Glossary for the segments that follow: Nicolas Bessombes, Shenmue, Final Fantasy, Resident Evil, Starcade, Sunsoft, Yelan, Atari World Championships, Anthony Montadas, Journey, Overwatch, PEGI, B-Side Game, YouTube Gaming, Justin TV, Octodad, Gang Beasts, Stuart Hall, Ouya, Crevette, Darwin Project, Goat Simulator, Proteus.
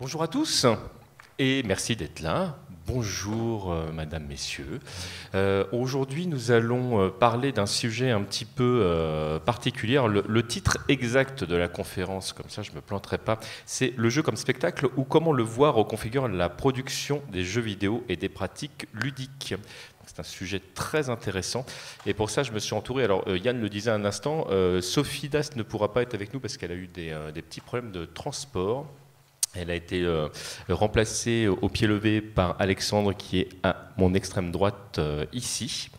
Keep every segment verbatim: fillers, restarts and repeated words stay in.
Bonjour à tous et merci d'être là. Bonjour euh, Madame, Messieurs. Euh, Aujourd'hui, nous allons parler d'un sujet un petit peu euh, particulier. Le, le titre exact de la conférence, comme ça je ne me planterai pas, c'est « Le jeu comme spectacle ou comment le voir reconfigure la production des jeux vidéo et des pratiques ludiques ». C'est un sujet très intéressant et pour ça je me suis entouré, alors euh, Yann le disait un instant, euh, Sophie Dast ne pourra pas être avec nous parce qu'elle a eu des, euh, des petits problèmes de transport. Elle a été euh, remplacée au pied levé par Alexandre qui est à mon extrême droite euh, ici.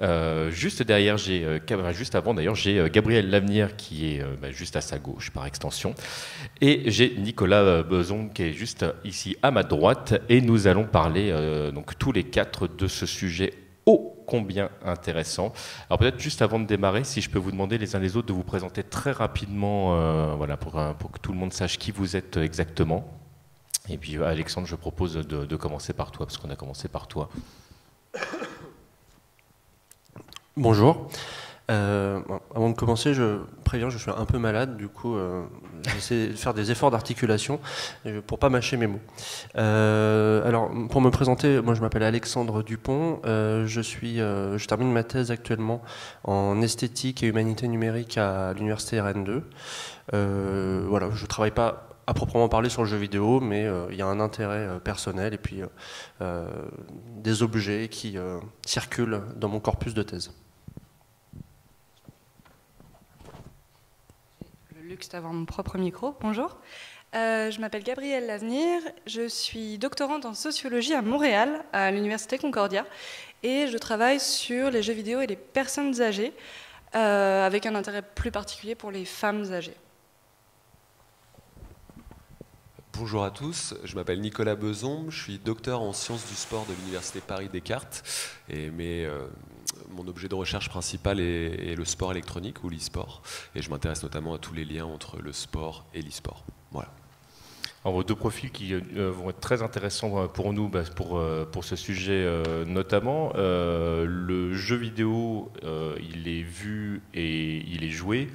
Euh, juste derrière, j'ai, euh, juste avant d'ailleurs, j'ai euh, Gabrielle Lavenir qui est euh, bah, juste à sa gauche par extension. Et j'ai Nicolas Bessombes qui est juste ici à ma droite. Et nous allons parler euh, donc, tous les quatre de ce sujet ô combien intéressant. Alors peut-être juste avant de démarrer, si je peux vous demander les uns les autres de vous présenter très rapidement euh, voilà, pour, pour que tout le monde sache qui vous êtes exactement. Et puis Alexandre, je propose de, de commencer par toi parce qu'on a commencé par toi. Bonjour. Euh, avant de commencer, je préviens, je suis un peu malade, du coup, euh, j'essaie de faire des efforts d'articulation pour pas mâcher mes mots. Euh, alors, pour me présenter, moi je m'appelle Alexandre Dupont, euh, je, suis, euh, je termine ma thèse actuellement en esthétique et humanité numérique à l'Université Rennes deux. Euh, voilà, je travaille pas à proprement parler sur le jeu vidéo, mais il euh, y a un intérêt euh, personnel et puis euh, euh, des objets qui euh, circulent dans mon corpus de thèse. Le luxe d'avoir mon propre micro, bonjour. Euh, je m'appelle Gabrielle Lavenir, je suis doctorante en sociologie à Montréal, à l'Université Concordia, et je travaille sur les jeux vidéo et les personnes âgées, euh, avec un intérêt plus particulier pour les femmes âgées. Bonjour à tous, je m'appelle Nicolas Bessombes, je suis docteur en sciences du sport de l'Université Paris-Descartes, et mes, euh, mon objet de recherche principal est, est le sport électronique ou l'e-sport, et je m'intéresse notamment à tous les liens entre le sport et l'e-sport. Voilà. Alors, deux profils qui euh, vont être très intéressants pour nous, bah, pour, euh, pour ce sujet euh, notamment. Euh, le jeu vidéo, euh, il est vu et il est joué.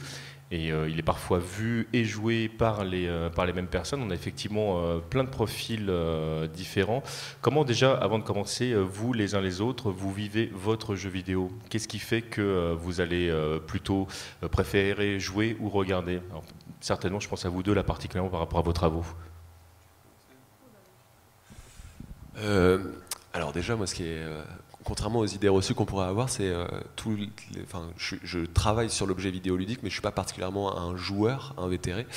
Et euh, il est parfois vu et joué par les, euh, par les mêmes personnes. On a effectivement euh, plein de profils euh, différents. Comment déjà, avant de commencer, euh, vous les uns les autres, vous vivez votre jeu vidéo? Qu'est-ce qui fait que euh, vous allez euh, plutôt euh, préférer jouer ou regarder? Alors, certainement, je pense à vous deux, là particulièrement par rapport à vos travaux. Euh, alors déjà, moi, ce qui est... Euh contrairement aux idées reçues qu'on pourrait avoir, c'est euh, tout. Les, enfin, je, je travaille sur l'objet vidéoludique, mais je suis pas particulièrement un joueur invétéré.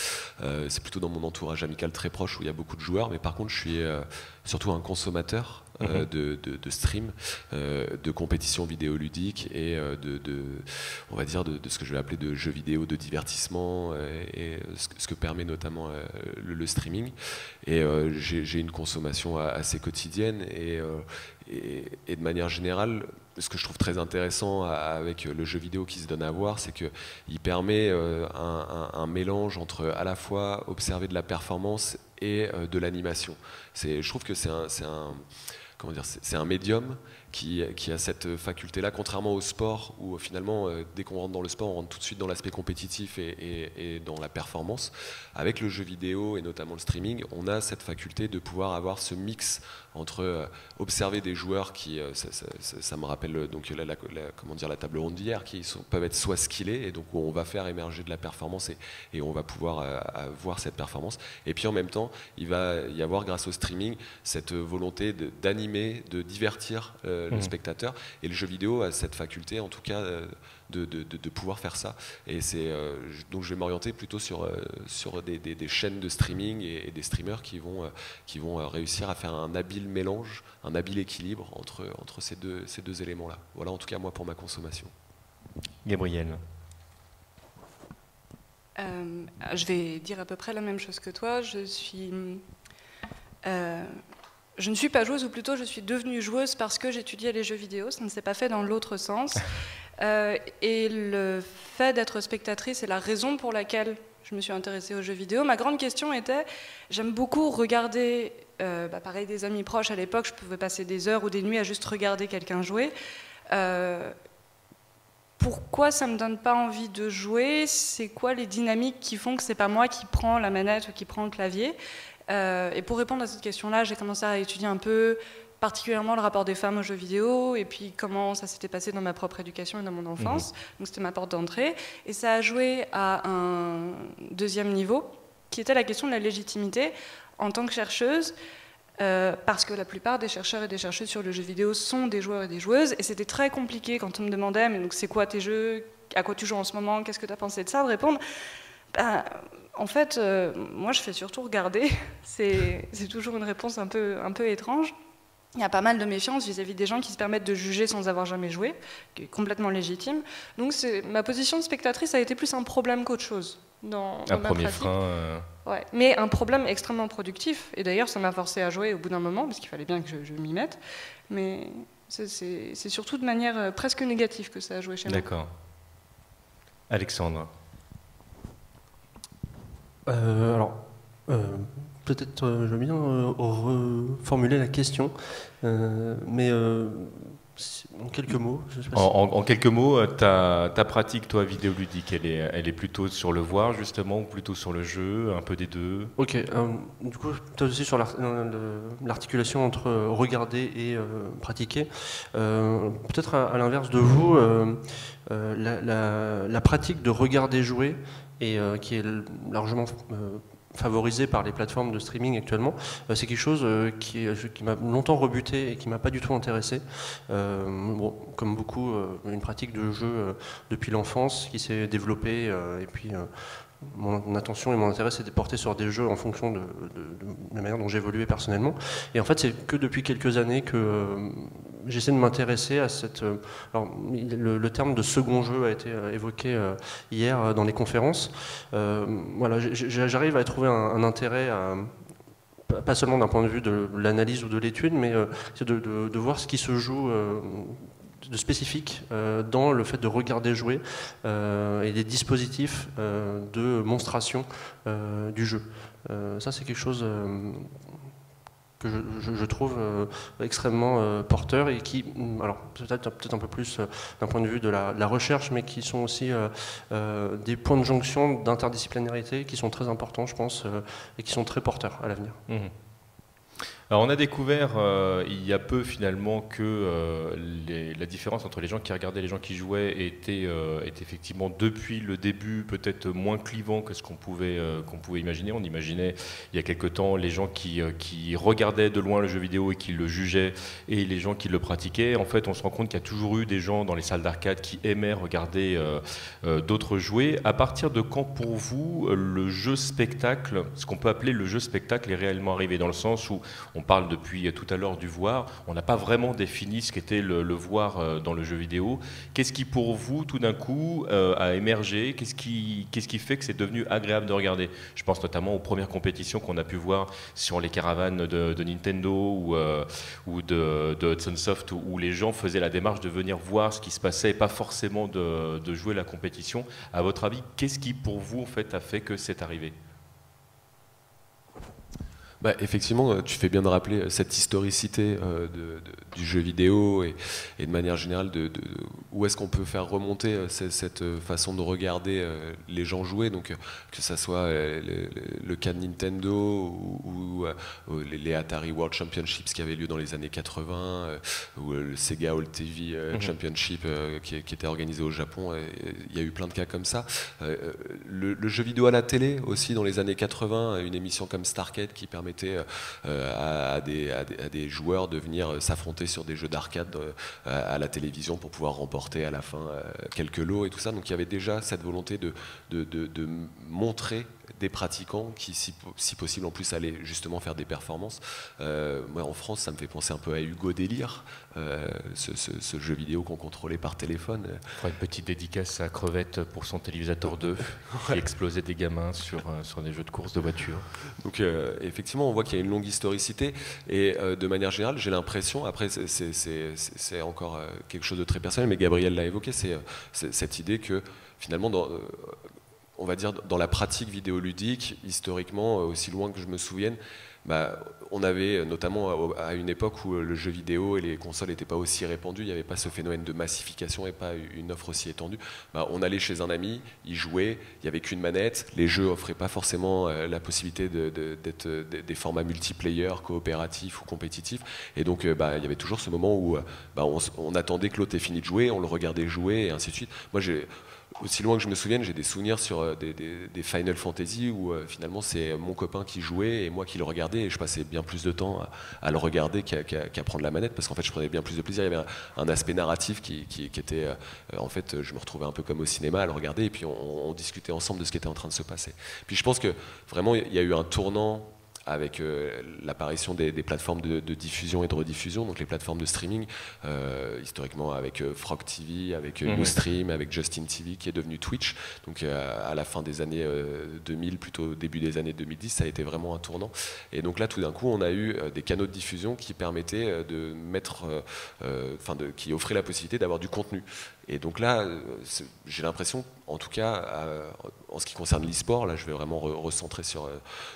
Euh, c'est plutôt dans mon entourage amical très proche où il y a beaucoup de joueurs, mais par contre, je suis euh, surtout un consommateur. Euh, de, de, de stream, euh, de compétitions vidéoludiques et euh, de, de, on va dire, de, de ce que je vais appeler de jeux vidéo, de divertissement euh, et ce, ce que permet notamment euh, le, le streaming. Et euh, j'ai une consommation assez quotidienne et, euh, et, et de manière générale, ce que je trouve très intéressant avec le jeu vidéo qui se donne à voir, c'est qu'il permet euh, un, un, un mélange entre à la fois observer de la performance et euh, de l'animation. Je trouve que c'est un... C'est un médium qui, qui a cette faculté-là, contrairement au sport où finalement, dès qu'on rentre dans le sport, on rentre tout de suite dans l'aspect compétitif et, et, et dans la performance. Avec le jeu vidéo et notamment le streaming, on a cette faculté de pouvoir avoir ce mix entre observer des joueurs qui, ça, ça, ça, ça me rappelle donc la, la, la, comment dire, la table ronde d'hier, qui sont, peuvent être soit skillés, et donc on va faire émerger de la performance et, et on va pouvoir euh, voir cette performance. Et puis en même temps, il va y avoir grâce au streaming cette volonté d'animer, de, de divertir euh, mmh. le spectateur. Et le jeu vidéo a cette faculté, en tout cas, euh, de, de, de, de pouvoir faire ça. Et c'est euh, donc je vais m'orienter plutôt sur, euh, sur des, des, des chaînes de streaming et, et des streamers qui vont, euh, qui vont euh, réussir à faire un habile mélange, un habile équilibre entre, entre ces deux, ces deux éléments-là. Voilà en tout cas moi pour ma consommation. Gabrielle. Euh, je vais dire à peu près la même chose que toi. Je suis, euh, je ne suis pas joueuse, ou plutôt je suis devenue joueuse parce que j'étudiais les jeux vidéo. Ça ne s'est pas fait dans l'autre sens. euh, et le fait d'être spectatrice est la raison pour laquelle je me suis intéressée aux jeux vidéo. Ma grande question était, j'aime beaucoup regarder... Euh, bah pareil, des amis proches à l'époque, je pouvais passer des heures ou des nuits à juste regarder quelqu'un jouer. Euh, pourquoi ça ne me donne pas envie de jouer, c'est quoi les dynamiques qui font que ce n'est pas moi qui prends la manette ou qui prends le clavier. Euh, et pour répondre à cette question-là, j'ai commencé à étudier un peu particulièrement le rapport des femmes aux jeux vidéo et puis comment ça s'était passé dans ma propre éducation et dans mon enfance. Mmh. Donc c'était ma porte d'entrée. Et ça a joué à un deuxième niveau qui était la question de la légitimité en tant que chercheuse. Euh, parce que la plupart des chercheurs et des chercheuses sur le jeu vidéo sont des joueurs et des joueuses, et c'était très compliqué quand on me demandait mais donc c'est quoi tes jeux, à quoi tu joues en ce moment, qu'est-ce que tu as pensé de ça, de répondre bah, en fait euh, moi je fais surtout regarder. C'est toujours une réponse un peu, un peu étrange. Il y a pas mal de méfiance vis-à-vis des gens qui se permettent de juger sans avoir jamais joué, qui est complètement légitime. Donc ma position de spectatrice a été plus un problème qu'autre chose dans, dans ma pratique. Un premier frein euh... Ouais. Mais un problème extrêmement productif, et d'ailleurs ça m'a forcé à jouer au bout d'un moment, parce qu'il fallait bien que je, je m'y mette, mais c'est surtout de manière presque négative que ça a joué chez moi. D'accord. Alexandre. Euh, alors, euh, peut-être euh, je veux bien euh, reformuler la question, euh, mais euh, en quelques mots. Je sais pas en, si... en, en quelques mots, ta, ta pratique, toi, vidéoludique, elle est, elle est plutôt sur le voir, justement, ou plutôt sur le jeu, un peu des deux? Ok, euh, du coup, toi aussi sur l'articulation entre regarder et euh, pratiquer. Euh, Peut-être à, à l'inverse de vous, euh, euh, la, la, la pratique de regarder jouer, et euh, qui est largement... Euh, favorisé par les plateformes de streaming actuellement, euh, c'est quelque chose euh, qui, qui m'a longtemps rebuté et qui m'a pas du tout intéressé. Euh, bon, comme beaucoup, euh, une pratique de jeu euh, depuis l'enfance qui s'est développée euh, et puis euh, mon attention et mon intérêt s'étaient portés sur des jeux en fonction de, de, de la manière dont j'évoluais personnellement. Et en fait, c'est que depuis quelques années que euh, j'essaie de m'intéresser à cette... Euh, alors, le, le terme de second jeu a été euh, évoqué euh, hier euh, dans les conférences. Euh, voilà, j'arrive à trouver un, un intérêt à... pas seulement d'un point de vue de l'analyse ou de l'étude, mais euh, de, de, de voir ce qui se joue... Euh, de spécifique euh, dans le fait de regarder jouer euh, et des dispositifs euh, de monstration euh, du jeu. Euh, ça c'est quelque chose euh, que je, je, je trouve euh, extrêmement euh, porteur et qui, alors peut-être peut-être un peu plus euh, d'un point de vue de la, de la recherche, mais qui sont aussi euh, euh, des points de jonction d'interdisciplinarité qui sont très importants, je pense, euh, et qui sont très porteurs à l'avenir. Mmh. Alors on a découvert euh, il y a peu finalement que euh, les, la différence entre les gens qui regardaient et les gens qui jouaient était, euh, était effectivement depuis le début peut-être moins clivant que ce qu'on pouvait, euh, qu'on pouvait imaginer. On imaginait il y a quelque temps les gens qui, euh, qui regardaient de loin le jeu vidéo et qui le jugeaient et les gens qui le pratiquaient. En fait on se rend compte qu'il y a toujours eu des gens dans les salles d'arcade qui aimaient regarder euh, euh, d'autres jouer. À partir de quand pour vous le jeu spectacle, ce qu'on peut appeler le jeu spectacle est réellement arrivé, dans le sens où on parle depuis tout à l'heure du voir, on n'a pas vraiment défini ce qu'était le, le voir dans le jeu vidéo. Qu'est-ce qui pour vous, tout d'un coup, euh, a émergé? Qu'est-ce qui, qu'est-ce qui fait que c'est devenu agréable de regarder? Je pense notamment aux premières compétitions qu'on a pu voir sur les caravanes de, de Nintendo ou, euh, ou de, de Sunsoft, où, où les gens faisaient la démarche de venir voir ce qui se passait et pas forcément de, de jouer la compétition. À votre avis, qu'est-ce qui pour vous en fait, a fait que c'est arrivé? Bah, effectivement, tu fais bien de rappeler cette historicité euh, de, de, du jeu vidéo et, et de manière générale de, de, où est-ce qu'on peut faire remonter euh, cette, cette façon de regarder euh, les gens jouer, donc euh, que ça soit euh, le, le cas de Nintendo ou, ou euh, les, les Atari World Championships qui avaient lieu dans les années quatre-vingts euh, ou euh, le Sega All T V euh, Championship euh, qui, qui était organisé au Japon. Il y a eu plein de cas comme ça. Euh, le, le jeu vidéo à la télé aussi dans les années quatre-vingts, une émission comme Starcade qui permet À des, à, des, à des joueurs de venir s'affronter sur des jeux d'arcade à la télévision pour pouvoir remporter à la fin quelques lots et tout ça. Donc il y avait déjà cette volonté de, de, de, de montrer des pratiquants qui, si, si possible en plus, allaient justement faire des performances. Euh, moi, en France, ça me fait penser un peu à Hugo Délire, euh, ce, ce, ce jeu vidéo qu'on contrôlait par téléphone. Une petite dédicace à Crevette pour son télévisateur deux, qui ouais. explosait des gamins sur, sur des jeux de course de voiture. Donc euh, effectivement, on voit qu'il y a une longue historicité, et euh, de manière générale, j'ai l'impression, après c'est encore euh, quelque chose de très personnel, mais Gabrielle l'a évoqué, c'est cette idée que finalement, dans... Euh, on va dire, dans la pratique vidéoludique, historiquement, aussi loin que je me souvienne, bah, on avait notamment à, à une époque où le jeu vidéo et les consoles n'étaient pas aussi répandus, il n'y avait pas ce phénomène de massification et pas une offre aussi étendue, bah, on allait chez un ami, il jouait, il n'y avait qu'une manette, les jeux n'offraient pas forcément la possibilité de, de, d'être des formats multiplayer, coopératifs ou compétitifs, et donc bah, il y avait toujours ce moment où bah, on, on attendait que l'autre ait fini de jouer, on le regardait jouer et ainsi de suite. Moi, j'ai... Aussi loin que je me souvienne, j'ai des souvenirs sur des, des, des Final Fantasy où euh, finalement c'est mon copain qui jouait et moi qui le regardais, et je passais bien plus de temps à, à le regarder qu'à qu'à, qu'à prendre la manette, parce qu'en fait je prenais bien plus de plaisir. Il y avait un, un aspect narratif qui, qui, qui était, euh, en fait je me retrouvais un peu comme au cinéma à le regarder, et puis on, on discutait ensemble de ce qui était en train de se passer. Puis je pense que vraiment il y a eu un tournant avec euh, l'apparition des, des plateformes de, de diffusion et de rediffusion, donc les plateformes de streaming, euh, historiquement avec euh, Frog T V, avec euh, mmh. Ustream, avec Justin T V qui est devenu Twitch, donc euh, à la fin des années euh, deux mille, plutôt début des années deux mille dix, ça a été vraiment un tournant. Et donc là tout d'un coup on a eu euh, des canaux de diffusion qui permettaient de mettre, enfin euh, euh, qui offraient la possibilité d'avoir du contenu. Et donc là, j'ai l'impression, en tout cas, euh, en ce qui concerne l'e-sport, là je vais vraiment re recentrer sur, euh,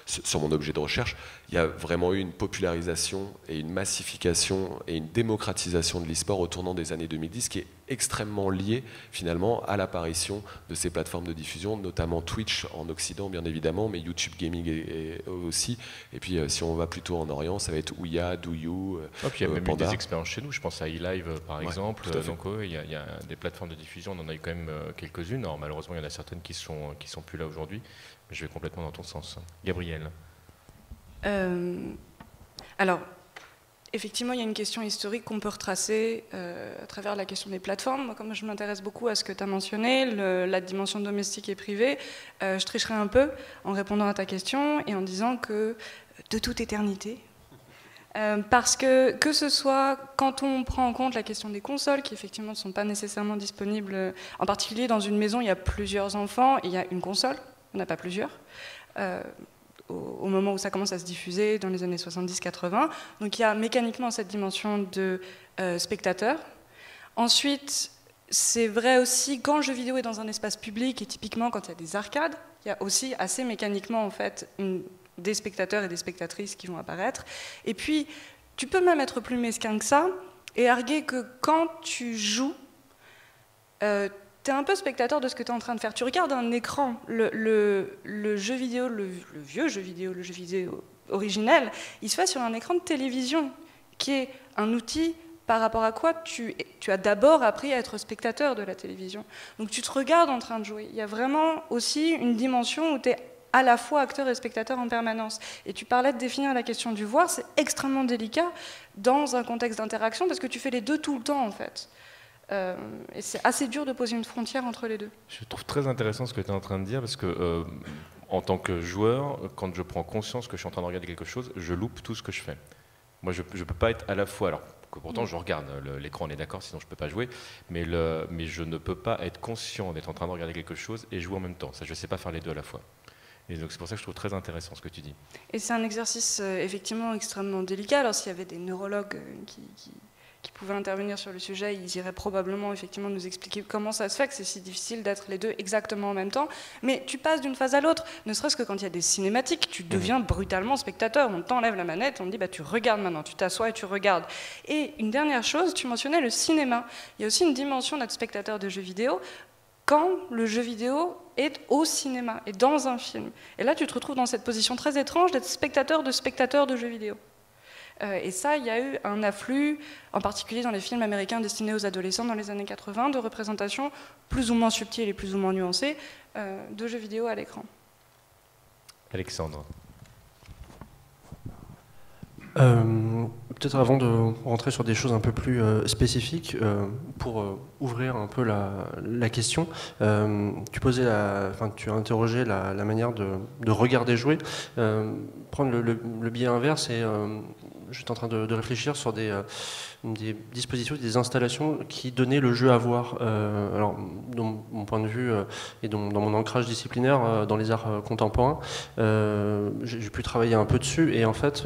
sur mon objet de recherche, il y a vraiment eu une popularisation et une massification et une démocratisation de l'e-sport au tournant des années deux mille dix, qui est extrêmement liée finalement à l'apparition de ces plateformes de diffusion, notamment Twitch en Occident bien évidemment, mais YouTube Gaming est, est aussi. Et puis euh, si on va plutôt en Orient, ça va être Ouya, Douyou, euh, oh, puis il y a euh, même Panda. Des expériences chez nous, je pense à eLive euh, par ouais, exemple, euh, donc il euh, y, y a des plateformes de diffusion, on en a eu quand même euh, quelques-unes. Alors malheureusement il y en a certaines qui sont, qui sont plus là aujourd'hui, mais je vais complètement dans ton sens. Gabrielle. Euh, alors, effectivement, il y a une question historique qu'on peut retracer euh, à travers la question des plateformes. Moi, comme je m'intéresse beaucoup à ce que tu as mentionné, le, la dimension domestique et privée, euh, je tricherai un peu en répondant à ta question et en disant que de toute éternité, euh, parce que que ce soit quand on prend en compte la question des consoles, qui effectivement ne sont pas nécessairement disponibles, en particulier dans une maison, il y a plusieurs enfants, il y a une console, on n'a pas plusieurs. Euh, au moment où ça commence à se diffuser, dans les années soixante-dix quatre-vingt. Donc il y a mécaniquement cette dimension de euh, spectateur. Ensuite, c'est vrai aussi, quand le jeu vidéo est dans un espace public, et typiquement quand il y a des arcades, il y a aussi assez mécaniquement en fait, une, des spectateurs et des spectatrices qui vont apparaître. Et puis, tu peux même être plus mesquin que ça, et arguer que quand tu joues, euh, t'es un peu spectateur de ce que tu es en train de faire. Tu regardes un écran, le, le, le jeu vidéo, le, le vieux jeu vidéo, le jeu vidéo originel, il se fait sur un écran de télévision, qui est un outil par rapport à quoi tu, tu as d'abord appris à être spectateur de la télévision. Donc tu te regardes en train de jouer. Il y a vraiment aussi une dimension où tu es à la fois acteur et spectateur en permanence. Et tu parlais de définir la question du voir, c'est extrêmement délicat dans un contexte d'interaction, parce que tu fais les deux tout le temps en fait. Euh, et c'est assez dur de poser une frontière entre les deux. Je trouve très intéressant ce que tu es en train de dire, parce que euh, en tant que joueur, quand je prends conscience que je suis en train de regarder quelque chose, je loupe tout ce que je fais. Moi, je ne peux pas être à la fois, alors que pourtant je regarde l'écran, on est d'accord, sinon je ne peux pas jouer, mais, le, mais je ne peux pas être conscient d'être en train de regarder quelque chose et jouer en même temps. Ça, je ne sais pas faire les deux à la fois. Et donc c'est pour ça que je trouve très intéressant ce que tu dis. Et c'est un exercice euh, effectivement extrêmement délicat. Alors s'il y avait des neurologues euh, qui... qui... qui pouvaient intervenir sur le sujet, ils iraient probablement effectivement nous expliquer comment ça se fait que c'est si difficile d'être les deux exactement en même temps. Mais tu passes d'une phase à l'autre, ne serait-ce que quand il y a des cinématiques, tu deviens brutalement spectateur. On t'enlève la manette, on te dit bah, tu regardes maintenant, tu t'assois et tu regardes. Et une dernière chose, tu mentionnais le cinéma. Il y a aussi une dimension d'être spectateur de jeux vidéo quand le jeu vidéo est au cinéma, est dans un film. Et là, tu te retrouves dans cette position très étrange d'être spectateur de spectateur de jeux vidéo. Et ça, il y a eu un afflux, en particulier dans les films américains destinés aux adolescents dans les années quatre-vingt, de représentations plus ou moins subtiles et plus ou moins nuancées euh, de jeux vidéo à l'écran. Alexandre. Euh, peut-être avant de rentrer sur des choses un peu plus euh, spécifiques, euh, pour euh, ouvrir un peu la, la question, euh, tu posais la, enfin, tu as interrogé la, la manière de, de regarder jouer, euh, prendre le, le, le biais inverse et... Euh, j'étais en train de, de réfléchir sur des, euh, des dispositifs, des installations qui donnaient le jeu à voir. Euh, alors, de mon point de vue euh, et dans, dans mon ancrage disciplinaire euh, dans les arts euh, contemporains, euh, j'ai pu travailler un peu dessus. Et en fait,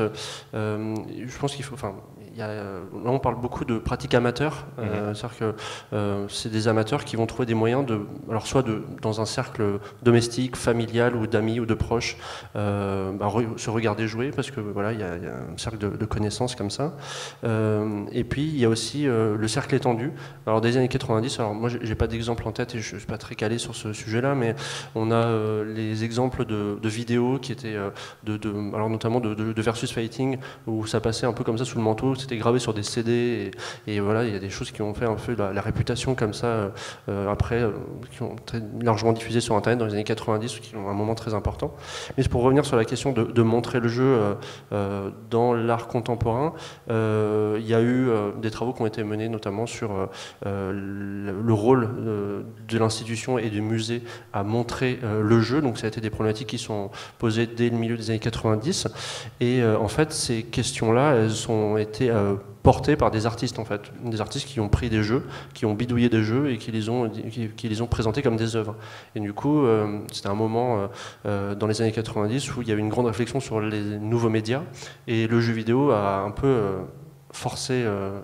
euh, je pense qu'il faut, enfin, y a, là on parle beaucoup de pratiques amateurs, mmh. euh, c'est-à-dire que euh, c'est des amateurs qui vont trouver des moyens de, alors soit de, dans un cercle domestique, familial ou d'amis ou de proches, euh, bah, re, se regarder jouer parce que voilà il y, y a un cercle de, de connaissances comme ça. Euh, et puis il y a aussi euh, le cercle étendu. Alors des années quatre-vingt-dix, alors moi j'ai pas d'exemple en tête et je suis pas très calé sur ce sujet-là, mais on a euh, les exemples de, de vidéos qui étaient euh, de, de, alors notamment de, de, de versus fighting où ça passait un peu comme ça sous le manteau, c'était gravé sur des C D et, et voilà il y a des choses qui ont fait un peu la, la réputation comme ça euh, après, euh, qui ont très largement diffusé sur internet dans les années quatre-vingt-dix, qui ont un moment très important. Mais pour revenir sur la question de, de montrer le jeu euh, euh, dans l'art contemporain, euh, il y a eu euh, des travaux qui ont été menés notamment sur euh, le, le rôle euh, de l'institution et du musée à montrer euh, le jeu, donc ça a été des problématiques qui sont posées dès le milieu des années quatre-vingt-dix et euh, en fait ces questions-là elles ont été euh, portées par des artistes en fait, des artistes qui ont pris des jeux, qui ont bidouillé des jeux et qui les ont, qui, qui les ont présentés comme des œuvres. Et du coup, euh, c'était un moment euh, dans les années quatre-vingt-dix où il y avait une grande réflexion sur les nouveaux médias et le jeu vidéo a un peu euh, forcé, euh,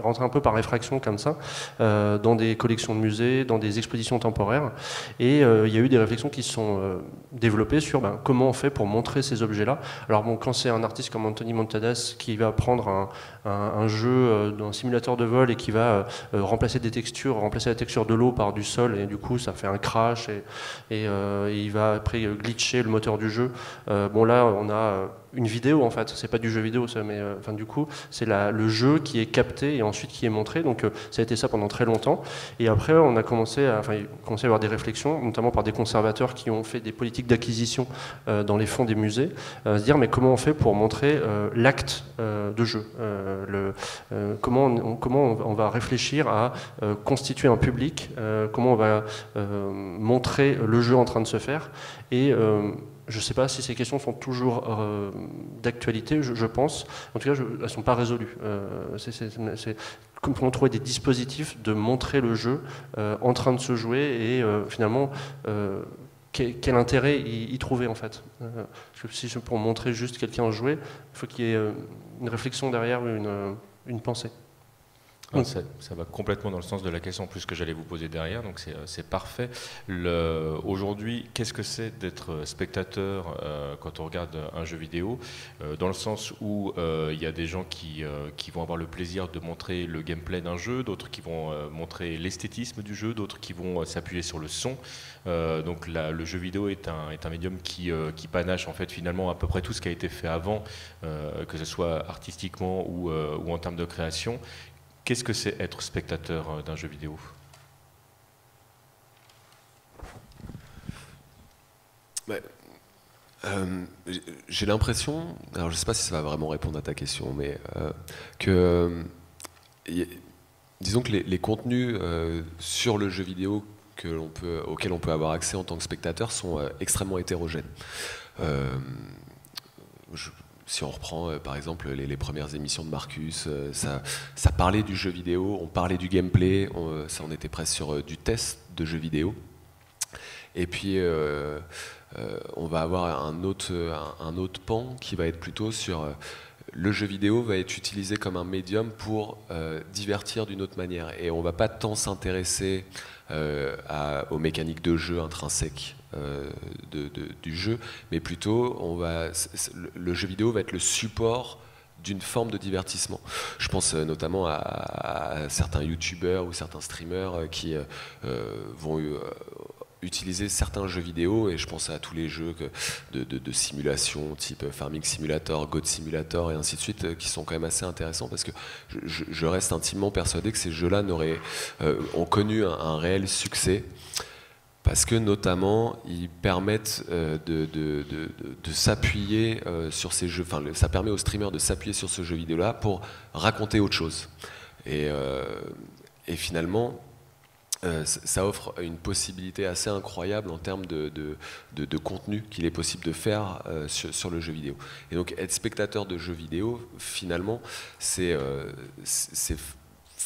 rentrer un peu par réfraction comme ça, euh, dans des collections de musées, dans des expositions temporaires. Et il euh, y a eu des réflexions qui se sont euh, développées sur ben, comment on fait pour montrer ces objets-là. Alors bon, quand c'est un artiste comme Anthony Montadas qui va prendre un, un, un jeu euh, d'un simulateur de vol et qui va euh, remplacer des textures, remplacer la texture de l'eau par du sol, et du coup ça fait un crash, et, et, euh, et il va après glitcher le moteur du jeu. Euh, bon là, on a... Euh, une vidéo en fait, c'est pas du jeu vidéo ça, mais euh, enfin, du coup c'est le jeu qui est capté et ensuite qui est montré, donc euh, ça a été ça pendant très longtemps et après on a commencé à, enfin, commencé à avoir des réflexions, notamment par des conservateurs qui ont fait des politiques d'acquisition euh, dans les fonds des musées, euh, se dire mais comment on fait pour montrer euh, l'acte euh, de jeu, euh, le, euh, comment, on, comment on va réfléchir à euh, constituer un public, euh, comment on va euh, montrer le jeu en train de se faire et euh, je ne sais pas si ces questions sont toujours euh, d'actualité, je, je pense. En tout cas, je, elles ne sont pas résolues. Euh, c'est comment trouver des dispositifs de montrer le jeu euh, en train de se jouer et euh, finalement, euh, quel, quel intérêt y, y trouver en fait. Euh, si c'est pour montrer juste quelqu'un jouer, il faut qu'il y ait une réflexion derrière, une, une pensée. Ça, ça va complètement dans le sens de la question en plus que j'allais vous poser derrière, donc c'est parfait. Aujourd'hui, qu'est-ce que c'est d'être spectateur euh, quand on regarde un jeu vidéo, euh, dans le sens où il euh, y a des gens qui, euh, qui vont avoir le plaisir de montrer le gameplay d'un jeu, d'autres qui vont euh, montrer l'esthétisme du jeu, d'autres qui vont euh, s'appuyer sur le son. Euh, donc la, le jeu vidéo est un, est un médium qui, euh, qui panache en fait finalement à peu près tout ce qui a été fait avant, euh, que ce soit artistiquement ou, euh, ou en termes de création. Qu'est-ce que c'est être spectateur d'un jeu vidéo? Ouais. Euh, j'ai l'impression, alors je ne sais pas si ça va vraiment répondre à ta question, mais euh, que, euh, disons que les, les contenus euh, sur le jeu vidéo que l'on peut, auxquels on peut avoir accès en tant que spectateur sont euh, extrêmement hétérogènes. Euh, je, Si on reprend euh, par exemple les, les premières émissions de Marcus, euh, ça, ça parlait du jeu vidéo, on parlait du gameplay, on, ça on était presque sur euh, du test de jeu vidéo. Et puis euh, euh, on va avoir un autre, un, un autre pan qui va être plutôt sur euh, le jeu vidéo va être utilisé comme un médium pour euh, divertir d'une autre manière. Et on ne va pas tant s'intéresser euh, aux mécaniques de jeu intrinsèques De, de, du jeu, mais plutôt on va, le jeu vidéo va être le support d'une forme de divertissement. Je pense notamment à, à certains youtubeurs ou certains streamers qui euh, vont euh, utiliser certains jeux vidéo, et je pense à tous les jeux que, de, de, de simulation type Farming Simulator, Goat Simulator et ainsi de suite, qui sont quand même assez intéressants parce que je, je reste intimement persuadé que ces jeux-là n'auraient, euh, ont connu un, un réel succès parce que notamment ils permettent euh, de, de, de, de s'appuyer euh, sur ces jeux, enfin ça permet aux streamers de s'appuyer sur ce jeu vidéo là pour raconter autre chose et, euh, et finalement euh, ça offre une possibilité assez incroyable en termes de, de, de, de contenu qu'il est possible de faire euh, sur, sur le jeu vidéo. Et donc être spectateur de jeux vidéo finalement c'est euh,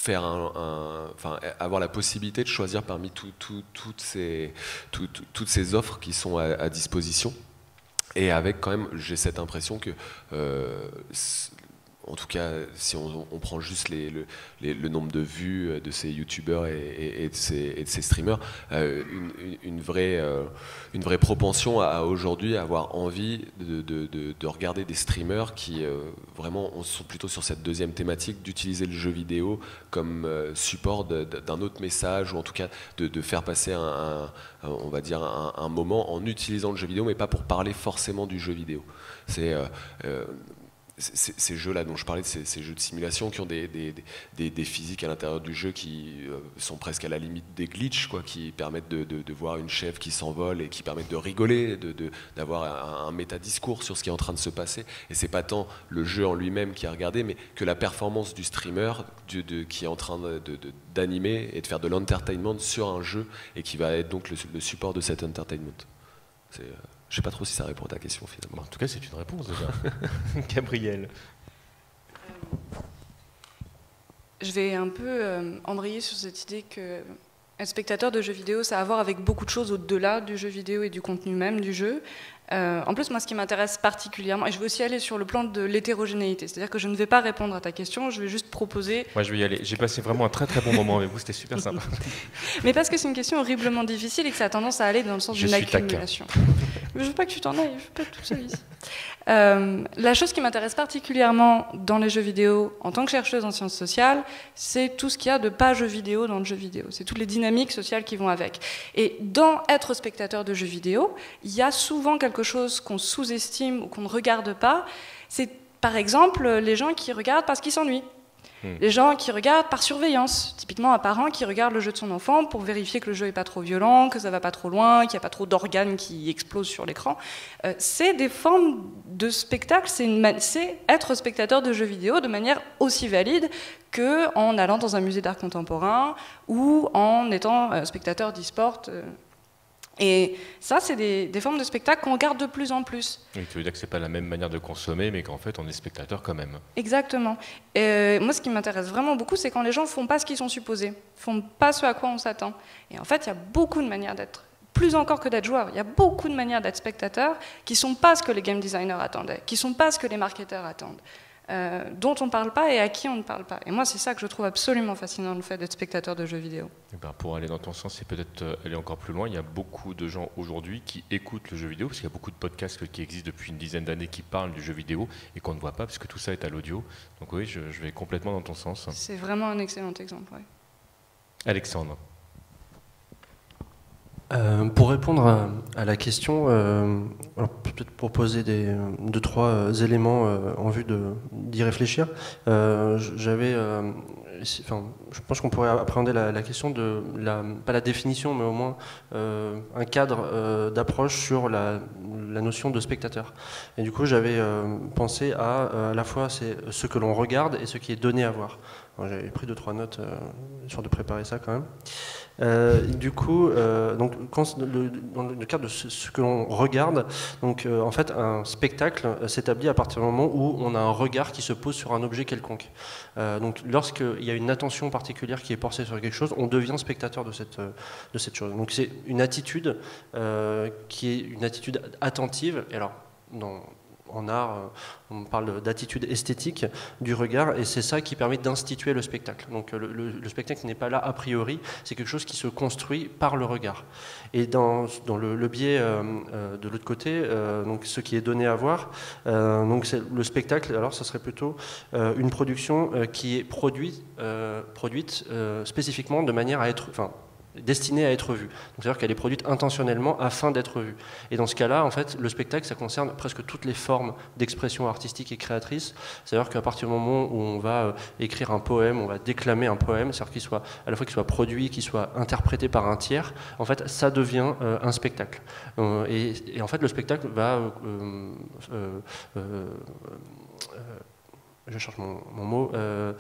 faire un, un, enfin, avoir la possibilité de choisir parmi tout, tout, toutes, ces, tout, tout, toutes ces offres qui sont à, à disposition. Et avec quand même, j'ai cette impression que euh, en tout cas, si on, on prend juste les, le, les, le nombre de vues de ces youtubeurs et, et, et, de, ces, et de ces streamers, euh, une, une, vraie, euh, une vraie propension à aujourd'hui avoir envie de, de, de, de regarder des streamers qui euh, vraiment sont plutôt sur cette deuxième thématique, d'utiliser le jeu vidéo comme euh, support d'un autre message, ou en tout cas de, de faire passer un, un, on va dire un, un moment en utilisant le jeu vidéo, mais pas pour parler forcément du jeu vidéo. C'est euh, euh, Ces, ces jeux-là dont je parlais, ces, ces jeux de simulation qui ont des, des, des, des physiques à l'intérieur du jeu qui sont presque à la limite des glitches, quoi, qui permettent de, de, de voir une chèvre qui s'envole et qui permettent de rigoler, de, de, d'avoir un, un métadiscours sur ce qui est en train de se passer. Et c'est pas tant le jeu en lui-même qui a regardé, mais que la performance du streamer de, de, qui est en train de, de, d'animer et de faire de l'entertainment sur un jeu et qui va être donc le, le support de cet entertainment. C'est... Je ne sais pas trop si ça répond à ta question, finalement. En tout cas, c'est une réponse, déjà. Gabrielle. Je vais un peu euh, embrayer sur cette idée que être spectateur de jeux vidéo, ça a à voir avec beaucoup de choses au-delà du jeu vidéo et du contenu même du jeu. Euh, en plus, moi, ce qui m'intéresse particulièrement, et je vais aussi aller sur le plan de l'hétérogénéité, c'est-à-dire que je ne vais pas répondre à ta question, je vais juste proposer... Moi, je vais y aller. J'ai passé vraiment un très très bon moment avec vous, c'était super sympa. Mais parce que c'est une question horriblement difficile et que ça a tendance à aller dans le sens d'une accumulation. Je veux pas que tu t'en ailles, je veux pas être toute seule ici. Euh, la chose qui m'intéresse particulièrement dans les jeux vidéo, en tant que chercheuse en sciences sociales, c'est tout ce qu'il y a de pas jeux vidéo dans le jeu vidéo. C'est toutes les dynamiques sociales qui vont avec. Et dans être spectateur de jeux vidéo, il y a souvent quelque chose qu'on sous-estime ou qu'on ne regarde pas. C'est par exemple les gens qui regardent parce qu'ils s'ennuient. Les gens qui regardent par surveillance, typiquement un parent qui regarde le jeu de son enfant pour vérifier que le jeu n'est pas trop violent, que ça ne va pas trop loin, qu'il n'y a pas trop d'organes qui explosent sur l'écran. Euh, c'est des formes de spectacle, c'est être spectateur de jeux vidéo de manière aussi valide qu'en allant dans un musée d'art contemporain ou en étant euh, spectateur d'e-sport. Euh, Et ça, c'est des, des formes de spectacle qu'on regarde de plus en plus. Oui, tu veux dire que ce n'est pas la même manière de consommer, mais qu'en fait, on est spectateur quand même. Exactement. Et moi, ce qui m'intéresse vraiment beaucoup, c'est quand les gens ne font pas ce qu'ils sont supposés, ne font pas ce à quoi on s'attend. Et en fait, il y a beaucoup de manières d'être, plus encore que d'être joueur. Il y a beaucoup de manières d'être spectateur qui ne sont pas ce que les game designers attendaient, qui ne sont pas ce que les marketeurs attendent, euh, dont on ne parle pas et à qui on ne parle pas. Et moi, c'est ça que je trouve absolument fascinant, le fait d'être spectateur de jeux vidéo. Et ben pour aller dans ton sens et peut-être aller encore plus loin, il y a beaucoup de gens aujourd'hui qui écoutent le jeu vidéo, parce qu'il y a beaucoup de podcasts qui existent depuis une dizaine d'années qui parlent du jeu vidéo et qu'on ne voit pas, parce que tout ça est à l'audio. Donc oui, je, je vais complètement dans ton sens. C'est vraiment un excellent exemple, oui. Alexandre. Euh, pour répondre à, à la question, euh, peut-être proposer des, deux, trois éléments euh, en vue d'y réfléchir, euh, j'avais, euh, enfin, je pense qu'on pourrait appréhender la, la question de, la, pas la définition, mais au moins euh, un cadre euh, d'approche sur la, la notion de spectateur. Et du coup, j'avais euh, pensé à euh, à la fois ce que l'on regarde et ce qui est donné à voir. J'avais pris deux, trois notes, euh, histoire de préparer ça quand même. Euh, du coup, euh, donc, quand, le, dans le cadre de ce, ce que l'on regarde, donc, euh, en fait, un spectacle s'établit à partir du moment où on a un regard qui se pose sur un objet quelconque. Euh, donc, lorsqu'il y a une attention particulière qui est portée sur quelque chose, on devient spectateur de cette, de cette chose. Donc, c'est une attitude euh, qui est une attitude attentive. Et alors, dans... En art, on parle d'attitude esthétique du regard, et c'est ça qui permet d'instituer le spectacle. Donc le, le, le spectacle n'est pas là a priori, c'est quelque chose qui se construit par le regard. Et dans, dans le, le biais euh, de l'autre côté, euh, donc ce qui est donné à voir, euh, donc c'est le spectacle, alors ça serait plutôt euh, une production euh, qui est produite, euh, produite euh, spécifiquement de manière à être... Enfin, destinée à être vue. C'est-à-dire qu'elle est produite intentionnellement afin d'être vue. Et dans ce cas-là, en fait, le spectacle, ça concerne presque toutes les formes d'expression artistique et créatrice. C'est-à-dire qu'à partir du moment où on va écrire un poème, on va déclamer un poème, c'est-à-dire qu'il soit à la fois qu'il soit produit, qu'il soit interprété par un tiers, en fait, ça devient euh, un spectacle. Euh, et, et en fait, le spectacle va... Euh, euh, euh, euh, je cherche mon, mon mot, euh,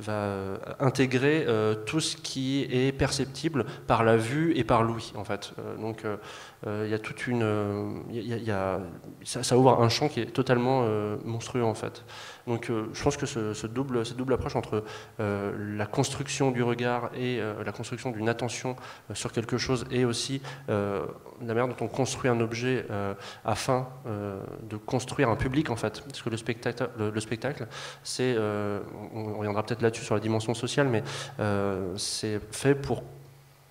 va intégrer euh, tout ce qui est perceptible par la vue et par l'ouïe, en fait. Euh, donc, il euh, y a toute une... Euh, y a, y a, ça, ça ouvre un champ qui est totalement euh, monstrueux, en fait. Donc euh, je pense que ce, ce double, cette double approche entre euh, la construction du regard et euh, la construction d'une attention euh, sur quelque chose, et aussi euh, la manière dont on construit un objet euh, afin euh, de construire un public, en fait. Parce que le spectacle, le, le spectacle c'est, euh, on reviendra peut-être là-dessus sur la dimension sociale, mais euh, c'est fait pour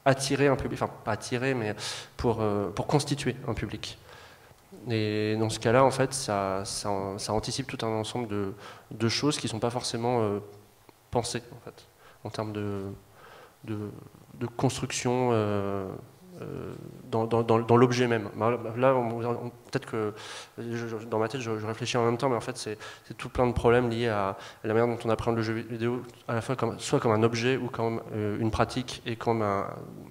attirer un public, enfin pas attirer, mais pour, euh, pour constituer un public. Et dans ce cas-là, en fait, ça, ça, ça anticipe tout un ensemble de, de choses qui ne sont pas forcément euh, pensées, en fait, en termes de, de, de construction euh, euh, dans, dans, dans, dans l'objet même. Là, peut-être que je, je, dans ma tête, je, je réfléchis en même temps, mais en fait, c'est tout plein de problèmes liés à, à la manière dont on appréhende le jeu vidéo, à la fois comme, soit comme un objet ou comme euh, une pratique et comme un,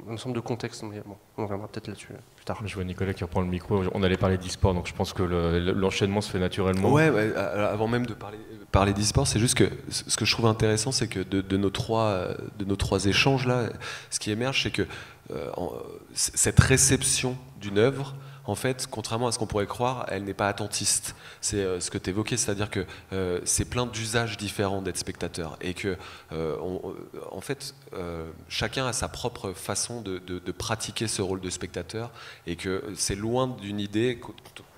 un ensemble de contextes. Mais bon, on reviendra peut-être là-dessus. Je vois Nicolas qui reprend le micro. On allait parler d'e-sport, donc je pense que l'enchaînement le, se fait naturellement. Ouais, ouais, avant même de parler, parler d'e-sport, c'est juste que ce que je trouve intéressant, c'est que de, de, nos trois, de nos trois échanges là, ce qui émerge, c'est que euh, en, cette réception d'une œuvre, en fait, contrairement à ce qu'on pourrait croire, elle n'est pas attentiste. C'est euh, ce que tu évoquais, c'est-à-dire que euh, c'est plein d'usages différents d'être spectateur, et que, euh, on, en fait, euh, chacun a sa propre façon de, de, de pratiquer ce rôle de spectateur, et que c'est loin d'une idée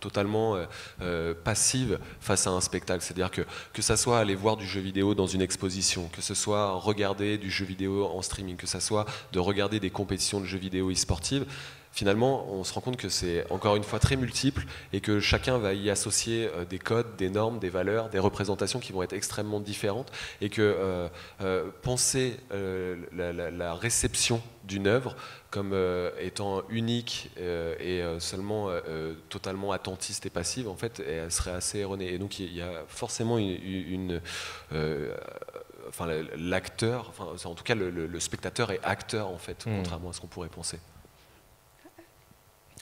totalement euh, passive face à un spectacle. C'est-à-dire que que ça soit aller voir du jeu vidéo dans une exposition, que ce soit regarder du jeu vidéo en streaming, que ça soit de regarder des compétitions de jeux vidéo e-sportives. Finalement, on se rend compte que c'est encore une fois très multiple et que chacun va y associer des codes, des normes, des valeurs, des représentations qui vont être extrêmement différentes, et que euh, euh, penser euh, la, la, la réception d'une œuvre comme euh, étant unique euh, et euh, seulement euh, totalement attentiste et passive, en fait, elle serait assez erronée. Et donc il y a forcément une... une euh, enfin, l'acteur, enfin, en tout cas le, le, le spectateur est acteur, en fait, mmh. contrairement à ce qu'on pourrait penser.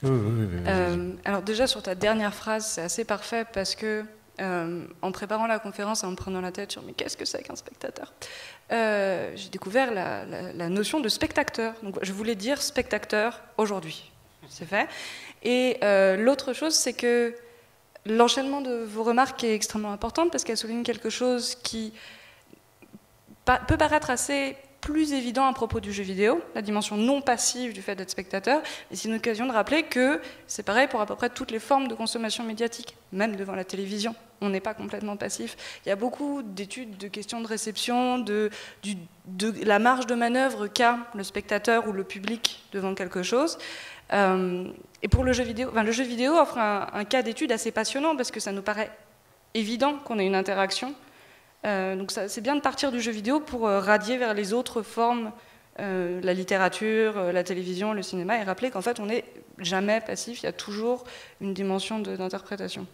Oui, oui, oui. Euh, alors déjà sur ta dernière phrase, c'est assez parfait, parce que euh, en préparant la conférence et en me prenant la tête sur mais qu'est-ce que c'est qu'un spectateur, euh, j'ai découvert la, la, la notion de spectateur. Donc je voulais dire spectateur aujourd'hui, c'est fait. Et euh, l'autre chose, c'est que l'enchaînement de vos remarques est extrêmement important, parce qu'elle souligne quelque chose qui pa- peut paraître assez plus évident à propos du jeu vidéo, la dimension non passive du fait d'être spectateur, et c'est une occasion de rappeler que c'est pareil pour à peu près toutes les formes de consommation médiatique, même devant la télévision, on n'est pas complètement passif. Il y a beaucoup d'études de questions de réception, de, du, de la marge de manœuvre qu'a le spectateur ou le public devant quelque chose. Euh, et pour le jeu vidéo, enfin, le jeu vidéo offre un, un cas d'étude assez passionnant, parce que ça nous paraît évident qu'on ait une interaction. Euh, donc c'est bien de partir du jeu vidéo pour euh, radier vers les autres formes, euh, la littérature, euh, la télévision, le cinéma, et rappeler qu'en fait on n'est jamais passif, il y a toujours une dimension d'interprétation.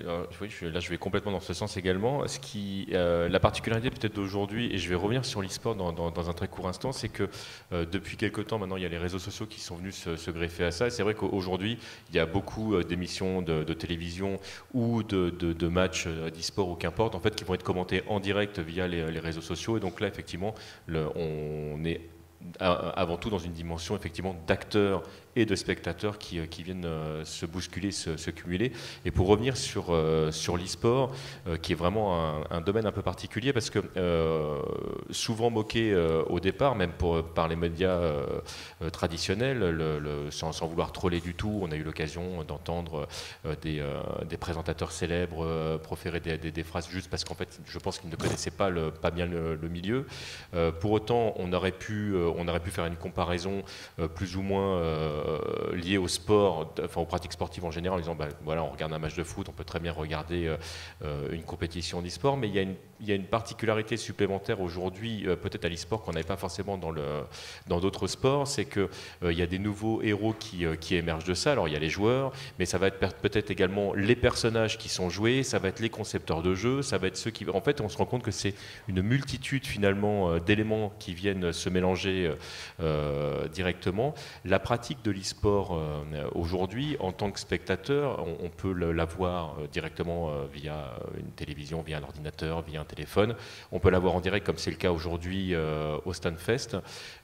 Euh, oui, je, là je vais complètement dans ce sens également. Ce qui, euh, la particularité peut-être d'aujourd'hui, et je vais revenir sur l'e-sport dans, dans, dans un très court instant, c'est que euh, depuis quelques temps maintenant il y a les réseaux sociaux qui sont venus se, se greffer à ça, et c'est vrai qu'aujourd'hui il y a beaucoup euh, d'émissions de, de télévision ou de, de, de matchs d'e-sport ou qu'importe, en fait, qui vont être commentés en direct via les, les réseaux sociaux, et donc là effectivement le, on est avant tout dans une dimension effectivement d'acteurs et de spectateurs qui, qui viennent se bousculer, se, se cumuler. Et pour revenir sur, sur l'e-sport, qui est vraiment un, un domaine un peu particulier, parce que euh, souvent moqué euh, au départ, même pour, par les médias euh, traditionnels, le, le, sans, sans vouloir troller du tout, on a eu l'occasion d'entendre euh, des, euh, des présentateurs célèbres euh, proférer des, des, des phrases juste parce qu'en fait, je pense qu'ils ne connaissaient pas, le, pas bien le, le milieu. Euh, pour autant, on aurait pu, euh, on aurait pu faire une comparaison euh, plus ou moins... Euh, lié au sport, enfin aux pratiques sportives en général, en disant ben, voilà, on regarde un match de foot, on peut très bien regarder euh, une compétition d'e-sport, mais il y a une, il y a une particularité supplémentaire aujourd'hui, euh, peut-être à l'e-sport, qu'on n'avait pas forcément dans le, dans d'autres sports, c'est que euh, il y a des nouveaux héros qui, euh, qui émergent de ça. Alors il y a les joueurs, mais ça va être peut-être également les personnages qui sont joués, ça va être les concepteurs de jeux, ça va être ceux qui... En fait, on se rend compte que c'est une multitude finalement d'éléments qui viennent se mélanger euh, directement. La pratique de l'e-sport euh, aujourd'hui, en tant que spectateur, on, on peut l'avoir directement euh, via une télévision, via un ordinateur, via un téléphone. On peut l'avoir en direct, comme c'est le cas aujourd'hui euh, au Stunfest.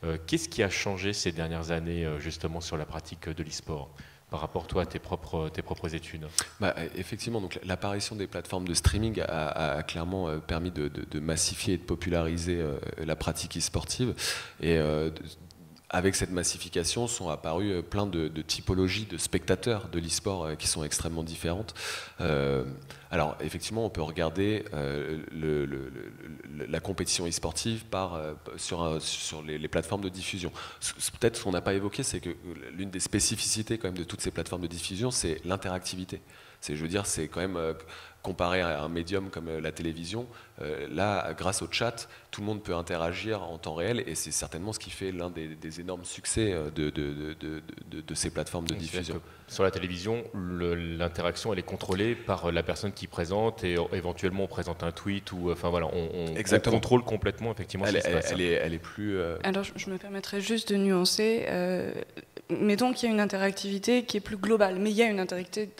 Euh, Qu'est-ce qui a changé ces dernières années, euh, justement, sur la pratique de l'e-sport ? par rapport toi, à tes propres, tes propres études? Bah, effectivement, l'apparition des plateformes de streaming a, a clairement permis de, de, de massifier et de populariser la pratique e-sportive. Et euh, avec cette massification sont apparus plein de, de typologies de spectateurs de l'e-sport qui sont extrêmement différentes. Euh, alors effectivement, on peut regarder euh, le, le, le, la compétition e-sportive par, euh, sur, un, sur les, les plateformes de diffusion. Peut-être ce qu'on n'a pas évoqué, c'est que l'une des spécificités quand même de toutes ces plateformes de diffusion, c'est l'interactivité. Je veux dire, c'est quand même... Euh, comparé à un médium comme la télévision, euh, là, grâce au chat, tout le monde peut interagir en temps réel, et c'est certainement ce qui fait l'un des, des énormes succès de, de, de, de, de ces plateformes de donc, diffusion. Sur la télévision, l'interaction elle est contrôlée par la personne qui présente, et éventuellement on présente un tweet, ou enfin voilà, on, on contrôle complètement effectivement. Elle, ce elle, elle, est, elle est plus. Euh... Alors je, je me permettrais juste de nuancer. Euh, mais donc il y a une interactivité qui est plus globale, mais il y a une interactivité,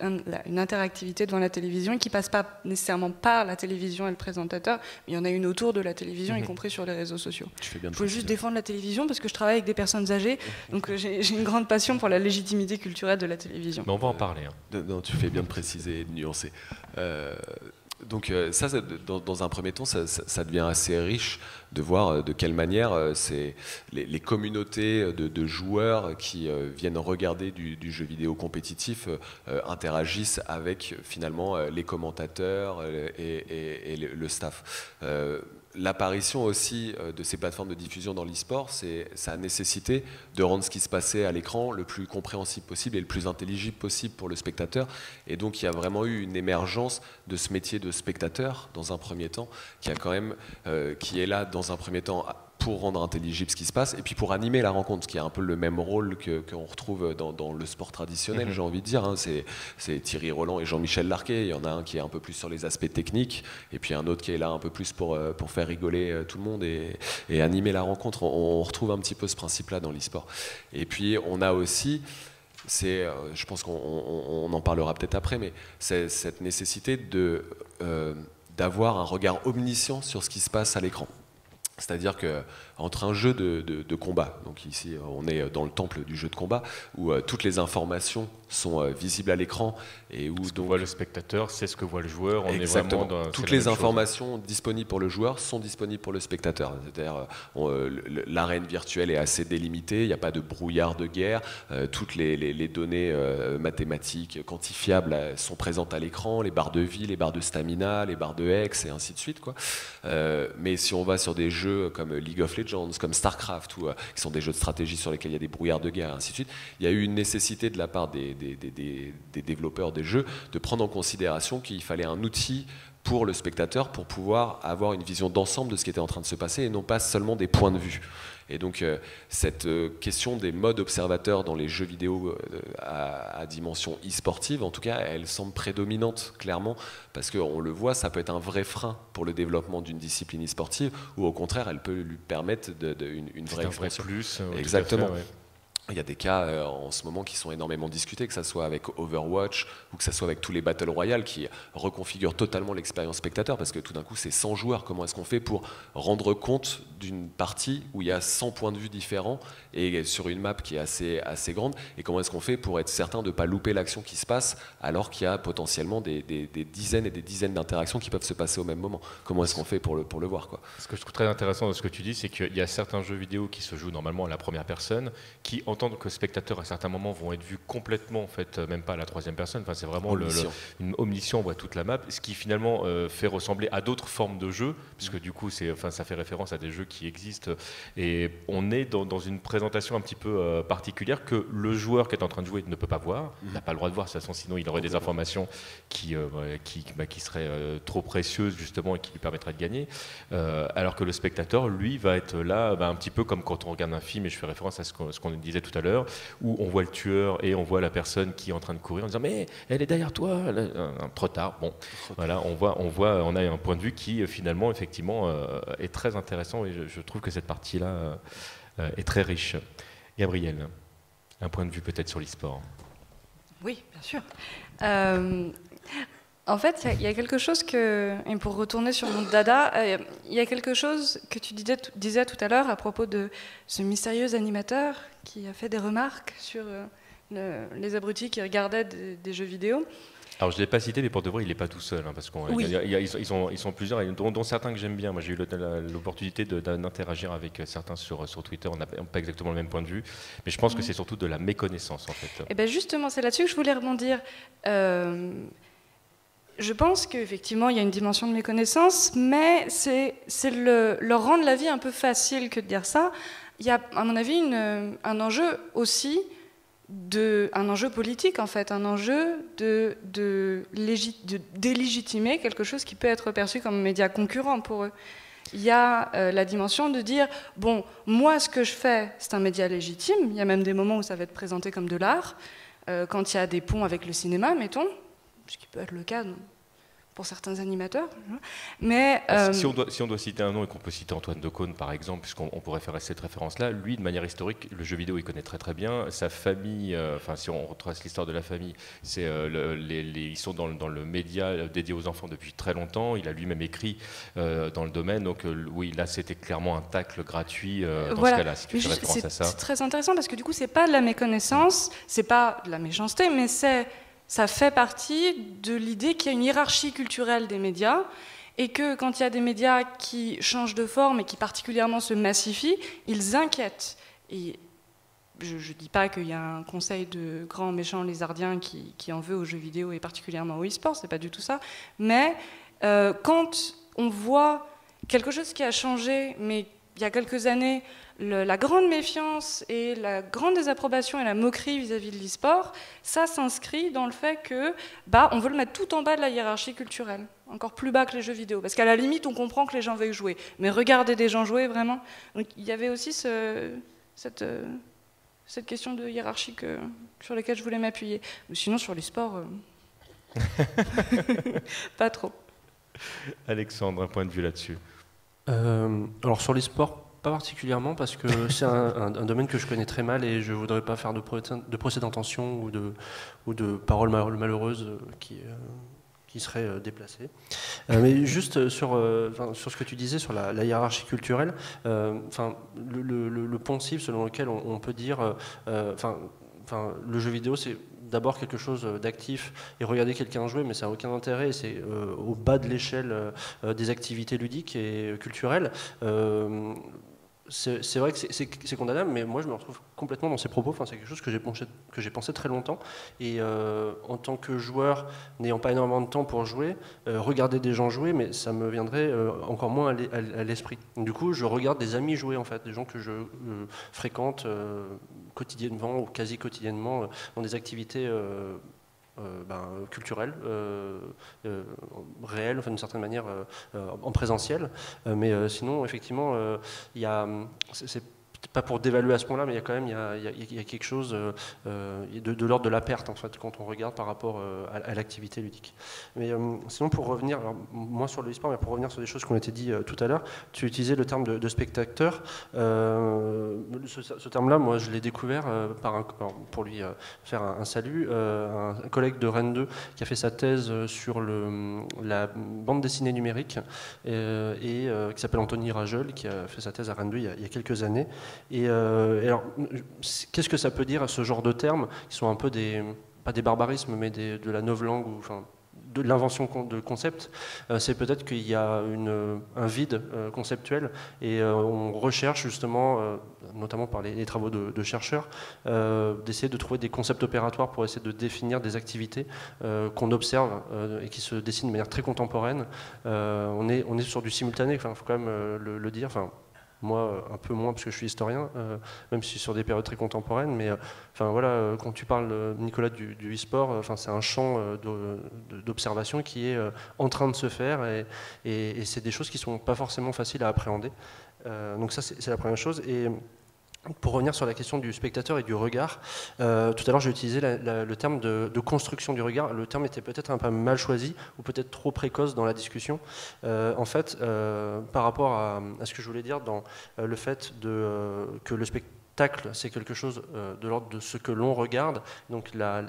une interactivité devant la télévision qui passe par pas nécessairement par la télévision et le présentateur, mais il y en a une autour de la télévision, mmh. y compris sur les réseaux sociaux. Tu fais bien je veux juste défendre la télévision parce que je travaille avec des personnes âgées, donc j'ai une grande passion pour la légitimité culturelle de la télévision. Mais on va en parler. Hein. Euh, non, tu fais bien de préciser et de nuancer. Euh, donc euh, ça, ça dans, dans un premier temps, ça, ça, ça devient assez riche de voir de quelle manière euh, c'est les, les communautés de, de joueurs qui euh, viennent regarder du, du jeu vidéo compétitif euh, interagissent avec finalement les commentateurs et, et, et le staff. Euh, L'apparition aussi de ces plateformes de diffusion dans l'e-sport, c'est sa nécessité de rendre ce qui se passait à l'écran le plus compréhensible possible et le plus intelligible possible pour le spectateur. Et donc il y a vraiment eu une émergence de ce métier de spectateur dans un premier temps, qui a quand même, euh, qui est là dans un premier temps pour rendre intelligible ce qui se passe et puis pour animer la rencontre, ce qui est un peu le même rôle que qu'on retrouve dans, dans le sport traditionnel, mmh. j'ai envie de dire. Hein. C'est Thierry Roland et Jean-Michel Larquet. Il y en a un qui est un peu plus sur les aspects techniques et puis un autre qui est là un peu plus pour, pour faire rigoler tout le monde et, et animer la rencontre. On, on retrouve un petit peu ce principe-là dans l'e-sport. Et puis on a aussi... C'est, je pense qu'on on, on en parlera peut-être après, mais c'est cette nécessité de, euh, d'avoir un regard omniscient sur ce qui se passe à l'écran. C'est-à-dire qu'entre un jeu de, de, de combat, donc ici on est dans le temple du jeu de combat, où euh, toutes les informations sont euh, visibles à l'écran et où ce donc, que voit le spectateur, c'est ce que voit le joueur. On exactement. Est vraiment dans, toutes est les informations chose. disponibles pour le joueur sont disponibles pour le spectateur. C'est-à-dire euh, l'arène virtuelle est assez délimitée, il n'y a pas de brouillard de guerre, euh, toutes les, les, les données euh, mathématiques quantifiables euh, sont présentes à l'écran, les barres de vie, les barres de stamina, les barres de hex et ainsi de suite, quoi. Euh, mais si on va sur des jeux comme League of Legends, comme Starcraft, ou, euh, qui sont des jeux de stratégie sur lesquels il y a des brouillards de guerre, et ainsi de suite, il y a eu une nécessité de la part des, des, des, des, des développeurs des jeux de prendre en considération qu'il fallait un outil pour le spectateur pour pouvoir avoir une vision d'ensemble de ce qui était en train de se passer et non pas seulement des points de vue. Et donc euh, cette euh, question des modes observateurs dans les jeux vidéo euh, à, à dimension e-sportive, en tout cas, elle semble prédominante clairement, parce qu'on le voit, ça peut être un vrai frein pour le développement d'une discipline e-sportive, ou au contraire, elle peut lui permettre de, de, une, une vraie expression. C'est un vrai plus. Euh, Exactement. Il y a des cas euh, en ce moment qui sont énormément discutés, que ce soit avec Overwatch ou que ce soit avec tous les Battle Royale qui reconfigurent totalement l'expérience spectateur, parce que tout d'un coup c'est cent joueurs. Comment est-ce qu'on fait pour rendre compte d'une partie où il y a cent points de vue différents et sur une map qui est assez, assez grande, et comment est-ce qu'on fait pour être certain de ne pas louper l'action qui se passe alors qu'il y a potentiellement des, des, des dizaines et des dizaines d'interactions qui peuvent se passer au même moment? Comment est-ce qu'on fait pour le, pour le voir, quoi? Ce que je trouve très intéressant de ce que tu dis, c'est qu'il y a certains jeux vidéo qui se jouent normalement à la première personne qui en tant que spectateurs à certains moments vont être vus complètement, en fait, même pas à la troisième personne. Enfin, c'est vraiment le, le, une omniscient, on voit toute la map, ce qui finalement euh, fait ressembler à d'autres formes de jeux, puisque du coup, c'est, enfin, ça fait référence à des jeux qui existent. Et on est dans, dans une présentation un petit peu euh, particulière que le joueur qui est en train de jouer ne peut pas voir, mmh. n'a pas le droit de voir, de toute façon, sinon il aurait des informations qui, euh, qui, bah, qui seraient euh, trop précieuses justement et qui lui permettraient de gagner. Euh, alors que le spectateur, lui, va être là, bah, un petit peu comme quand on regarde un film, et je fais référence à ce qu'on, ce qu'on disait tout à l'heure, où on voit le tueur et on voit la personne qui est en train de courir en disant mais elle est derrière toi, elle... trop tard. Bon, voilà, on voit, on voit, on a un point de vue qui finalement effectivement euh, est très intéressant, et je, je trouve que cette partie-là euh, est très riche. Gabrielle, un point de vue peut-être sur l'e-sport? Oui, bien sûr. Euh... En fait, il y, y a quelque chose que, et pour retourner sur mon dada, il euh, y a quelque chose que tu disais, disais tout à l'heure à propos de ce mystérieux animateur qui a fait des remarques sur euh, le, les abrutis qui regardaient des, des jeux vidéo. Alors je ne l'ai pas cité, mais pour de vrai, il n'est pas tout seul, hein, parce qu'on, oui. ils, sont, ils sont plusieurs, dont, dont certains que j'aime bien. Moi, j'ai eu l'opportunité d'interagir avec certains sur, sur Twitter, on n'a pas exactement le même point de vue, mais je pense mmh. que c'est surtout de la méconnaissance, en fait. Et ben justement, c'est là-dessus que je voulais rebondir. Euh, je pense qu'effectivement, il y a une dimension de méconnaissance, mais c'est le, leur rendre la vie un peu facile que de dire ça. Il y a, à mon avis, une, un enjeu aussi, de, un enjeu politique, en fait, un enjeu de, de, de délégitimer quelque chose qui peut être perçu comme un média concurrent pour eux. Il y a euh, la dimension de dire, bon, moi, ce que je fais, c'est un média légitime. Il y a même des moments où ça va être présenté comme de l'art, euh, quand il y a des ponts avec le cinéma, mettons, ce qui peut être le cas, donc, pour certains animateurs. Mais, euh... si, on doit, si on doit citer un nom et qu'on peut citer Antoine Decaune, par exemple, puisqu'on pourrait faire cette référence-là, lui, de manière historique, le jeu vidéo, il connaît très très bien. Sa famille, enfin, euh, si on retrace l'histoire de la famille, c'est, euh, le, les, les, ils sont dans, dans le média dédié aux enfants depuis très longtemps. Il a lui-même écrit euh, dans le domaine. Donc euh, oui, là, c'était clairement un tacle gratuit euh, dans voilà. ce cas-là, si tu fais référence à ça. C'est très intéressant parce que du coup, c'est pas de la méconnaissance, c'est pas de la méchanceté, mais c'est... Ça fait partie de l'idée qu'il y a une hiérarchie culturelle des médias et que quand il y a des médias qui changent de forme et qui particulièrement se massifient, ils inquiètent. Et je ne dis pas qu'il y a un conseil de grands méchants lézardiens qui, qui en veut aux jeux vidéo et particulièrement aux e-sports, c'est pas du tout ça. Mais euh, quand on voit quelque chose qui a changé, mais il y a quelques années, le, la grande méfiance et la grande désapprobation et la moquerie vis-à-vis de l'e-sport, ça s'inscrit dans le fait que, bah, on veut le mettre tout en bas de la hiérarchie culturelle, encore plus bas que les jeux vidéo, parce qu'à la limite, on comprend que les gens veulent jouer, mais regarder des gens jouer, vraiment. Donc, il y avait aussi ce, cette, cette question de hiérarchie que, sur laquelle je voulais m'appuyer. Mais sinon, sur l'e-sport, euh... pas trop. Alexandre, un point de vue là-dessus? Euh, alors sur les sports, pas particulièrement parce que c'est un, un, un domaine que je connais très mal et je voudrais pas faire de, pro de procès d'intention ou de, ou de paroles mal malheureuses qui, euh, qui seraient déplacées. Euh, mais juste sur, euh, sur ce que tu disais sur la, la hiérarchie culturelle, euh, le, le, le poncif selon lequel on, on peut dire euh, le jeu vidéo c'est d'abord quelque chose d'actif et regarder quelqu'un jouer, mais ça n'a aucun intérêt. C'est euh, au bas de l'échelle euh, des activités ludiques et culturelles. Euh, c'est vrai que c'est condamnable, mais moi je me retrouve complètement dans ces propos. Enfin, c'est quelque chose que j'ai pensé, que j'ai pensé très longtemps. Et euh, en tant que joueur, n'ayant pas énormément de temps pour jouer, euh, regarder des gens jouer, mais ça me viendrait euh, encore moins à l'esprit. Du coup, je regarde des amis jouer en fait, des gens que je euh, fréquente euh, quotidiennement ou quasi quotidiennement euh, dans des activités euh, euh, ben, culturelles, euh, euh, réelles, enfin, d'une certaine manière, euh, euh, en présentiel. Euh, mais euh, sinon, effectivement, euh, y a, c'est pas pour dévaluer à ce point-là, mais il y a quand même y a, y a, y a quelque chose euh, de, de l'ordre de la perte, en fait, quand on regarde par rapport euh, à, à l'activité ludique. Mais euh, sinon, pour revenir, alors, moins sur le e-sport, mais pour revenir sur des choses qui ont été dites euh, tout à l'heure, tu utilisais le terme de, de spectateur. Euh, ce ce terme-là, moi, je l'ai découvert euh, par un, pour lui euh, faire un, un salut, euh, un collègue de Rennes deux qui a fait sa thèse sur le, la bande dessinée numérique, euh, et euh, qui s'appelle Anthony Rajeul, qui a fait sa thèse à Rennes deux il y a, il y a quelques années. Et euh, alors, qu'est-ce que ça peut dire à ce genre de termes qui sont un peu des, pas des barbarismes, mais des, de la novlangue, ou enfin, de l'invention de concepts? Euh, c'est peut-être qu'il y a une, un vide euh, conceptuel et euh, on recherche justement, euh, notamment par les, les travaux de, de chercheurs, euh, d'essayer de trouver des concepts opératoires pour essayer de définir des activités euh, qu'on observe euh, et qui se dessinent de manière très contemporaine. Euh, on est, on est sur du simultané, il faut quand même euh, le, le dire. Moi, un peu moins, parce que je suis historien, euh, même si sur des périodes très contemporaines. Mais euh, enfin, voilà, euh, quand tu parles, euh, Nicolas, du, du e-sport, euh, enfin, c'est un champ euh, d'observation qui est euh, en train de se faire. Et, et, et c'est des choses qui ne sont pas forcément faciles à appréhender. Euh, donc ça, c'est la première chose. Et pour revenir sur la question du spectateur et du regard, euh, tout à l'heure j'ai utilisé la, la, le terme de, de construction du regard. Le terme était peut-être un peu mal choisi ou peut-être trop précoce dans la discussion. Euh, en fait, euh, par rapport à, à ce que je voulais dire dans euh, le fait de, euh, que le spectateur, c'est quelque chose de l'ordre de ce que l'on regarde, donc la,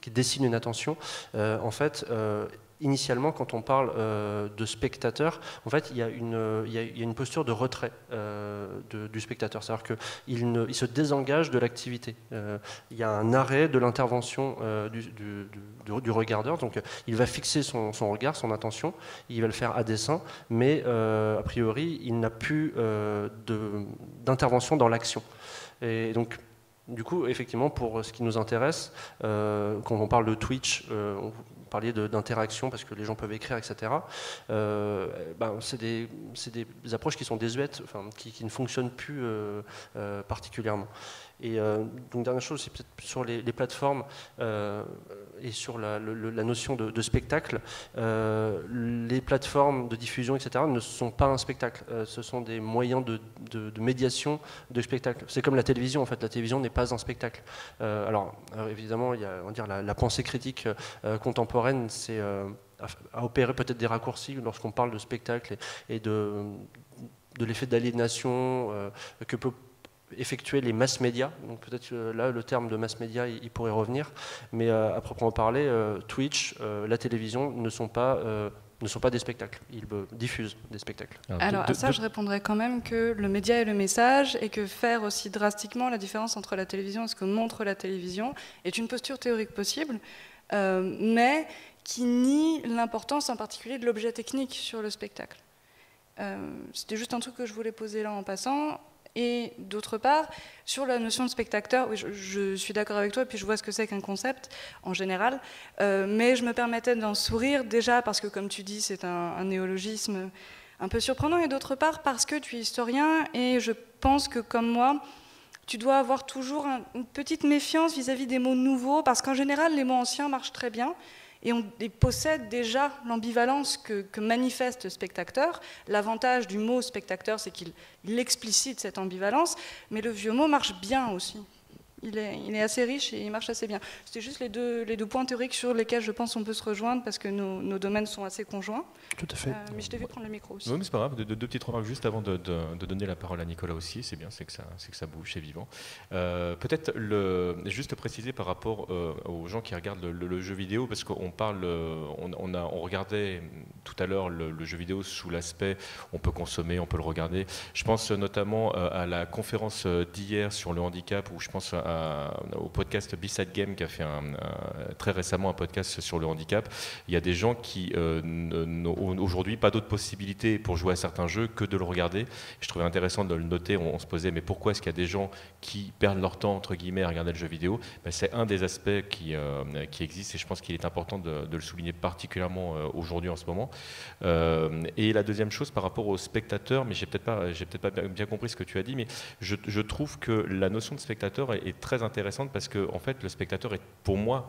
qui dessine une attention. Euh, en fait, euh, initialement, quand on parle euh, de spectateur, en fait, il y a une, il y a, il y a une posture de retrait euh, de, du spectateur. C'est-à-dire qu'il il se désengage de l'activité. Euh, il y a un arrêt de l'intervention euh, du, du, du, du regardeur. Donc, il va fixer son, son regard, son attention. Il va le faire à dessein, mais euh, a priori, il n'a plus euh, d'intervention dans l'action. Et donc, du coup, effectivement, pour ce qui nous intéresse, euh, quand on parle de Twitch, euh, on parlait d'interaction parce que les gens peuvent écrire, et cetera. Euh, ben, c'est des, des approches qui sont désuètes, enfin, qui, qui ne fonctionnent plus euh, euh, particulièrement. Et euh, donc, dernière chose, c'est peut-être sur les, les plateformes euh, et sur la, le, la notion de, de spectacle. Euh, les plateformes de diffusion, et cetera, ne sont pas un spectacle. Euh, ce sont des moyens de, de, de médiation de spectacle. C'est comme la télévision, en fait. La télévision n'est pas un spectacle. Euh, alors, alors, évidemment, il y a, on va dire, la, la pensée critique euh, contemporaine, c'est euh, à opérer peut-être des raccourcis lorsqu'on parle de spectacle et, et de, de l'effet d'aliénation euh, que peut effectuer les mass médias, donc peut-être euh, là le terme de mass médias il, il pourrait revenir, mais euh, à proprement parler, euh, Twitch, euh, la télévision ne sont pas euh, ne sont pas des spectacles, ils euh, diffusent des spectacles. Alors, Alors de, à ça de... je répondrais quand même que le média est le message et que faire aussi drastiquement la différence entre la télévision et ce que montre la télévision est une posture théorique possible, euh, mais qui nie l'importance en particulier de l'objet technique sur le spectacle. Euh, c'était juste un truc que je voulais poser là en passant. Et d'autre part, sur la notion de spectateur, oui, je, je suis d'accord avec toi, et puis je vois ce que c'est qu'un concept, en général, euh, mais je me permettais d'en sourire, déjà parce que, comme tu dis, c'est un, un néologisme un peu surprenant, et d'autre part, parce que tu es historien, et je pense que, comme moi, tu dois avoir toujours un, une petite méfiance vis-à-vis des mots nouveaux, parce qu'en général, les mots anciens marchent très bien, et on et possède déjà l'ambivalence que, que manifeste le spectateur. L'avantage du mot spectateur, c'est qu'il explicite cette ambivalence, mais le vieux mot marche bien aussi. Il est, il est assez riche et il marche assez bien. C'était juste les deux, les deux points théoriques sur lesquels je pense on peut se rejoindre parce que nos, nos domaines sont assez conjoints. Tout à fait. Euh, mais je t'ai vu prendre le micro aussi. Oui, mais c'est pas grave. Deux, deux petites remarques juste avant de, de, de donner la parole à Nicolas aussi. C'est bien, c'est que ça, c'est que ça bouge, c'est vivant. Euh, peut-être juste préciser par rapport euh, aux gens qui regardent le, le, le jeu vidéo, parce qu'on parle, on, on, a, on regardait tout à l'heure le, le jeu vidéo sous l'aspect on peut consommer, on peut le regarder. Je pense notamment à la conférence d'hier sur le handicap où je pense à au podcast B-Side Game qui a fait un, un, très récemment un podcast sur le handicap. Il y a des gens qui euh, n'ont aujourd'hui pas d'autres possibilités pour jouer à certains jeux que de le regarder. Je trouvais intéressant de le noter. On, on se posait mais pourquoi est-ce qu'il y a des gens qui perdent leur temps entre guillemets à regarder le jeu vidéo? Ben, c'est un des aspects qui, euh, qui existe et je pense qu'il est important de, de le souligner particulièrement aujourd'hui en ce moment. Euh, et la deuxième chose par rapport aux spectateurs, mais j'ai peut-être pas, j'ai peut-être pas bien compris ce que tu as dit, mais je, je trouve que la notion de spectateur est est très intéressante parce que en fait le spectateur est pour moi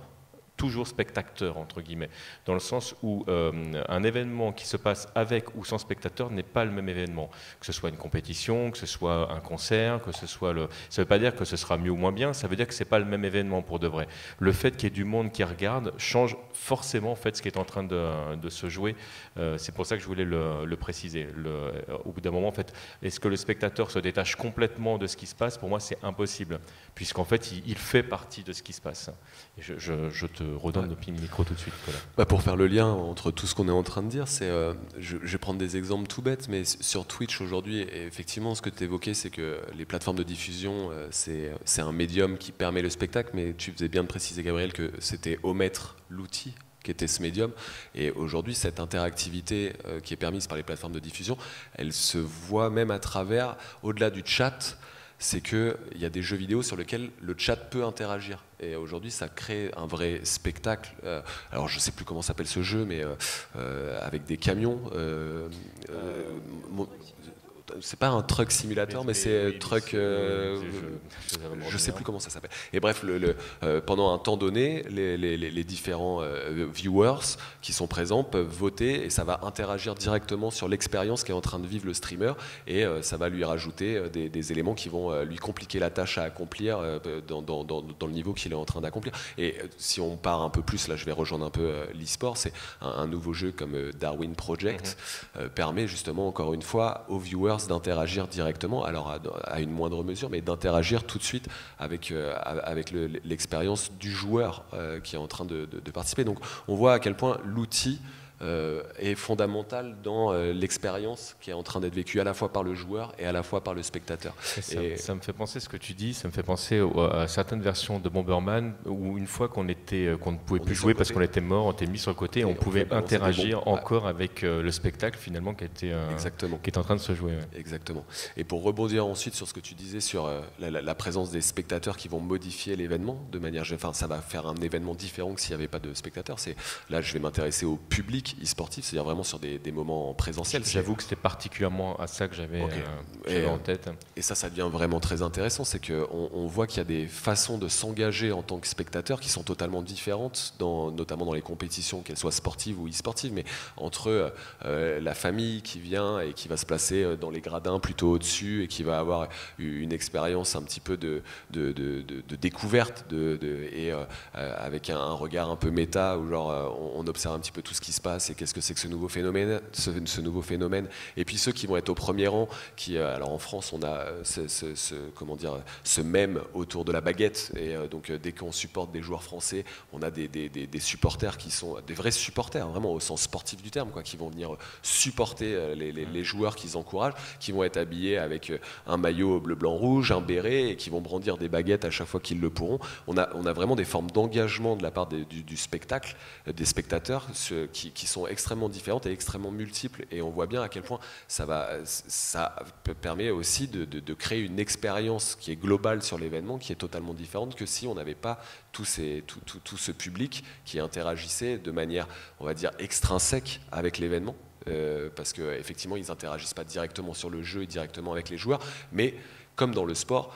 toujours spectateur entre guillemets, dans le sens où euh, un événement qui se passe avec ou sans spectateur n'est pas le même événement, que ce soit une compétition, que ce soit un concert, que ce soit le... ça veut pas dire que ce sera mieux ou moins bien, ça veut dire que c'est pas le même événement pour de vrai. Le fait qu'il y ait du monde qui regarde change forcément en fait ce qui est en train de, de se jouer, euh, c'est pour ça que je voulais le, le préciser. Le, au bout d'un moment en fait, est-ce que le spectateur se détache complètement de ce qui se passe? Pour moi c'est impossible, puisqu'en fait il, il fait partie de ce qui se passe. Et je, je, je te redonne le micro tout de suite. Bah pour faire le lien entre tout ce qu'on est en train de dire, c'est, euh, je, je vais prendre des exemples tout bêtes, mais sur Twitch aujourd'hui, effectivement, ce que tu évoquais, c'est que les plateformes de diffusion, euh, c'est un médium qui permet le spectacle, mais tu faisais bien de préciser, Gabriel, que c'était omettre l'outil qui était ce médium. Et aujourd'hui, cette interactivité euh, qui est permise par les plateformes de diffusion, elle se voit même à travers, au-delà du chat, c'est qu'il y a des jeux vidéo sur lesquels le chat peut interagir. Et aujourd'hui, ça crée un vrai spectacle. Euh, alors, je ne sais plus comment s'appelle ce jeu, mais euh, euh, avec des camions. Euh, euh, c'est pas un truck simulator, mais c'est truck. Euh, je ne sais plus comment ça s'appelle. Et bref, le, le, euh, pendant un temps donné, les, les, les différents euh, viewers qui sont présents peuvent voter et ça va interagir directement sur l'expérience qu'est en train de vivre le streamer et euh, ça va lui rajouter des, des éléments qui vont euh, lui compliquer la tâche à accomplir euh, dans, dans, dans, dans le niveau qu'il est en train d'accomplir. Et euh, si on part un peu plus, là, je vais rejoindre un peu euh, l'e-sport. C'est un, un nouveau jeu comme euh, Darwin Project euh, permet justement encore une fois aux viewers mars d'interagir directement, alors à, à une moindre mesure, mais d'interagir tout de suite avec, euh, avec l'expérience le, du joueur euh, qui est en train de, de, de participer. Donc on voit à quel point l'outil euh, est fondamental dans euh, l'expérience qui est en train d'être vécue à la fois par le joueur et à la fois par le spectateur. Ça, et ça me fait penser, ce que tu dis, ça me fait penser à certaines versions de Bomberman où une fois qu'on était, qu'on ne pouvait on plus jouer parce qu'on était mort, on était mis sur le côté et, et on, on pouvait interagir encore ouais. avec euh, le spectacle finalement qui était, euh, qui est en train de se jouer. Ouais. Exactement. Et pour rebondir ensuite sur ce que tu disais sur euh, la, la, la présence des spectateurs qui vont modifier l'événement de manière, enfin ça va faire un événement différent que s'il n'y avait pas de spectateurs. C'est là je vais m'intéresser au public e-sportif, c'est-à-dire vraiment sur des, des moments présentiels. J'avoue que c'était particulièrement à ça que j'avais okay. euh, en tête. Et ça, ça devient vraiment très intéressant, c'est qu'on on voit qu'il y a des façons de s'engager en tant que spectateur qui sont totalement différentes, dans, notamment dans les compétitions, qu'elles soient sportives ou e-sportives, mais entre euh, la famille qui vient et qui va se placer dans les gradins plutôt au-dessus et qui va avoir une expérience un petit peu de, de, de, de, de découverte de, de, et euh, avec un, un regard un peu méta où genre, on, on observe un petit peu tout ce qui se passe. Et qu'est-ce que c'est que ce nouveau phénomène, ce, ce nouveau phénomène. Et puis ceux qui vont être au premier rang, qui, alors en France, on a ce, ce, ce, comment dire, ce mème autour de la baguette. Et donc dès qu'on supporte des joueurs français, on a des, des, des, des supporters qui sont des vrais supporters, vraiment au sens sportif du terme, quoi, qui vont venir supporter les, les, les joueurs qu'ils encouragent, qui vont être habillés avec un maillot bleu, blanc, rouge, un béret, et qui vont brandir des baguettes à chaque fois qu'ils le pourront. On a, on a vraiment des formes d'engagement de la part des, du, du spectacle, des spectateurs, ce, qui qui sont extrêmement différentes et extrêmement multiples, et on voit bien à quel point ça, va, ça permet aussi de, de, de créer une expérience qui est globale sur l'événement, qui est totalement différente que si on n'avait pas tout, ces, tout, tout, tout ce public qui interagissait de manière, on va dire, extrinsèque avec l'événement, euh, parce qu'effectivement ils n'interagissent pas directement sur le jeu et directement avec les joueurs, mais comme dans le sport,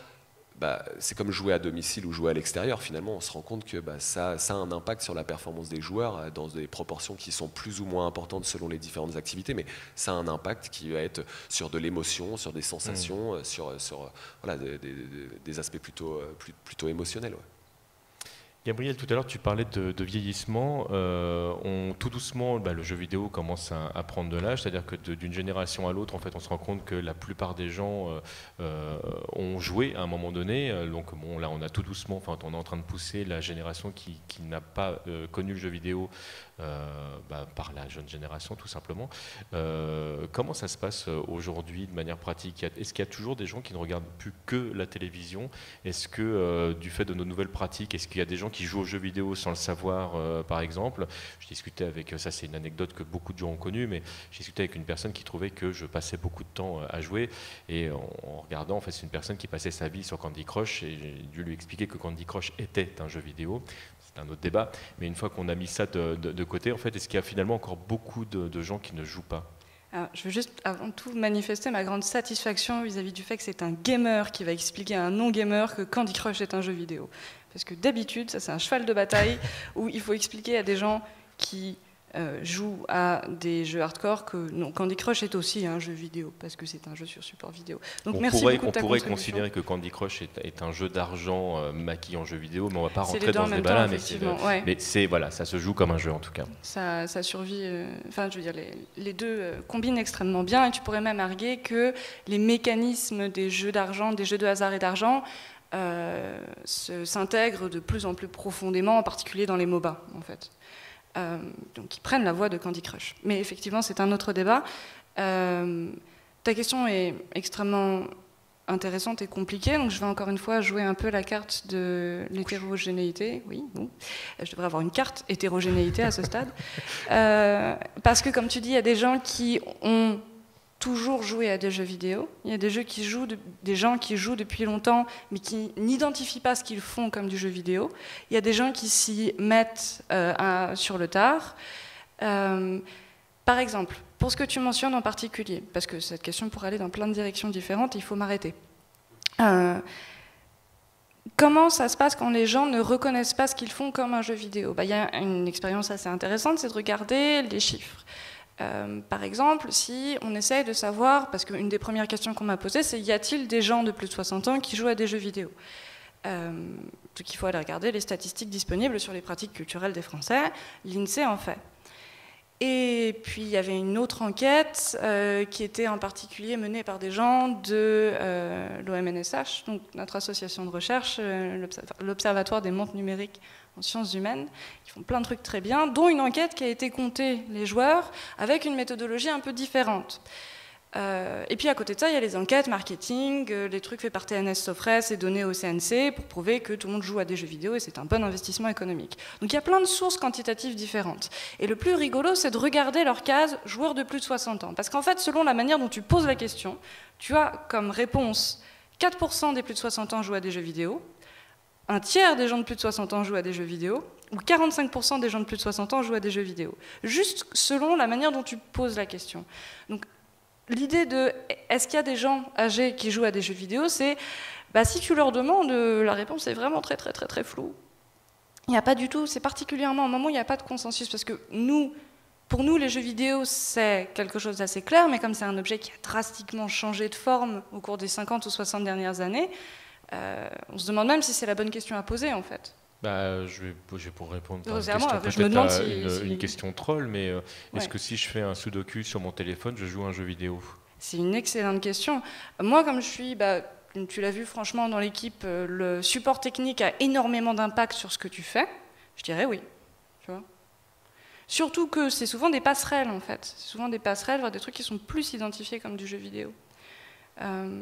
bah, c'est comme jouer à domicile ou jouer à l'extérieur. Finalement, on se rend compte que bah, ça, ça a un impact sur la performance des joueurs dans des proportions qui sont plus ou moins importantes selon les différentes activités, mais ça a un impact qui va être sur de l'émotion, sur des sensations, mmh. sur, sur voilà, des, des, des aspects plutôt, plutôt émotionnels. Ouais. Gabriel, tout à l'heure, tu parlais de, de vieillissement. Euh, on, tout doucement, bah, le jeu vidéo commence à, à prendre de l'âge, c'est-à-dire que d'une génération à l'autre, en fait, on se rend compte que la plupart des gens euh, ont joué à un moment donné. Donc bon, là, on a tout doucement, enfin, on est en train de pousser la génération qui, qui n'a pas euh, connu le jeu vidéo euh, bah, par la jeune génération, tout simplement. Euh, comment ça se passe aujourd'hui de manière pratique? Est-ce qu'il y a toujours des gens qui ne regardent plus que la télévision? Est-ce que, euh, du fait de nos nouvelles pratiques, est-ce qu'il y a des gens qui jouent aux jeux vidéo sans le savoir, euh, par exemple. Je discutais avec, ça c'est une anecdote que beaucoup de gens ont connue, mais j'ai discuté avec une personne qui trouvait que je passais beaucoup de temps à jouer, et en, en regardant, en fait c'est une personne qui passait sa vie sur Candy Crush, et j'ai dû lui expliquer que Candy Crush était un jeu vidéo. C'est un autre débat, mais une fois qu'on a mis ça de, de, de côté, en fait, est-ce qu'il y a finalement encore beaucoup de, de gens qui ne jouent pas? Alors, je veux juste avant tout manifester ma grande satisfaction vis-à-vis du fait que c'est un gamer qui va expliquer à un non-gamer que Candy Crush est un jeu vidéo. Parce que d'habitude, ça c'est un cheval de bataille où il faut expliquer à des gens qui euh, jouent à des jeux hardcore que non, Candy Crush est aussi un jeu vidéo, parce que c'est un jeu sur support vidéo. Donc on merci pourrait, beaucoup de ta On pourrait considérer que Candy Crush est, est un jeu d'argent euh, maquillé en jeu vidéo, mais on ne va pas rentrer dans ce débat-là. Mais, mais c'est voilà, ça se joue comme un jeu en tout cas. Ça, ça survit, enfin euh, je veux dire, les, les deux euh, combinent extrêmement bien, et tu pourrais même arguer que les mécanismes des jeux d'argent, des jeux de hasard et d'argent, Euh, s'intègrent de plus en plus profondément, en particulier dans les MOBA, en fait. Euh, donc, ils prennent la voie de Candy Crush. Mais effectivement, c'est un autre débat. Euh, ta question est extrêmement intéressante et compliquée, donc je vais encore une fois jouer un peu la carte de l'hétérogénéité. Oui, bon. Je devrais avoir une carte hétérogénéité à ce stade. Euh, parce que, comme tu dis, il y a des gens qui ont toujours jouer à des jeux vidéo. Il y a des, jeux qui jouent de, des gens qui jouent depuis longtemps, mais qui n'identifient pas ce qu'ils font comme du jeu vidéo. Il y a des gens qui s'y mettent euh, à, sur le tard. Euh, par exemple, pour ce que tu mentionnes en particulier, parce que cette question pourrait aller dans plein de directions différentes, il faut m'arrêter. Euh, Comment ça se passe quand les gens ne reconnaissent pas ce qu'ils font comme un jeu vidéo? Bah, il y a une expérience assez intéressante, c'est de regarder les chiffres. Euh, par exemple, si on essaye de savoir, parce qu'une des premières questions qu'on m'a posée, c'est y a-t-il des gens de plus de soixante ans qui jouent à des jeux vidéo? euh, Donc il faut aller regarder les statistiques disponibles sur les pratiques culturelles des Français, l'INSEE en fait. Et puis il y avait une autre enquête euh, qui était en particulier menée par des gens de euh, l'O M N S H, donc notre association de recherche, euh, l'Observatoire des montres numériques en sciences humaines, qui font plein de trucs très bien, dont une enquête qui a été comptée les joueurs avec une méthodologie un peu différente. Euh, et puis à côté de ça, il y a les enquêtes marketing, euh, les trucs faits par T N S Sofres et donnés au C N C pour prouver que tout le monde joue à des jeux vidéo et c'est un bon investissement économique. Donc il y a plein de sources quantitatives différentes. Et le plus rigolo, c'est de regarder leur case joueurs de plus de soixante ans. Parce qu'en fait, selon la manière dont tu poses la question, tu as comme réponse quatre pour cent des plus de soixante ans jouent à des jeux vidéo, un tiers des gens de plus de soixante ans jouent à des jeux vidéo, ou quarante-cinq pour cent des gens de plus de soixante ans jouent à des jeux vidéo. Juste selon la manière dont tu poses la question. Donc, l'idée de est-ce qu'il y a des gens âgés qui jouent à des jeux vidéo, c'est bah, si tu leur demandes, la réponse est vraiment très très très très floue. Il n'y a pas du tout, c'est particulièrement un moment où il n'y a pas de consensus, parce que nous, pour nous les jeux vidéo c'est quelque chose d'assez clair, mais comme c'est un objet qui a drastiquement changé de forme au cours des cinquante ou soixante dernières années, euh, on se demande même si c'est la bonne question à poser en fait. Bah, je vais, je vais pour répondre par une question, je me demande à si, une, si... une question troll, mais euh, ouais. Est-ce que si je fais un sudoku sur mon téléphone, je joue à un jeu vidéo? C'est une excellente question. Moi, comme je suis, bah, tu l'as vu franchement dans l'équipe, le support technique a énormément d'impact sur ce que tu fais, je dirais oui. Tu vois, surtout que c'est souvent des passerelles, en fait. C'est souvent des passerelles vers des trucs qui sont plus identifiés comme du jeu vidéo. Euh...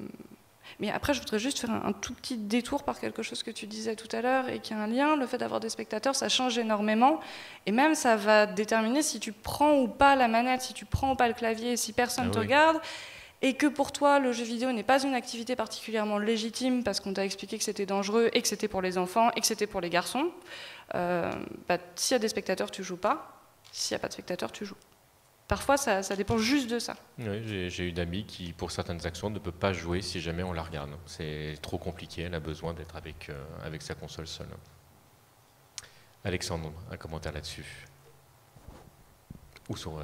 Mais après, je voudrais juste faire un, un tout petit détour par quelque chose que tu disais tout à l'heure et qui a un lien. Le fait d'avoir des spectateurs, ça change énormément. Et même, ça va déterminer si tu prends ou pas la manette, si tu prends ou pas le clavier, si personne ah te oui. regarde. Et que pour toi, le jeu vidéo n'est pas une activité particulièrement légitime parce qu'on t'a expliqué que c'était dangereux et que c'était pour les enfants et que c'était pour les garçons. Euh, bah, s'il y a des spectateurs, tu joues pas. S'il n'y a pas de spectateurs, tu joues. Parfois, ça, ça dépend juste de ça. Oui, j'ai une amie qui, pour certaines actions, ne peut pas jouer si jamais on la regarde. C'est trop compliqué, elle a besoin d'être avec, euh, avec sa console seule. Alexandre, un commentaire là-dessus? Ou sur... Euh,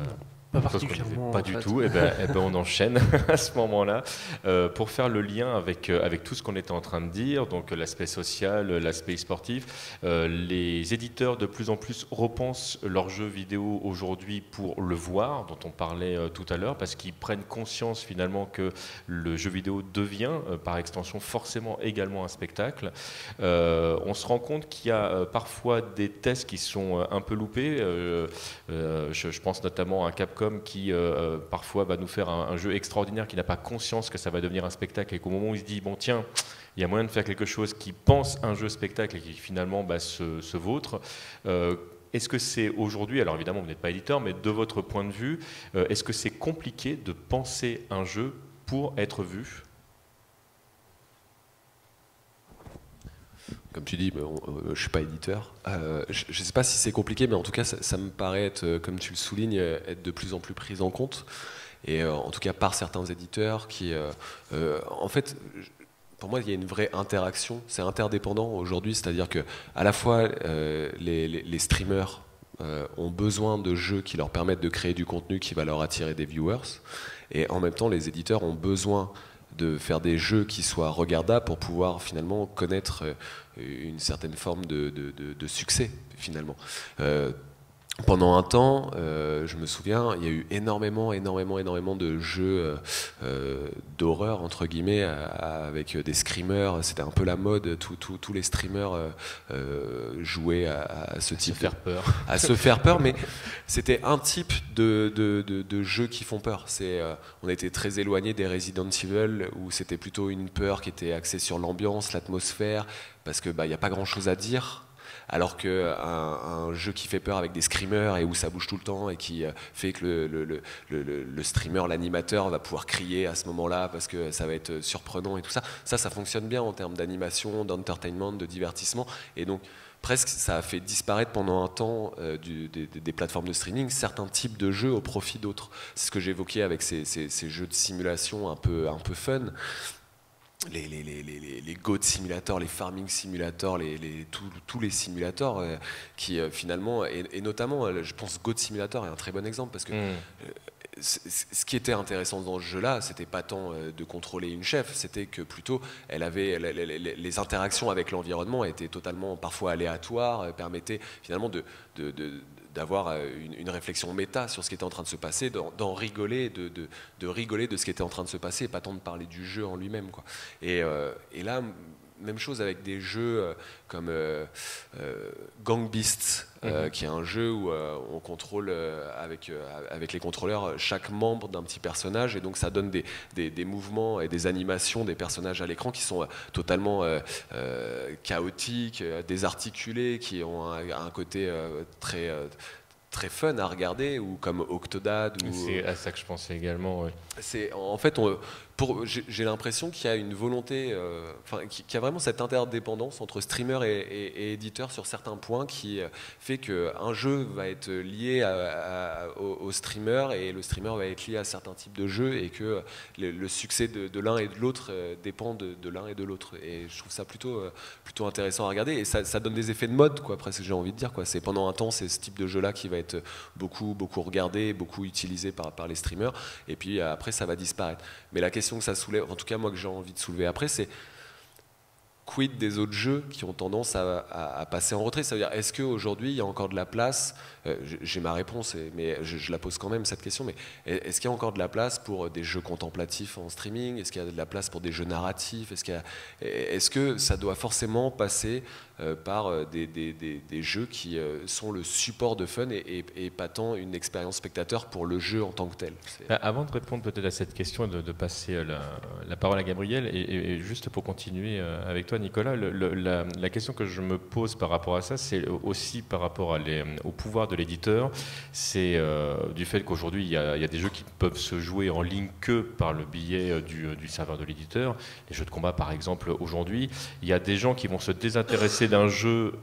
pas particulièrement. Pas du fait. tout. Et ben, et ben on enchaîne à ce moment-là euh, pour faire le lien avec, euh, avec tout ce qu'on était en train de dire, donc l'aspect social, l'aspect sportif. Euh, les éditeurs de plus en plus repensent leurs jeux vidéo aujourd'hui pour le voir, dont on parlait euh, tout à l'heure, parce qu'ils prennent conscience finalement que le jeu vidéo devient, euh, par extension, forcément également un spectacle. Euh, on se rend compte qu'il y a euh, parfois des tests qui sont euh, un peu loupés. Euh, euh, je, je pense notamment à Capcom qui euh, parfois va nous faire un, un jeu extraordinaire qui n'a pas conscience que ça va devenir un spectacle et qu'au moment où il se dit bon tiens il y a moyen de faire quelque chose qui pense un jeu spectacle et qui finalement bah, se, se vautre. Euh, est-ce que c'est aujourd'hui, alors évidemment vous n'êtes pas éditeur mais de votre point de vue, euh, est-ce que c'est compliqué de penser un jeu pour être vu? Comme tu dis, je ne suis pas éditeur. Euh, je ne sais pas si c'est compliqué, mais en tout cas, ça, ça me paraît être, comme tu le soulignes, être de plus en plus pris en compte. Et euh, en tout cas, par certains éditeurs qui... Euh, euh, en fait, pour moi, il y a une vraie interaction. C'est interdépendant aujourd'hui. C'est-à-dire que à la fois, euh, les, les, les streamers euh, ont besoin de jeux qui leur permettent de créer du contenu qui va leur attirer des viewers. Et en même temps, les éditeurs ont besoin de faire des jeux qui soient regardables pour pouvoir finalement connaître une certaine forme de, de, de, de succès finalement. Euh, pendant un temps, euh, je me souviens, il y a eu énormément, énormément, énormément de jeux euh, d'horreur entre guillemets à, à, avec des screamers. C'était un peu la mode. Tout, tout, tous les streamers euh, jouaient à, à ce à type, se faire peur, à se faire peur. Mais c'était un type de, de, de, de jeux qui font peur. C'est, euh, on était très éloigné des Resident Evil où c'était plutôt une peur qui était axée sur l'ambiance, l'atmosphère, parce que bah, y a pas grand-chose à dire. Alors qu'un un jeu qui fait peur avec des screamers et où ça bouge tout le temps et qui fait que le, le, le, le, le streamer, l'animateur va pouvoir crier à ce moment-là parce que ça va être surprenant et tout ça, ça, ça fonctionne bien en termes d'animation, d'entertainment, de divertissement. Et donc, presque, ça a fait disparaître pendant un temps euh, du, des, des plateformes de streaming certains types de jeux au profit d'autres. C'est ce que j'évoquais avec ces, ces, ces jeux de simulation un peu, un peu fun. Les, les, les, les, les Goat Simulator, les Farming Simulator, les, les, tous les simulators euh, qui euh, finalement, et, et notamment, euh, je pense Goat Simulator est un très bon exemple parce que mmh. euh, ce qui était intéressant dans ce jeu-là, c'était pas tant de contrôler une chef, c'était que plutôt elle avait les interactions avec l'environnement étaient totalement parfois aléatoires, permettaient finalement de, de, de d'avoir une, une réflexion méta sur ce qui était en train de se passer, d'en rigoler, de, de, de rigoler de ce qui était en train de se passer, et pas tant de parler du jeu en lui-même, quoi. Et, euh, et là, même chose avec des jeux comme euh, euh, Gang Beasts, euh, mm-hmm. qui est un jeu où euh, on contrôle euh, avec, euh, avec les contrôleurs chaque membre d'un petit personnage, et donc ça donne des, des, des mouvements et des animations des personnages à l'écran qui sont totalement euh, euh, chaotiques, désarticulés, qui ont un, un côté euh, très, euh, très fun à regarder, ou comme Octodad. C'est à ça que je pensais également. Oui. C'est, en fait, on... j'ai l'impression qu'il y a une volonté, euh, enfin, qu'il y a vraiment cette interdépendance entre streamer et, et, et éditeur sur certains points, qui fait qu'un jeu va être lié à, à, au, au streamer, et le streamer va être lié à certains types de jeux, et que le, le succès de, de l'un et de l'autre dépend de, de l'un et de l'autre. Et je trouve ça plutôt, plutôt intéressant à regarder, et ça, ça donne des effets de mode, quoi, presque, j'ai envie de dire, quoi. C'est, pendant un temps, c'est ce type de jeu-là qui va être beaucoup, beaucoup regardé, beaucoup utilisé par, par les streamers, et puis après, ça va disparaître. Mais la question que ça soulève, en tout cas moi que j'ai envie de soulever après, c'est quid des autres jeux qui ont tendance à, à, à passer en retrait. Ça veut dire, est-ce qu'aujourd'hui il y a encore de la place, euh, j'ai ma réponse mais je, je la pose quand même cette question, mais est-ce qu'il y a encore de la place pour des jeux contemplatifs en streaming? Est-ce qu'il y a de la place pour des jeux narratifs? Est-ce qu'il y a, est-ce que ça doit forcément passer euh, par des, des, des, des jeux qui euh, sont le support de fun et, et, et pas tant une expérience spectateur pour le jeu en tant que tel? Avant de répondre peut-être à cette question, de, de passer la, la parole à Gabrielle, et, et, et juste pour continuer avec toi Nicolas, le, le, la, la question que je me pose par rapport à ça, c'est aussi par rapport à les, au pouvoir de l'éditeur. C'est euh, du fait qu'aujourd'hui, il y, y a des jeux qui peuvent se jouer en ligne que par le biais du, du serveur de l'éditeur. Les jeux de combat, par exemple, aujourd'hui, il y a des gens qui vont se désintéresser d'un jeu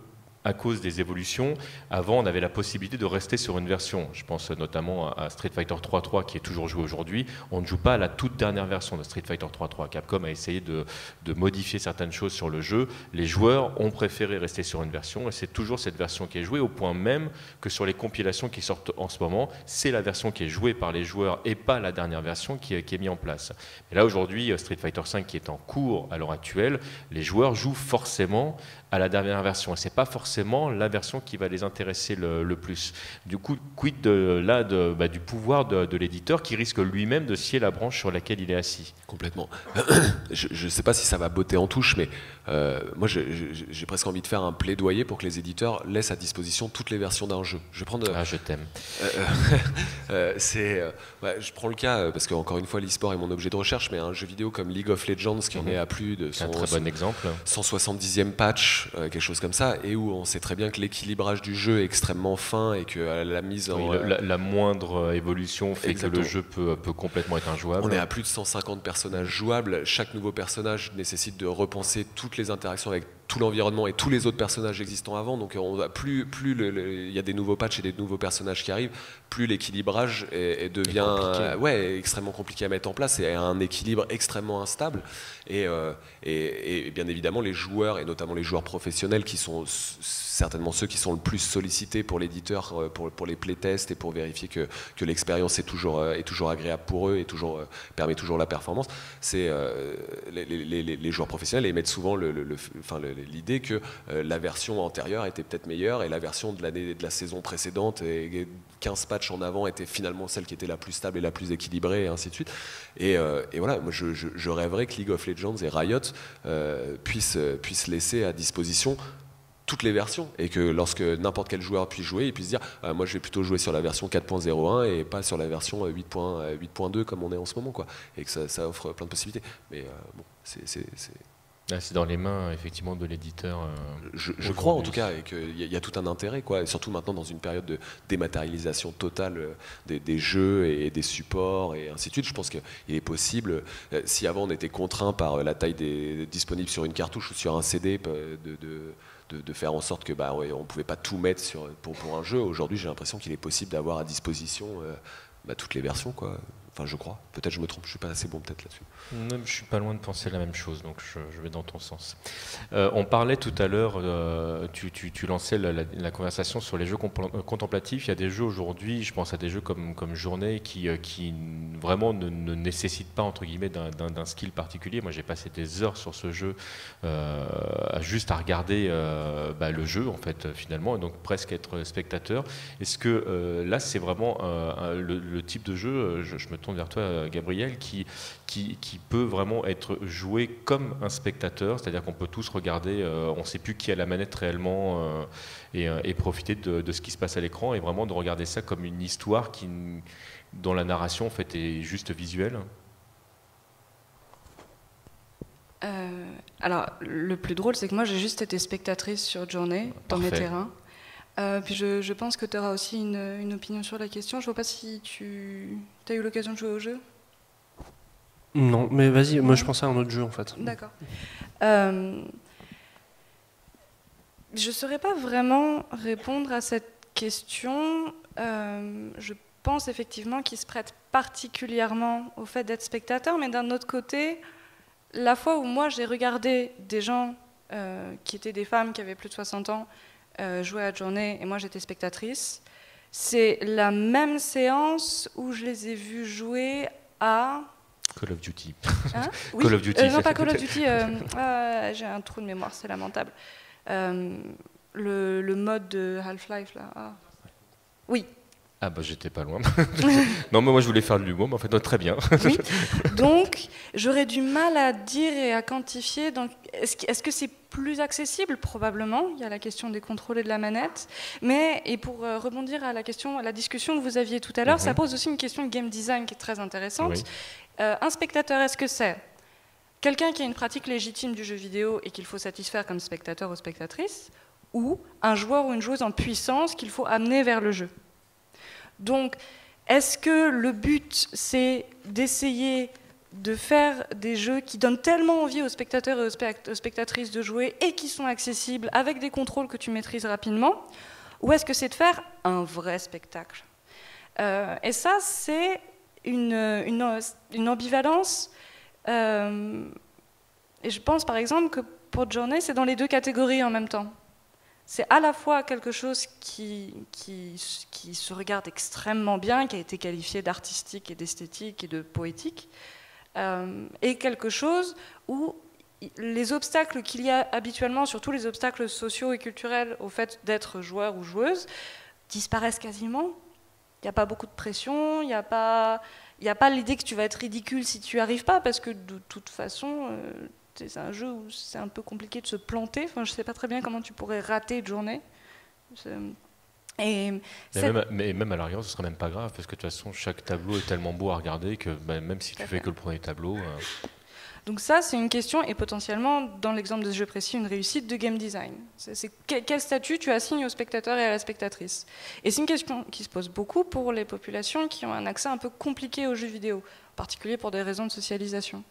à cause des évolutions. Avant, on avait la possibilité de rester sur une version. Je pense notamment à Street Fighter trois point trois qui est toujours joué aujourd'hui. On ne joue pas à la toute dernière version de Street Fighter trois point trois. Capcom a essayé de, de modifier certaines choses sur le jeu. Les joueurs ont préféré rester sur une version, et c'est toujours cette version qui est jouée, au point même que sur les compilations qui sortent en ce moment, c'est la version qui est jouée par les joueurs et pas la dernière version qui est, qui est mise en place. Et là, aujourd'hui, Street Fighter cinq qui est en cours à l'heure actuelle, les joueurs jouent forcément à la dernière version. Et ce n'est pas forcément la version qui va les intéresser le, le plus. Du coup, quid de, là, de, bah, du pouvoir de, de l'éditeur qui risque lui-même de scier la branche sur laquelle il est assis? Complètement. Je ne sais pas si ça va botter en touche, mais euh, moi, j'ai presque envie de faire un plaidoyer pour que les éditeurs laissent à disposition toutes les versions d'un jeu. Je vais prendre, euh, ah, je t'aime. Euh, euh, euh, ouais, je prends le cas, parce qu'encore une fois, l'e-sport est mon objet de recherche, mais un jeu vidéo comme League of Legends, qui en mmh. est à plus de son, un très bon exemple. cent soixante-dixième patch, Euh, quelque chose comme ça, et où on sait très bien que l'équilibrage du jeu est extrêmement fin, et que euh, la mise en... Oui, la, la moindre évolution fait exactement. Que le jeu peut, peut complètement être injouable. On est à plus de cent cinquante personnages jouables, chaque nouveau personnage nécessite de repenser toutes les interactions avec tout l'environnement et tous les autres personnages existants avant, donc on va, plus plus le, le, y a des nouveaux patchs et des nouveaux personnages qui arrivent, plus l'équilibrage est, est devient euh, ouais, extrêmement compliqué à mettre en place, et un équilibre extrêmement instable, et, euh, et, et bien évidemment les joueurs, et notamment les joueurs professionnels qui sont certainement ceux qui sont le plus sollicités pour l'éditeur, pour, pour les playtests, et pour vérifier que, que l'expérience est toujours, est toujours agréable pour eux, et toujours, permet toujours la performance, c'est euh, les, les, les, les joueurs professionnels, et mettent souvent le, le, le, enfin, le l'idée que euh, la version antérieure était peut-être meilleure, et la version de, l'année, de la saison précédente et quinze patchs en avant était finalement celle qui était la plus stable et la plus équilibrée, et ainsi de suite. Et, euh, et voilà, moi je, je, je rêverais que League of Legends et Riot euh, puissent, puissent laisser à disposition toutes les versions, et que lorsque n'importe quel joueur puisse jouer, il puisse dire euh, moi je vais plutôt jouer sur la version quatre point zéro un et pas sur la version huit point deux comme on est en ce moment, quoi. Et que ça, ça offre plein de possibilités, mais euh, bon, c'est... c'est dans les mains effectivement de l'éditeur. Euh, je, je crois en tout cas, et qu'il y, y a tout un intérêt, quoi. Et surtout maintenant dans une période de dématérialisation totale euh, des, des jeux et des supports et ainsi de suite, je pense qu'il est possible, euh, si avant on était contraint par euh, la taille des disponibles sur une cartouche ou sur un C D, de, de De, de faire en sorte que bah, ouais, on ne pouvait pas tout mettre sur, pour, pour un jeu. Aujourd'hui, j'ai l'impression qu'il est possible d'avoir à disposition euh, bah, toutes les versions, quoi. Enfin, je crois. Peut-être je me trompe, je ne suis pas assez bon peut-être là-dessus. Je ne suis pas loin de penser la même chose, donc je, je vais dans ton sens. Euh, on parlait tout à l'heure, euh, tu, tu, tu lançais la, la, la conversation sur les jeux contemplatifs. Il y a des jeux aujourd'hui, je pense à des jeux comme, comme Journey, qui, qui vraiment ne, ne nécessitent pas, entre guillemets, d'un, d'un, d'un skill particulier. Moi, j'ai passé des heures sur ce jeu, euh, juste à regarder euh, bah, le jeu, en fait, finalement, et donc presque être spectateur. Est-ce que euh, là, c'est vraiment euh, le, le type de jeu, je, je me tourne vers toi, Gabrielle, qui, qui, qui peut vraiment être joué comme un spectateur, c'est-à-dire qu'on peut tous regarder, euh, on ne sait plus qui a la manette réellement, euh, et, et profiter de, de ce qui se passe à l'écran, et vraiment de regarder ça comme une histoire qui, dont la narration en fait, est juste visuelle. euh, Alors, le plus drôle, c'est que moi, j'ai juste été spectatrice sur Journée, dans mes terrains. Euh, puis je, je pense que tu auras aussi une, une opinion sur la question. Je ne vois pas si tu as eu l'occasion de jouer au jeu. Non, mais vas-y, moi je pensais à un autre jeu en fait. D'accord. Euh, je ne saurais pas vraiment répondre à cette question. Euh, je pense effectivement qu'il se prête particulièrement au fait d'être spectateur, mais d'un autre côté, la fois où moi j'ai regardé des gens euh, qui étaient des femmes qui avaient plus de soixante ans, Euh, jouer à la Journée, et moi j'étais spectatrice. C'est la même séance où je les ai vus jouer à... Call of Duty. Hein? Oui. Call of Duty. Euh, non, pas Call of Duty. Euh, euh, J'ai un trou de mémoire, c'est lamentable. Euh, le, le mode de Half-Life, là. Ah. Oui. Ah bah j'étais pas loin. Non mais moi je voulais faire de l'humour, mais en fait non, très bien. Oui. Donc j'aurais du mal à dire et à quantifier. Est-ce que c'est plus accessible? Probablement. Il y a la question des contrôles et de la manette. Mais et pour euh, rebondir à la question, à la discussion que vous aviez tout à l'heure, mm-hmm. ça pose aussi une question de game design qui est très intéressante. Oui. Euh, un spectateur, est-ce que c'est quelqu'un qui a une pratique légitime du jeu vidéo et qu'il faut satisfaire comme spectateur ou spectatrice, ou un joueur ou une joueuse en puissance qu'il faut amener vers le jeu? Donc, est-ce que le but, c'est d'essayer de faire des jeux qui donnent tellement envie aux spectateurs et aux spectatrices de jouer et qui sont accessibles avec des contrôles que tu maîtrises rapidement? Ou est-ce que c'est de faire un vrai spectacle? euh, Et ça, c'est une, une, une ambivalence. Euh, et je pense, par exemple, que pour Journey, c'est dans les deux catégories en même temps. C'est à la fois quelque chose qui, qui, qui se regarde extrêmement bien, qui a été qualifié d'artistique et d'esthétique et de poétique, euh, et quelque chose où les obstacles qu'il y a habituellement, surtout les obstacles sociaux et culturels au fait d'être joueur ou joueuse, disparaissent quasiment. Il n'y a pas beaucoup de pression, il n'y a pas, il n'y a pas l'idée que tu vas être ridicule si tu n'y arrives pas, parce que de toute façon... Euh, c'est un jeu où c'est un peu compliqué de se planter. Enfin, je ne sais pas très bien comment tu pourrais rater une journée. Et mais même, mais même à l'arrière, ce ne serait même pas grave, parce que de toute façon, chaque tableau est tellement beau à regarder que bah, même si tu fais que le premier tableau... Euh... Donc ça, c'est une question, et potentiellement, dans l'exemple de ce jeu précis, une réussite de game design. C'est quel statut tu assignes au spectateur et à la spectatrice? Et c'est une question qui se pose beaucoup pour les populations qui ont un accès un peu compliqué aux jeux vidéo, en particulier pour des raisons de socialisation.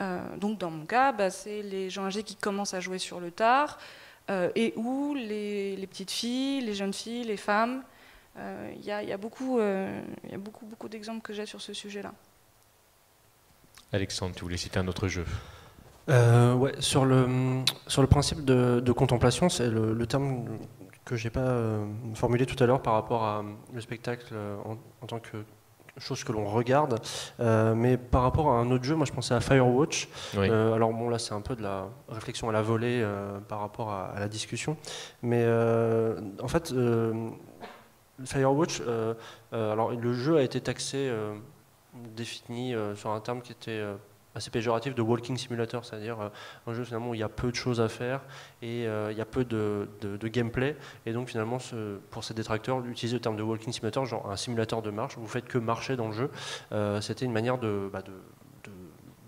Euh, donc dans mon cas, bah, c'est les gens âgés qui commencent à jouer sur le tard, euh, et où les, les petites filles, les jeunes filles, les femmes. Euh, y a, y a beaucoup, euh, y a beaucoup, beaucoup d'exemples que j'ai sur ce sujet-là. Alexandre, tu voulais citer un autre jeu? euh, ouais, sur, le, sur le principe de, de contemplation, c'est le, le terme que je n'ai pas euh, formulé tout à l'heure par rapport à le spectacle en, en tant que... chose que l'on regarde, euh, mais par rapport à un autre jeu, moi je pensais à Firewatch. Oui. Euh, alors bon, là c'est un peu de la réflexion à la volée euh, par rapport à, à la discussion, mais euh, en fait euh, Firewatch, euh, euh, alors le jeu a été taxé, euh, défini euh, sur un terme qui était euh, assez péjoratif de walking simulator, c'est-à-dire euh, un jeu finalement où il y a peu de choses à faire et euh, il y a peu de, de, de gameplay, et donc finalement ce, pour ces détracteurs utiliser le terme de walking simulator, genre un simulateur de marche, vous faites que marcher dans le jeu, euh, c'était une manière de, bah de,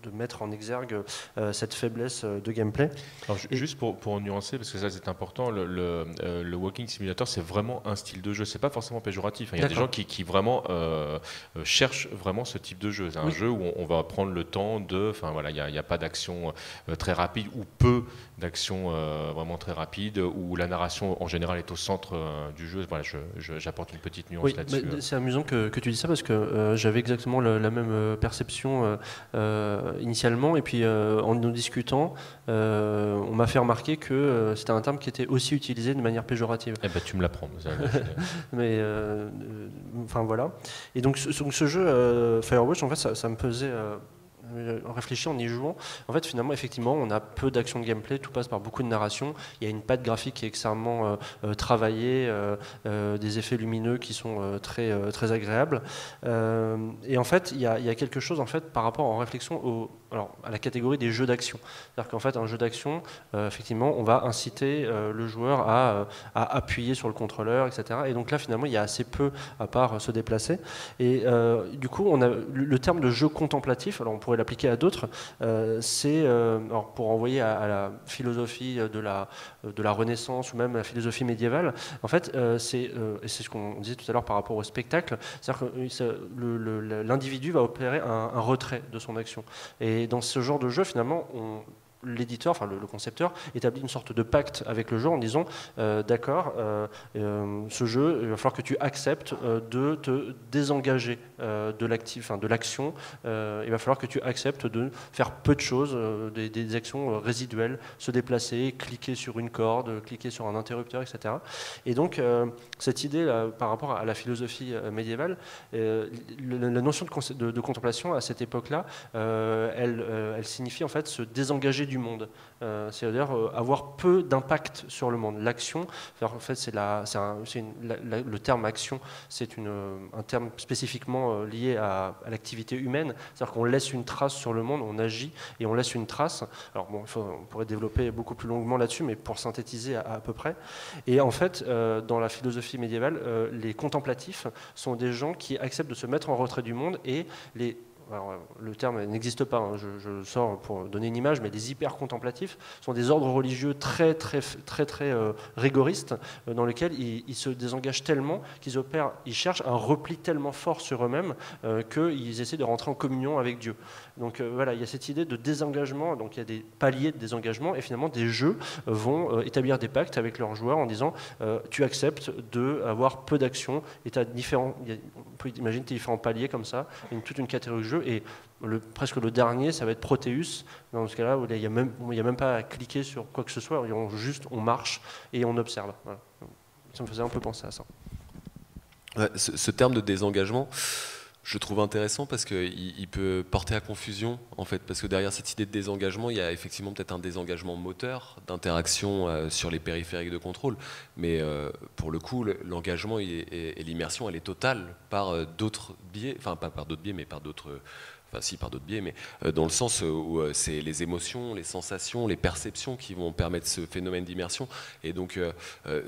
de de mettre en exergue euh, cette faiblesse de gameplay. Alors, et juste pour, pour nuancer, parce que ça c'est important, le, le, euh, le walking simulator c'est vraiment un style de jeu, c'est pas forcément péjoratif. Il y a des gens qui, qui vraiment euh, cherchent vraiment ce type de jeu. C'est un oui. jeu où on, on va prendre le temps de, enfin voilà, il n'y a, a pas d'action euh, très rapide ou peu d'action euh, vraiment très rapide, où la narration en général est au centre euh, du jeu. Voilà, j'apporte une petite nuance oui, là-dessus. C'est amusant que, que tu dis ça parce que euh, j'avais exactement la, la même perception euh, euh, initialement, et puis euh, en nous discutant, euh, on m'a fait remarquer que euh, c'était un terme qui était aussi utilisé de manière péjorative. Eh ben, tu me l'apprends. Mais euh, euh, enfin voilà. Et donc ce, ce jeu euh, Firewatch, en fait, ça, ça me pesait. Euh, en réfléchissant, en y jouant, en fait finalement effectivement on a peu d'action de gameplay, tout passe par beaucoup de narration, il y a une patte graphique qui est extrêmement euh, travaillée, euh, euh, des effets lumineux qui sont euh, très, euh, très agréables, euh, et en fait il y, y a quelque chose en fait par rapport en réflexion au, alors, à la catégorie des jeux d'action, c'est-à-dire qu'en fait un jeu d'action, euh, effectivement on va inciter euh, le joueur à, à appuyer sur le contrôleur, et cetera. Et donc là finalement il y a assez peu à part euh, se déplacer, et euh, du coup on a le terme de jeu contemplatif, alors on pourrait l'appliquer à d'autres, euh, c'est euh, pour renvoyer à, à la philosophie de la, de la Renaissance ou même la philosophie médiévale, en fait euh, c'est euh, ce qu'on disait tout à l'heure par rapport au spectacle, c'est-à-dire que l'individu va opérer un, un retrait de son action, et dans ce genre de jeu finalement on... l'éditeur, enfin le, le concepteur, établit une sorte de pacte avec le jeu en disant euh, d'accord, euh, euh, ce jeu, il va falloir que tu acceptes euh, de te désengager euh, de l'actif, de l'action, euh, il va falloir que tu acceptes de faire peu de choses, euh, des, des actions résiduelles, se déplacer, cliquer sur une corde, cliquer sur un interrupteur, et cetera. Et donc euh, cette idée là, par rapport à la philosophie euh, médiévale, euh, la, la notion de, de, de contemplation à cette époque-là, euh, elle, euh, elle signifie en fait se désengager du monde, euh, c'est-à-dire euh, avoir peu d'impact sur le monde. L'action, en fait, c'est la, c'est un, c'est une, la, la, le terme action, c'est une, un terme spécifiquement euh, lié à, à l'activité humaine, c'est-à-dire qu'on laisse une trace sur le monde, on agit et on laisse une trace. Alors bon, faut, on pourrait développer beaucoup plus longuement là-dessus, mais pour synthétiser à, à peu près. Et en fait, euh, dans la philosophie médiévale, euh, les contemplatifs sont des gens qui acceptent de se mettre en retrait du monde, et les... Alors, le terme n'existe pas, hein, je, je le sors pour donner une image, mais les hyper-contemplatifs sont des ordres religieux très, très, très, très, très euh, rigoristes, euh, dans lesquels ils, ils se désengagent tellement qu'ils opèrent, ils cherchent un repli tellement fort sur eux-mêmes euh, qu'ils essaient de rentrer en communion avec Dieu. Donc euh, voilà, il y a cette idée de désengagement, donc il y a des paliers de désengagement, et finalement des jeux vont euh, établir des pactes avec leurs joueurs en disant euh, tu acceptes d'avoir peu d'action, et t'as différents, y a, on peut imaginer différents paliers comme ça, une, toute une catégorie de jeux. Et le, presque le dernier, ça va être Proteus, dans ce cas-là, où il n'y a, a même pas à cliquer sur quoi que ce soit, on, juste on marche et on observe. Voilà. Ça me faisait un peu penser à ça. Ouais, ce, ce terme de désengagement, je trouve intéressant parce qu'il il peut porter à confusion, en fait, parce que derrière cette idée de désengagement, il y a effectivement peut-être un désengagement moteur d'interaction euh, sur les périphériques de contrôle, mais euh, pour le coup, l'engagement et, et, et l'immersion, elle est totale par euh, d'autres biais, enfin pas par d'autres biais, mais par d'autres... Euh, Enfin, si, par d'autres biais, mais dans le sens où c'est les émotions, les sensations, les perceptions qui vont permettre ce phénomène d'immersion. Et donc, euh,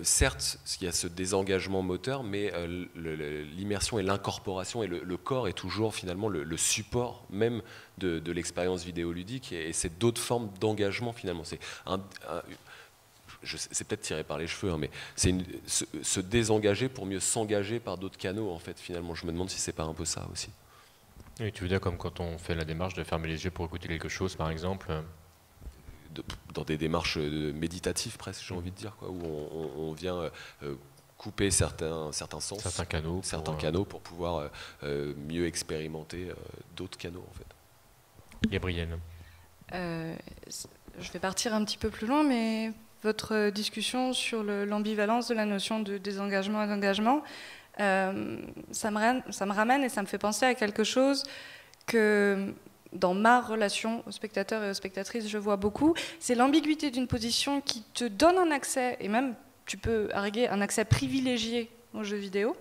certes, il y a ce désengagement moteur, mais euh, l'immersion et l'incorporation, et le, le corps est toujours finalement le, le support même de, de l'expérience vidéoludique. Et, et c'est d'autres formes d'engagement, finalement. C'est un, un, c'est peut-être tiré par les cheveux, hein, mais c'est une, se, se désengager pour mieux s'engager par d'autres canaux, en fait, finalement. Je me demande si c'est pas un peu ça aussi. Et tu veux dire comme quand on fait la démarche de fermer les yeux pour écouter quelque chose, par exemple, dans des démarches méditatives presque, j'ai envie de dire, quoi, où on, on vient couper certains, certains sens, certains canaux, certains pour, canaux pour pouvoir mieux expérimenter d'autres canaux, en fait. Gabrielle. Euh, je vais partir un petit peu plus loin, mais votre discussion sur l'ambivalence de la notion de désengagement et d'engagement, Euh, ça me, ça me ramène et ça me fait penser à quelque chose que dans ma relation aux spectateurs et aux spectatrices je vois beaucoup, c'est l'ambiguïté d'une position qui te donne un accès, et même tu peux arguer un accès privilégié aux jeux vidéo,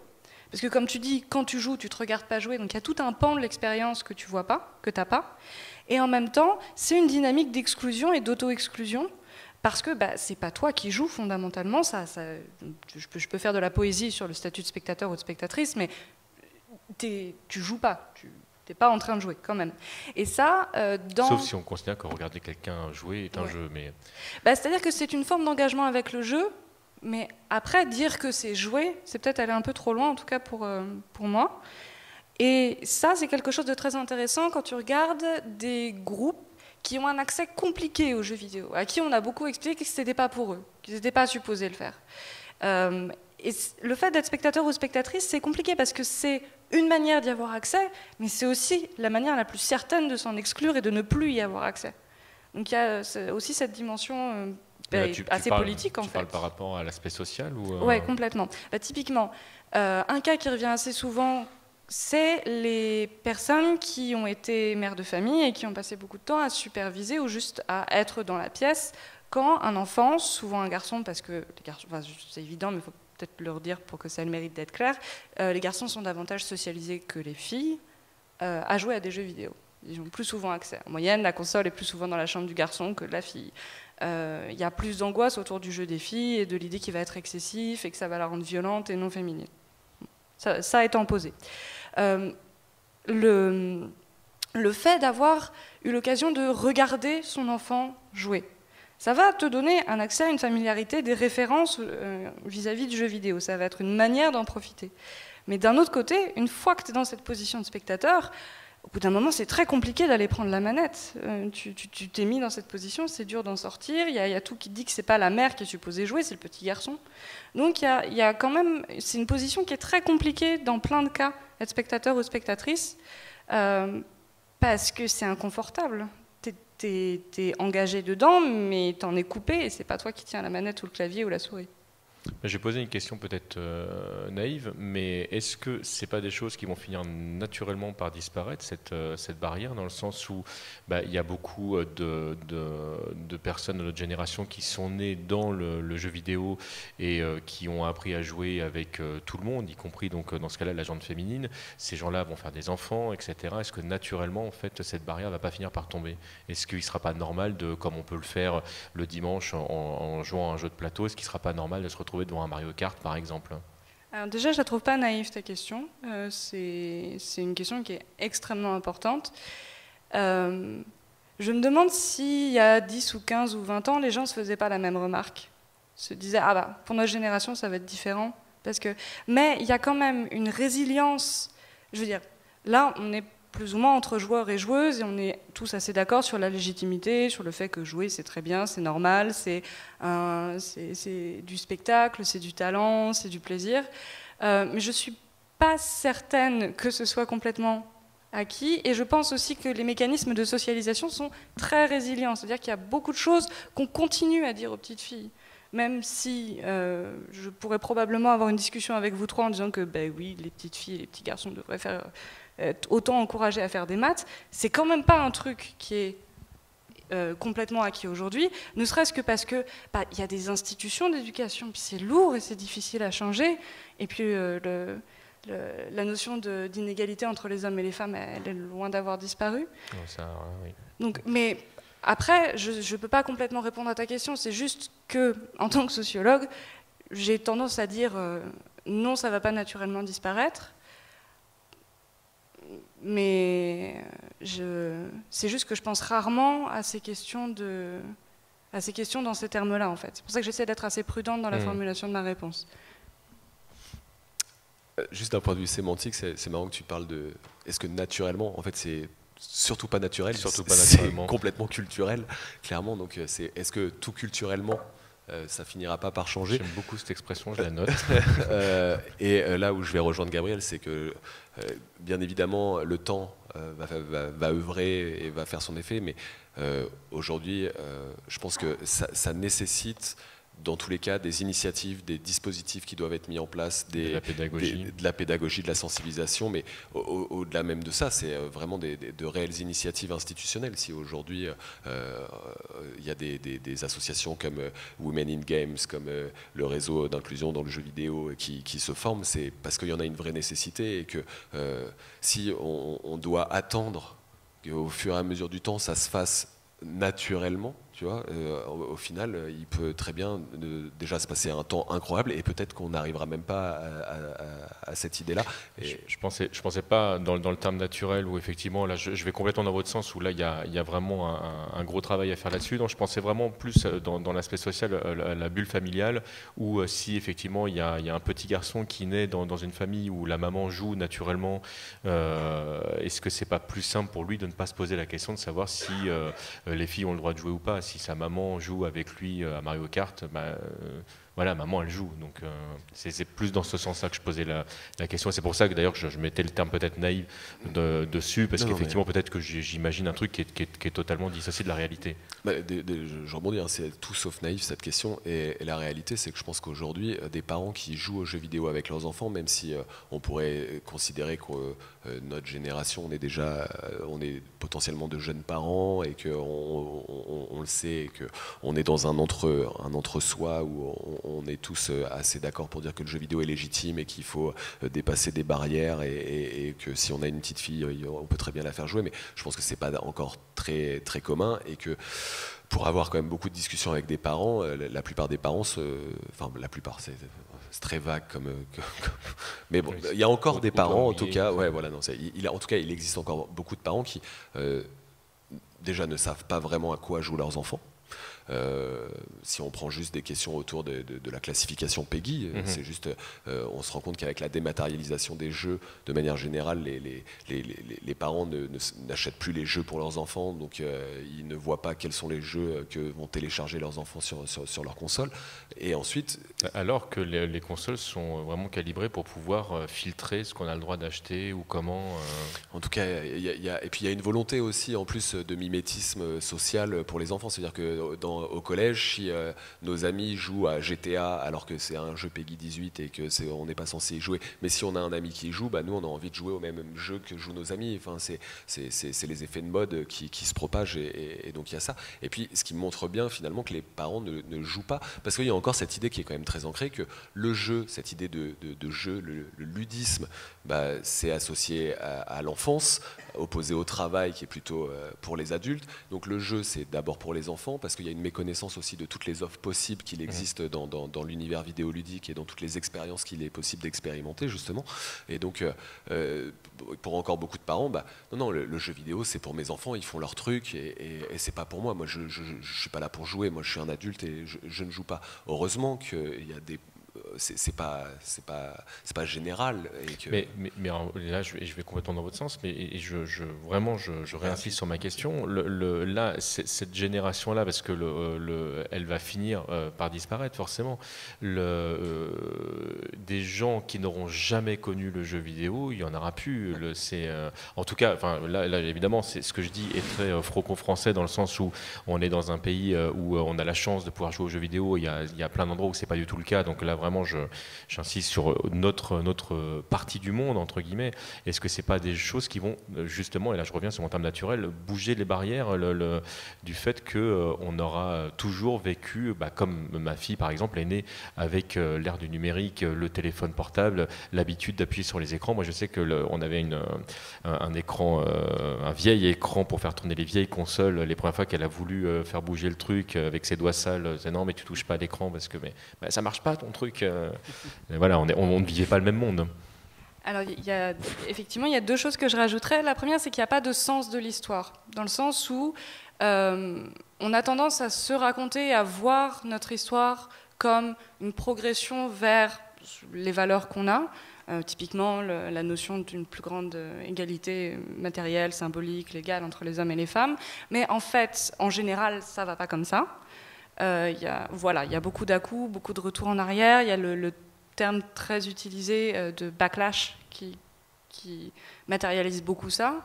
parce que comme tu dis, quand tu joues tu te regardes pas jouer, donc il y a tout un pan de l'expérience que tu vois pas, que t'as pas, et en même temps c'est une dynamique d'exclusion et d'auto-exclusion. Parce que bah, c'est pas toi qui joues fondamentalement, ça, ça, je, peux, je peux faire de la poésie sur le statut de spectateur ou de spectatrice, mais tu joues pas, tu, T'es pas en train de jouer quand même. Et ça, euh, dans... Sauf si on considère que regarder quelqu'un jouer est un ouais. jeu. Mais... Bah, c'est-à-dire que c'est une forme d'engagement avec le jeu, mais après, dire que c'est jouer, c'est peut-être aller un peu trop loin, en tout cas pour, euh, pour moi. Et ça, c'est quelque chose de très intéressant quand tu regardes des groupes qui ont un accès compliqué aux jeux vidéo, à qui on a beaucoup expliqué que ce n'était pas pour eux, qu'ils n'étaient pas supposés le faire. Euh, et le fait d'être spectateur ou spectatrice, c'est compliqué parce que c'est une manière d'y avoir accès, mais c'est aussi la manière la plus certaine de s'en exclure et de ne plus y avoir accès. Donc il y a aussi cette dimension euh, bah, tu, assez tu parles, politique en tu fait. Tu parles par rapport à l'aspect social ou euh... Oui, complètement. Bah, typiquement, euh, un cas qui revient assez souvent, c'est les personnes qui ont été mères de famille et qui ont passé beaucoup de temps à superviser ou juste à être dans la pièce quand un enfant, souvent un garçon, parce que les garçons, enfin, c'est évident, mais il faut peut-être leur dire pour que ça ait le mérite d'être clair, euh, les garçons sont davantage socialisés que les filles euh, à jouer à des jeux vidéo. Ils ont plus souvent accès. En moyenne, la console est plus souvent dans la chambre du garçon que de la fille. Euh, il y a plus d'angoisse autour du jeu des filles et de l'idée qu'il va être excessif et que ça va la rendre violente et non féminine. Ça, ça étant posé. Euh, le, le fait d'avoir eu l'occasion de regarder son enfant jouer, ça va te donner un accès à une familiarité, des références euh, vis-à-vis du jeu vidéo. Ça va être une manière d'en profiter. Mais d'un autre côté, une fois que tu es dans cette position de spectateur, au bout d'un moment, c'est très compliqué d'aller prendre la manette. Euh, tu, tu, tu t'es mis dans cette position, c'est dur d'en sortir. Il y, y a tout qui dit que c'est pas la mère qui est supposée jouer, c'est le petit garçon. Donc, y a, y a quand même, c'est une position qui est très compliquée dans plein de cas, être spectateur ou spectatrice, euh, parce que c'est inconfortable. T'es, t'es engagé dedans, mais t'en es coupé, et c'est pas toi qui tiens la manette ou le clavier ou la souris. J'ai posé une question peut-être euh, naïve, mais est-ce que c'est pas des choses qui vont finir naturellement par disparaître, cette, euh, cette barrière, dans le sens où bah, y a beaucoup de, de, de personnes de notre génération qui sont nées dans le, le jeu vidéo et euh, qui ont appris à jouer avec euh, tout le monde, y compris donc, dans ce cas-là la gente féminine. Ces gens-là vont faire des enfants, et cetera. Est-ce que naturellement, en fait, cette barrière va pas finir par tomber? Est-ce qu'il ne sera pas normal, de, comme on peut le faire le dimanche en, en jouant à un jeu de plateau, est-ce qu'il ne sera pas normal de se retrouver devant un Mario Kart, par exemple? Alors déjà, je la trouve pas naïve, ta question. Euh, c'est une question qui est extrêmement importante. Euh, je me demande si, il y a dix ou quinze ou vingt ans, les gens ne se faisaient pas la même remarque. Ils se disaient, ah bah, pour notre génération, ça va être différent. Parce que... Mais il y a quand même une résilience. Je veux dire, là, on est plus ou moins entre joueurs et joueuses, et on est tous assez d'accord sur la légitimité, sur le fait que jouer c'est très bien, c'est normal, c'est euh, du spectacle, c'est du talent, c'est du plaisir. Euh, mais je ne suis pas certaine que ce soit complètement acquis, et je pense aussi que les mécanismes de socialisation sont très résilients, c'est-à-dire qu'il y a beaucoup de choses qu'on continue à dire aux petites filles. Même si euh, je pourrais probablement avoir une discussion avec vous trois en disant que ben oui, les petites filles et les petits garçons devraient faire, être autant encouragés à faire des maths, c'est quand même pas un truc qui est euh, complètement acquis aujourd'hui, ne serait-ce que parce que bah, y a des institutions d'éducation, puis c'est lourd et c'est difficile à changer, et puis euh, le, le, la notion d'inégalité entre les hommes et les femmes, elle, elle est loin d'avoir disparu. Non, ça, oui. Donc, mais... Après, je ne peux pas complètement répondre à ta question, c'est juste que, en tant que sociologue, j'ai tendance à dire euh, non, ça ne va pas naturellement disparaître, mais c'est juste que je pense rarement à ces questions, de, à ces questions dans ces termes-là, en fait. C'est pour ça que j'essaie d'être assez prudente dans la formulation de ma réponse. Juste d'un point de vue sémantique, c'est marrant que tu parles de... Est-ce que naturellement, en fait, c'est... Surtout pas naturel, c'est complètement culturel, clairement. Donc, c'est est-ce que tout culturellement, euh, ça finira pas par changer? J'aime beaucoup cette expression, je la note. euh, et euh, là où je vais rejoindre Gabrielle, c'est que, euh, bien évidemment, le temps euh, va, va, va œuvrer et va faire son effet, mais euh, aujourd'hui, euh, je pense que ça, ça nécessite, dans tous les cas, des initiatives, des dispositifs qui doivent être mis en place, des, de, la pédagogie. Des, de la pédagogie, de la sensibilisation, mais au-delà au, au même de ça, c'est vraiment des, des, de réelles initiatives institutionnelles. Si aujourd'hui, il euh, y a des, des, des associations comme Women in Games, comme euh, le réseau d'inclusion dans le jeu vidéo qui, qui se forment, c'est parce qu'il y en a une vraie nécessité et que euh, si on, on doit attendre qu'au fur et à mesure du temps, ça se fasse naturellement, Tu vois, euh, au, au final, il peut très bien euh, déjà se passer un temps incroyable et peut-être qu'on n'arrivera même pas à, à, à cette idée-là. Et... Je, je pensais, je pensais pas dans, dans le terme naturel où effectivement, là, je, je vais complètement dans votre sens où là, il y a, y a vraiment un, un gros travail à faire là-dessus. Donc, je pensais vraiment plus dans, dans l'aspect social, la, la bulle familiale, où si effectivement, il y a, y a un petit garçon qui naît dans, dans une famille où la maman joue naturellement, euh, est-ce que c'est pas plus simple pour lui de ne pas se poser la question de savoir si euh, les filles ont le droit de jouer ou pas? Si sa maman joue avec lui à Mario Kart, bah, euh, voilà, maman elle joue. Donc euh, c'est plus dans ce sens-là que je posais la, la question. C'est pour ça que d'ailleurs je, je mettais le terme peut-être naïf de, dessus, parce qu'effectivement mais... peut-être que j'imagine un truc qui est, qui, est, qui est totalement dissocié de la réalité. Bah, des, des, je rebondis, hein, c'est tout sauf naïf cette question. Et, et la réalité, c'est que je pense qu'aujourd'hui, des parents qui jouent aux jeux vidéo avec leurs enfants, même si euh, on pourrait considérer que euh, notre génération, on est déjà, euh, on est potentiellement de jeunes parents et qu'on on, on le sait, et qu'on est dans un entre, un entre-soi où on on est tous assez d'accord pour dire que le jeu vidéo est légitime et qu'il faut dépasser des barrières et, et, et que si on a une petite fille, on peut très bien la faire jouer, mais je pense que c'est pas encore très, très commun et que pour avoir quand même beaucoup de discussions avec des parents, la plupart des parents, se, enfin la plupart, c'est très vague comme, comme, comme... mais bon, il y a encore des parents en tout cas, ouais, voilà, non, il, en tout cas il existe encore beaucoup de parents qui euh, déjà ne savent pas vraiment à quoi jouent leurs enfants. Euh, si on prend juste des questions autour de, de, de la classification PEGI, mmh. c'est juste, euh, on se rend compte qu'avec la dématérialisation des jeux, de manière générale, les, les, les, les, les parents n'achètent plus les jeux pour leurs enfants, donc euh, ils ne voient pas quels sont les jeux que vont télécharger leurs enfants sur, sur, sur leur console. Et ensuite, alors que les, les consoles sont vraiment calibrées pour pouvoir filtrer ce qu'on a le droit d'acheter ou comment. Euh... En tout cas, y a, y a, et puis il y a une volonté aussi en plus de mimétisme social pour les enfants, c'est-à-dire que dans au collège, si euh, nos amis jouent à G T A alors que c'est un jeu PEGI dix-huit et que c'est, on n'est pas censé y jouer, mais si on a un ami qui y joue, bah, nous on a envie de jouer au même jeu que jouent nos amis. Enfin, c'est les effets de mode qui, qui se propagent et, et, et donc il y a ça. Et puis ce qui montre bien finalement que les parents ne, ne jouent pas, parce qu'il y a encore cette idée qui est quand même très ancrée que le jeu, cette idée de, de, de jeu, le, le ludisme, bah, c'est associé à, à l'enfance, opposé au travail qui est plutôt euh, pour les adultes. Donc le jeu c'est d'abord pour les enfants parce qu'il y a une méconnaissance aussi de toutes les offres possibles qu'il existe dans, dans, dans l'univers vidéoludique et dans toutes les expériences qu'il est possible d'expérimenter justement. Et donc euh, pour encore beaucoup de parents, bah, non, non, le, le jeu vidéo c'est pour mes enfants, ils font leur truc et, et, et c'est pas pour moi. Moi je, je, je suis pas là pour jouer, moi je suis un adulte et je, je ne joue pas. Heureusement qu'il y a des... c'est pas c'est pas c'est pas général et que... mais, mais, mais là je, je vais complètement dans votre sens, mais et je, je vraiment je, je réinsiste sur ma question. Le, le, là cette génération là, parce que le, le, elle va finir euh, par disparaître forcément, le, euh, des gens qui n'auront jamais connu le jeu vidéo, il y en aura plus. Le, euh, en tout cas, enfin là, là évidemment c'est ce que je dis est très euh, franco-français dans le sens où on est dans un pays euh, où on a la chance de pouvoir jouer aux jeux vidéo. Il y a, il y a plein d'endroits où c'est pas du tout le cas, donc là vraiment j'insiste sur notre, notre partie du monde, entre guillemets. Est-ce que c'est pas des choses qui vont, justement, et là je reviens sur mon terme naturel, bouger les barrières le, le, du fait qu'on euh, aura toujours vécu, bah, comme ma fille par exemple est née avec euh, l'ère du numérique, le téléphone portable, l'habitude d'appuyer sur les écrans. Moi je sais qu'on avait une, un, un écran, euh, un vieil écran pour faire tourner les vieilles consoles. Les premières fois qu'elle a voulu euh, faire bouger le truc euh, avec ses doigts sales, elle disait non mais tu touches pas à l'écran parce que mais, bah, ça marche pas ton truc. Et voilà, on, est, on, on ne vivait pas le même monde. Alors, y a, effectivement, il y a deux choses que je rajouterais. La première, c'est qu'il n'y a pas de sens de l'histoire, dans le sens où euh, on a tendance à se raconter, à voir notre histoire comme une progression vers les valeurs qu'on a. Euh, typiquement, le, la notion d'une plus grande égalité matérielle, symbolique, légale entre les hommes et les femmes. Mais en fait, en général, ça ne va pas comme ça. Euh, y a, voilà, il y a beaucoup d'à-coups, beaucoup de retours en arrière. Il y a le, le terme très utilisé euh, de backlash qui, qui matérialise beaucoup ça.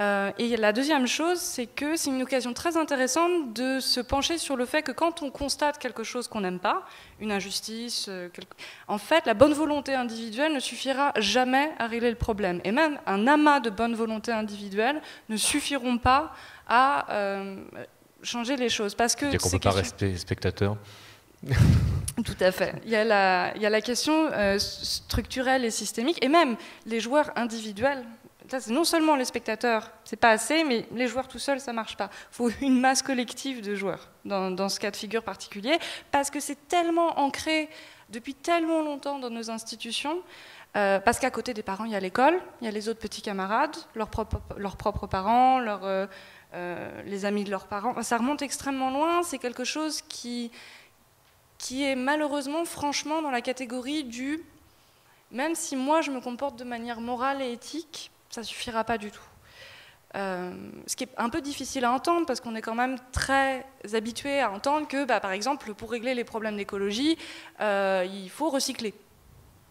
Euh, et la deuxième chose, c'est que c'est une occasion très intéressante de se pencher sur le fait que quand on constate quelque chose qu'on n'aime pas, une injustice, euh, quelque... en fait, la bonne volonté individuelle ne suffira jamais à régler le problème. Et même un amas de bonne volonté individuelle ne suffiront pas à... Euh, changer les choses, parce que... qu'on ne peut pas rester spectateur. Tout à fait. Il y a la, il y a la question euh, structurelle et systémique, et même les joueurs individuels, ça, c'est non seulement les spectateurs, c'est pas assez, mais les joueurs tout seuls, ça marche pas. Il faut une masse collective de joueurs dans, dans ce cas de figure particulier, parce que c'est tellement ancré depuis tellement longtemps dans nos institutions, euh, parce qu'à côté des parents, il y a l'école, il y a les autres petits camarades, leurs propres, leurs propres parents, leurs, euh, euh, les amis de leurs parents. Ça remonte extrêmement loin, c'est quelque chose qui, qui est malheureusement, franchement, dans la catégorie du... Même si moi, je me comporte de manière morale et éthique, ça ne suffira pas du tout. Euh, ce qui est un peu difficile à entendre, parce qu'on est quand même très habitué à entendre que, bah, par exemple, pour régler les problèmes d'écologie, euh, il faut recycler.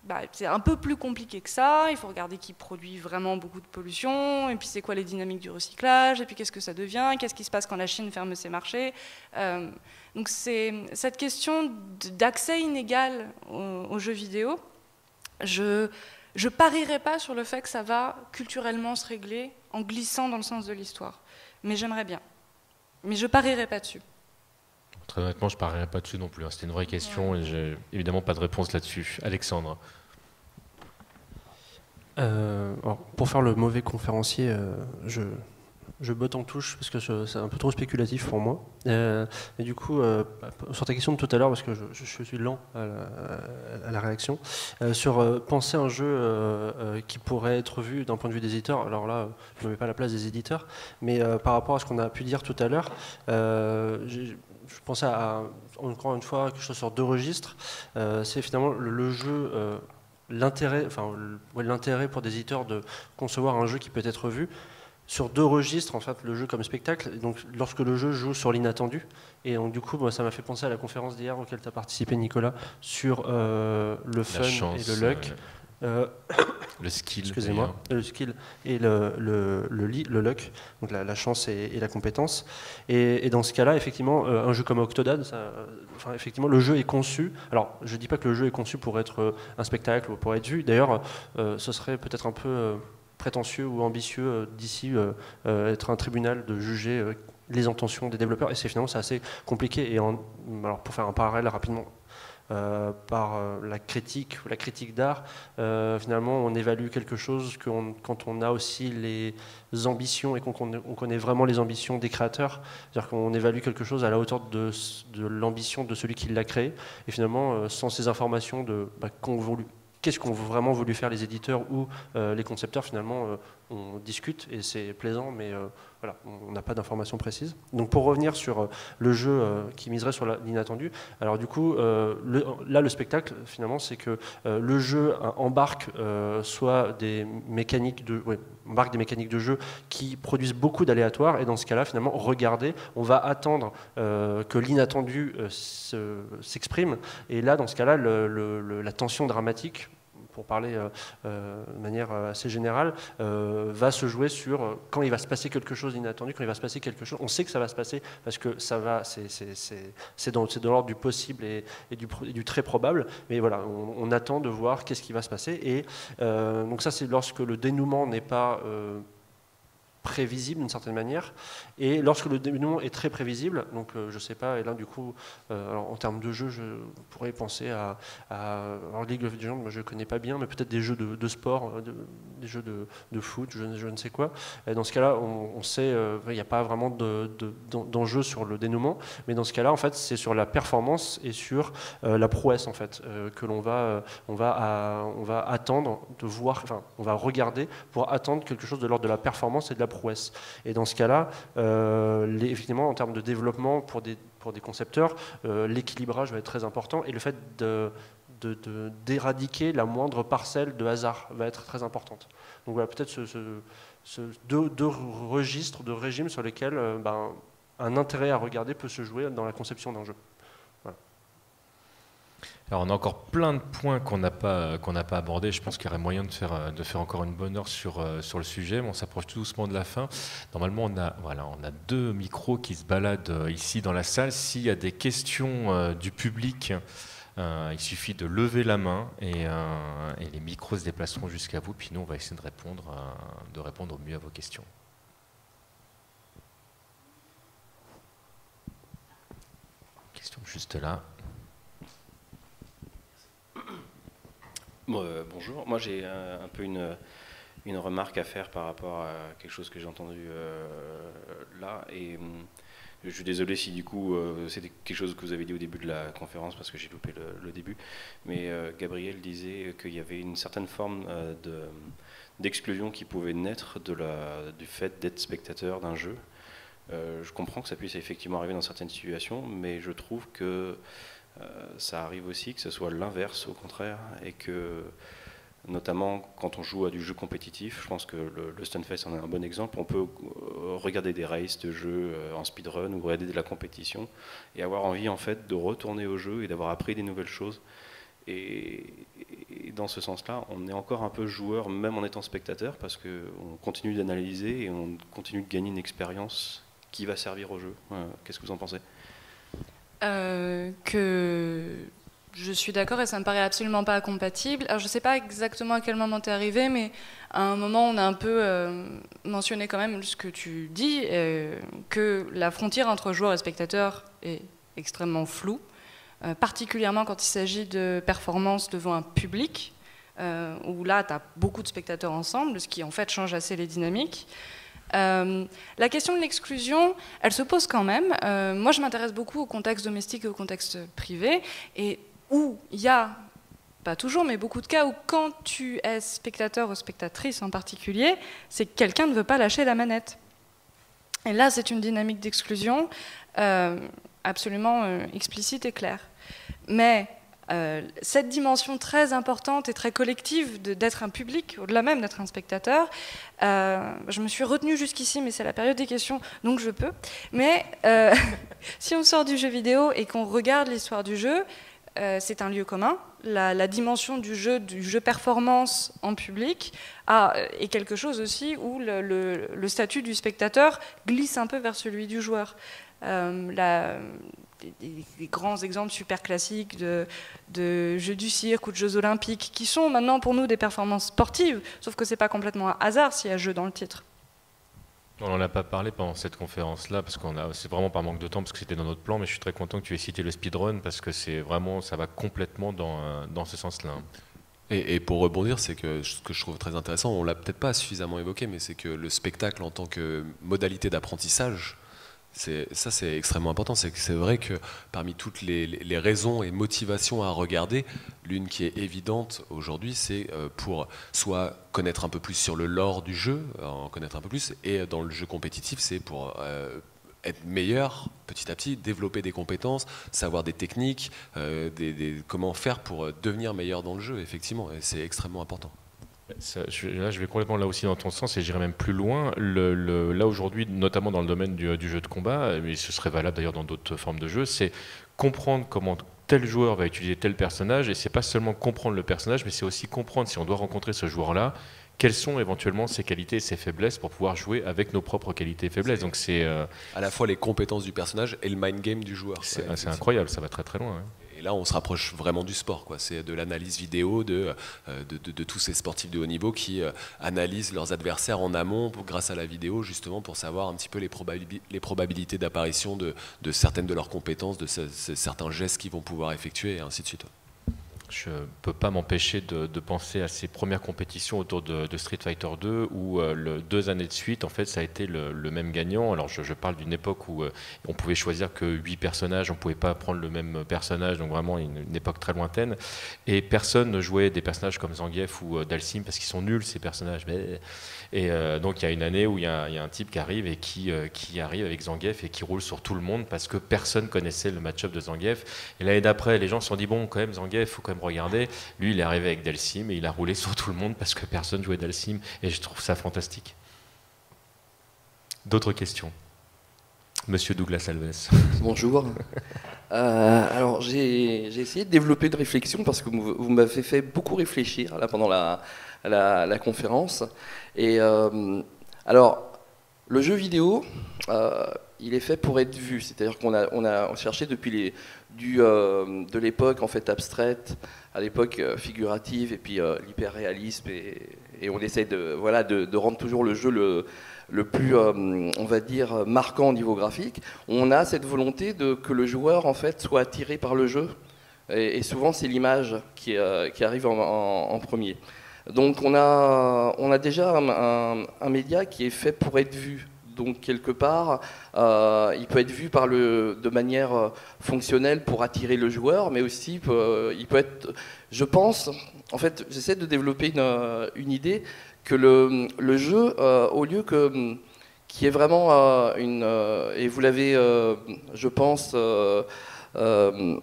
Bah, c'est un peu plus compliqué que ça, il faut regarder qui produit vraiment beaucoup de pollution, et puis c'est quoi les dynamiques du recyclage, et puis qu'est-ce que ça devient, qu'est-ce qui se passe quand la Chine ferme ses marchés. Euh, donc c'est cette question d'accès inégal aux, aux jeux vidéo. Je ne parierai pas sur le fait que ça va culturellement se régler en glissant dans le sens de l'histoire. Mais j'aimerais bien. Mais je ne parierai pas dessus. Très honnêtement, je ne parierai pas dessus non plus. C'était une vraie question ouais. Et j'ai évidemment pas de réponse là-dessus. Alexandre. Euh, alors, pour faire le mauvais conférencier, euh, je... Je botte en touche parce que c'est un peu trop spéculatif pour moi. Euh, et du coup, euh, sur ta question de tout à l'heure, parce que je, je, je suis lent à la, à la réaction, euh, sur euh, penser un jeu euh, euh, qui pourrait être vu d'un point de vue des éditeurs. Alors là, je ne mets pas à la place des éditeurs, mais euh, par rapport à ce qu'on a pu dire tout à l'heure, euh, je pensais à, encore une fois, quelque chose sur deux registres. Euh, c'est finalement le, le jeu... Euh, l'intérêt, enfin, l'intérêt pour des éditeurs de concevoir un jeu qui peut être vu sur deux registres, en fait, le jeu comme spectacle, donc lorsque le jeu joue sur l'inattendu. Et donc du coup, moi, ça m'a fait penser à la conférence d'hier auquel tu as participé, Nicolas, sur euh, le fun chance, et le luck. Euh, le skill. Excusez-moi. Le skill et le, le, le, le luck, donc la, la chance et, et la compétence. Et, et dans ce cas-là, effectivement, un jeu comme Octodad, ça, enfin, effectivement, le jeu est conçu. Alors, je ne dis pas que le jeu est conçu pour être un spectacle ou pour être vu. D'ailleurs, euh, ce serait peut-être un peu... Euh, prétentieux ou ambitieux euh, d'ici euh, euh, être un tribunal de juger euh, les intentions des développeurs, et c'est finalement c'est assez compliqué. Et en, alors pour faire un parallèle rapidement euh, par euh, la critique ou la critique d'art, euh, finalement on évalue quelque chose que on, quand on a aussi les ambitions et qu'on connaît, on connaît vraiment les ambitions des créateurs, c'est-à-dire qu'on évalue quelque chose à la hauteur de, de l'ambition de celui qui l'a créé, et finalement euh, sans ces informations de bah, qu'on voulait qu'est-ce qu'ont vraiment voulu faire les éditeurs ou euh, les concepteurs, finalement, euh, on discute et c'est plaisant, mais euh, voilà, on n'a pas d'informations précises. Donc pour revenir sur euh, le jeu euh, qui miserait sur l'inattendu, alors du coup, euh, le, là, le spectacle, finalement, c'est que euh, le jeu embarque euh, soit des mécaniques de, ouais, embarque des mécaniques de jeu qui produisent beaucoup d'aléatoires, et dans ce cas-là, finalement, regardez, on va attendre euh, que l'inattendu euh, s'exprime, et là, dans ce cas-là, le, le, la tension dramatique, pour parler euh, euh, de manière assez générale, euh, va se jouer sur euh, quand il va se passer quelque chose d'inattendu, quand il va se passer quelque chose, on sait que ça va se passer parce que ça va, c'est dans, dans l'ordre du possible et, et, du, et du très probable, mais voilà, on, on attend de voir qu'est-ce qui va se passer, et euh, donc ça c'est lorsque le dénouement n'est pas euh, prévisible d'une certaine manière, et lorsque le dénouement est très prévisible, donc euh, je sais pas, et là du coup, euh, alors, en termes de jeu, je pourrais penser à, à alors, League of Legends, moi je connais pas bien, mais peut-être des jeux de, de sport, de, des jeux de, de foot, je, je ne sais quoi, et dans ce cas-là, on, on sait, il euh, n'y a pas vraiment de, de, d'enjeu sur le dénouement, mais dans ce cas-là, en fait, c'est sur la performance et sur euh, la prouesse, en fait, euh, que l'on va, euh, on va, à, on va attendre de voir, enfin, on va regarder pour attendre quelque chose de l'ordre de la performance et de la prouesse. Et dans ce cas-là, euh, les, effectivement, en termes de développement pour des, pour des concepteurs, euh, l'équilibrage va être très important, et le fait de, de, de, d'éradiquer la moindre parcelle de hasard va être très importante. Donc voilà, peut-être ce, ce, ce, deux, deux registres, deux régimes sur lesquels euh, ben, un intérêt à regarder peut se jouer dans la conception d'un jeu. Alors on a encore plein de points qu'on n'a pas, qu'on n'a pas abordés. Je pense qu'il y aurait moyen de faire, de faire encore une bonne heure sur, sur le sujet, mais on s'approche tout doucement de la fin. Normalement, on a, voilà, on a deux micros qui se baladent ici dans la salle. S'il y a des questions euh, du public, euh, il suffit de lever la main et, euh, et les micros se déplaceront jusqu'à vous. Puis nous, on va essayer de répondre, euh, de répondre au mieux à vos questions. Question juste là. Euh, bonjour, moi j'ai un, un peu une, une remarque à faire par rapport à quelque chose que j'ai entendu euh, là. Et hum, je suis désolé si du coup euh, c'était quelque chose que vous avez dit au début de la conférence parce que j'ai loupé le, le début. Mais euh, Gabrielle disait qu'il y avait une certaine forme euh, de, d'exclusion qui pouvait naître de la, du fait d'être spectateur d'un jeu. Euh, je comprends que ça puisse effectivement arriver dans certaines situations, mais je trouve que euh, ça arrive aussi que ce soit l'inverse au contraire, et que notamment quand on joue à du jeu compétitif, je pense que le, le Stunfest en est un bon exemple, on peut regarder des races de jeux en speedrun ou regarder de la compétition et avoir envie en fait de retourner au jeu et d'avoir appris des nouvelles choses. Et, et dans ce sens-là, on est encore un peu joueur même en étant spectateur parce qu'on continue d'analyser et on continue de gagner une expérience qui va servir au jeu. Euh, Qu'est-ce que vous en pensez ? euh, que... Je suis d'accord et ça ne me paraît absolument pas incompatible. Alors, je ne sais pas exactement à quel moment tu es arrivé, mais à un moment, on a un peu euh, mentionné quand même ce que tu dis, euh, que la frontière entre joueurs et spectateurs est extrêmement floue, euh, particulièrement quand il s'agit de performances devant un public, euh, où là, tu as beaucoup de spectateurs ensemble, ce qui en fait change assez les dynamiques. Euh, la question de l'exclusion, elle se pose quand même. Euh, moi, je m'intéresse beaucoup au contexte domestique et au contexte privé, et où il y a, pas toujours, mais beaucoup de cas où quand tu es spectateur ou spectatrice en particulier, c'est que quelqu'un ne veut pas lâcher la manette. Et là, c'est une dynamique d'exclusion euh, absolument euh, explicite et claire. Mais euh, cette dimension très importante et très collective d'être un public, au-delà même d'être un spectateur, euh, je me suis retenue jusqu'ici, mais c'est la période des questions, donc je peux. Mais euh, si on sort du jeu vidéo et qu'on regarde l'histoire du jeu, c'est un lieu commun. La, la dimension du jeu, du jeu performance en public a, est quelque chose aussi où le, le, le statut du spectateur glisse un peu vers celui du joueur. Euh, la, des, des grands exemples super classiques de, de jeux du cirque ou de jeux olympiques qui sont maintenant pour nous des performances sportives, sauf que c'est pas complètement un hasard s'il y a jeu dans le titre. On n'en a pas parlé pendant cette conférence-là, parce qu'on a, c'est vraiment par manque de temps, parce que c'était dans notre plan, mais je suis très content que tu aies cité le speedrun, parce que c'est vraiment, ça va complètement dans, dans ce sens-là. Et, et pour rebondir, c'est que ce que je trouve très intéressant, on ne l'a peut-être pas suffisamment évoqué, mais c'est que le spectacle en tant que modalité d'apprentissage, ça c'est extrêmement important. C'est vrai que parmi toutes les, les raisons et motivations à regarder, l'une qui est évidente aujourd'hui, c'est pour soit connaître un peu plus sur le lore du jeu, en connaître un peu plus, et dans le jeu compétitif, c'est pour euh, être meilleur petit à petit, développer des compétences, savoir des techniques, euh, des, des, comment faire pour devenir meilleur dans le jeu, effectivement, et c'est extrêmement important. Ça, je, là, je vais complètement là aussi dans ton sens et j'irai même plus loin. Le, le, là aujourd'hui, notamment dans le domaine du, du jeu de combat, mais ce serait valable d'ailleurs dans d'autres formes de jeu, c'est comprendre comment tel joueur va utiliser tel personnage. Et c'est pas seulement comprendre le personnage, mais c'est aussi comprendre si on doit rencontrer ce joueur-là, quelles sont éventuellement ses qualités et ses faiblesses pour pouvoir jouer avec nos propres qualités et faiblesses. Donc c'est euh, à la fois les compétences du personnage et le mind game du joueur. C'est ouais, incroyable, ça va très très loin. Hein. Et là, on se rapproche vraiment du sport, quoi. C'est de l'analyse vidéo de, de, de, de tous ces sportifs de haut niveau qui analysent leurs adversaires en amont pour, grâce à la vidéo, justement, pour savoir un petit peu les, probabil les probabilités d'apparition de, de certaines de leurs compétences, de ce, ce, certains gestes qu'ils vont pouvoir effectuer, et ainsi de suite. Je ne peux pas m'empêcher de, de penser à ces premières compétitions autour de, de Street Fighter deux où euh, le, deux années de suite, en fait, ça a été le, le même gagnant. Alors, je, je parle d'une époque où euh, on pouvait choisir que huit personnages, on ne pouvait pas prendre le même personnage, donc vraiment une, une époque très lointaine. Et personne ne jouait des personnages comme Zangief ou euh, Dalsim parce qu'ils sont nuls, ces personnages. Et euh, donc, il y a une année où il y, y a un type qui arrive et qui, euh, qui arrive avec Zangief et qui roule sur tout le monde parce que personne connaissait le match-up de Zangief. Et l'année d'après, les gens se sont dit, bon, quand même, Zangief, il faut quand même regarder, lui il est arrivé avec Dalsim et il a roulé sur tout le monde parce que personne jouait Dalsim et je trouve ça fantastique. D'autres questions? Monsieur Douglas Alves. Bonjour. Euh, alors j'ai essayé de développer une réflexion parce que vous, vous m'avez fait beaucoup réfléchir là, pendant la, la, la conférence. Et euh, alors le jeu vidéo, euh, il est fait pour être vu, c'est-à-dire qu'on a, on a cherché depuis les, du, euh, de l'époque en fait abstraite à l'époque figurative et puis euh, l'hyperréalisme et, et on essaie de, voilà, de, de rendre toujours le jeu le, le plus, euh, on va dire, marquant au niveau graphique. On a cette volonté de, que le joueur en fait soit attiré par le jeu et, et souvent c'est l'image qui, euh, qui arrive en, en, en premier. Donc on a, on a déjà un, un, un média qui est fait pour être vu. Donc quelque part, euh, il peut être vu par le, de manière fonctionnelle pour attirer le joueur, mais aussi euh, il peut être, je pense, en fait j'essaie de développer une, une idée que le, le jeu, euh, au lieu que, qui est vraiment euh, une, euh, et vous l'avez, euh, je pense, euh, euh,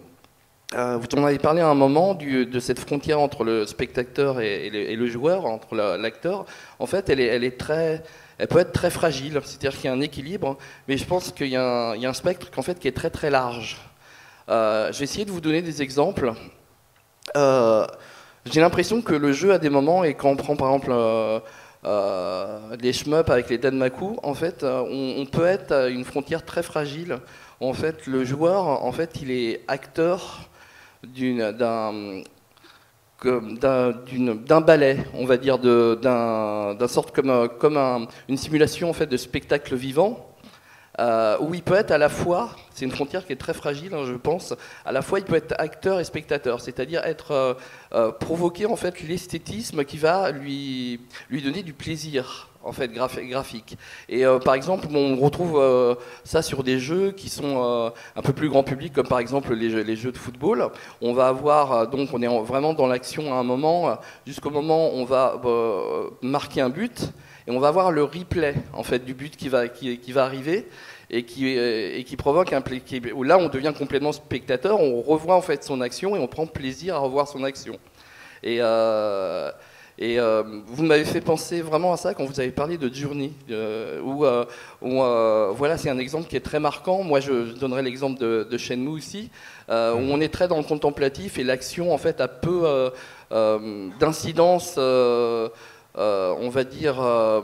Euh, vous en avez parlé à un moment du, de cette frontière entre le spectateur et, et, le, et le joueur, entre la, l'acteur. En fait, elle, est, elle, est très, elle peut être très fragile, c'est-à-dire qu'il y a un équilibre, mais je pense qu'il y a un, il y a un spectre qu'en fait, qui est très très large. Euh, je vais essayer de vous donner des exemples. Euh, j'ai l'impression que le jeu a des moments, et quand on prend par exemple euh, euh, les shmups avec les Danmaku, en fait, on, on peut être à une frontière très fragile. En fait, le joueur, en fait, il est acteur d'une d'un d'un ballet, on va dire, d'un d'un sorte comme comme un, une simulation en fait de spectacle vivant euh, où il peut être à la fois, c'est une frontière qui est très fragile, hein, je pense, à la fois il peut être acteur et spectateur, c'est-à-dire être euh, euh, provoquer en fait l'esthétisme qui va lui lui donner du plaisir. En fait, graphique. Et euh, par exemple, on retrouve euh, ça sur des jeux qui sont euh, un peu plus grand public, comme par exemple les jeux, les jeux de football. On va avoir, euh, donc on est en, vraiment dans l'action à un moment, jusqu'au moment où on va euh, marquer un but, et on va avoir le replay en fait, du but qui va, qui, qui va arriver, et qui, et qui provoque un qui, où là on devient complètement spectateur, on revoit en fait son action, et on prend plaisir à revoir son action. Et... Euh, Et euh, vous m'avez fait penser vraiment à ça quand vous avez parlé de Journey, euh, où, euh, où euh, voilà, c'est un exemple qui est très marquant. Moi, je, je donnerai l'exemple de, de Shenmue aussi, euh, où on est très dans le contemplatif et l'action en fait a peu euh, euh, d'incidence, euh, euh, on va dire euh,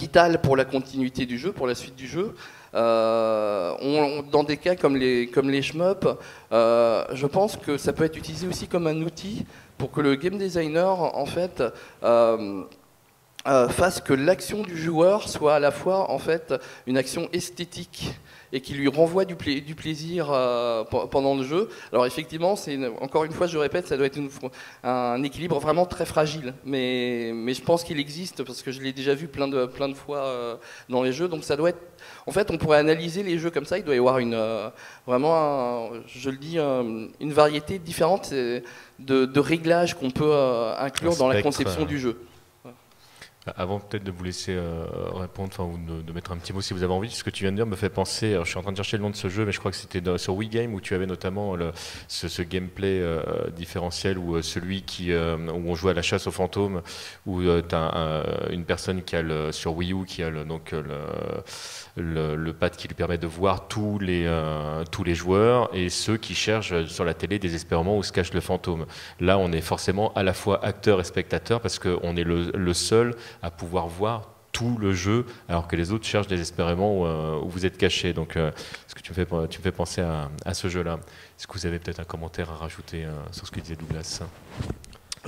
vitale pour la continuité du jeu, pour la suite du jeu. Euh, on, on, dans des cas comme les comme les shmups, euh, je pense que ça peut être utilisé aussi comme un outil pour que le game designer en fait euh, euh, fasse que l'action du joueur soit à la fois en fait une action esthétique et qui lui renvoie du, pla du plaisir euh, pendant le jeu. Alors effectivement, c'est une, encore une fois, je répète, ça doit être une, un équilibre vraiment très fragile, mais, mais je pense qu'il existe, parce que je l'ai déjà vu plein de, plein de fois euh, dans les jeux, donc ça doit être... En fait, on pourrait analyser les jeux comme ça, il doit y avoir une, euh, vraiment, un, je le dis, euh, une variété différente de, de réglages qu'on peut euh, inclure dans la conception euh... du jeu. Avant peut-être de vous laisser euh, répondre, enfin, ou de, de mettre un petit mot si vous avez envie, ce que tu viens de dire me fait penser, alors, je suis en train de chercher le nom de ce jeu, mais je crois que c'était sur Wii Game où tu avais notamment le, ce, ce gameplay euh, différentiel où, euh, celui qui, euh, où on joue à la chasse aux fantômes, où euh, tu as un, une personne qui a le, sur Wii U qui a le, donc, le, le, le pad qui lui permet de voir tous les, euh, tous les joueurs et ceux qui cherchent sur la télé désespérément où se cache le fantôme. Là, on est forcément à la fois acteur et spectateur parce qu'on est le, le seul à pouvoir voir tout le jeu alors que les autres cherchent désespérément où, euh, où vous êtes caché. Donc euh, ce que tu me fais, tu me fais penser à, à ce jeu là. Est-ce que vous avez peut-être un commentaire à rajouter euh, sur ce que disait Douglas?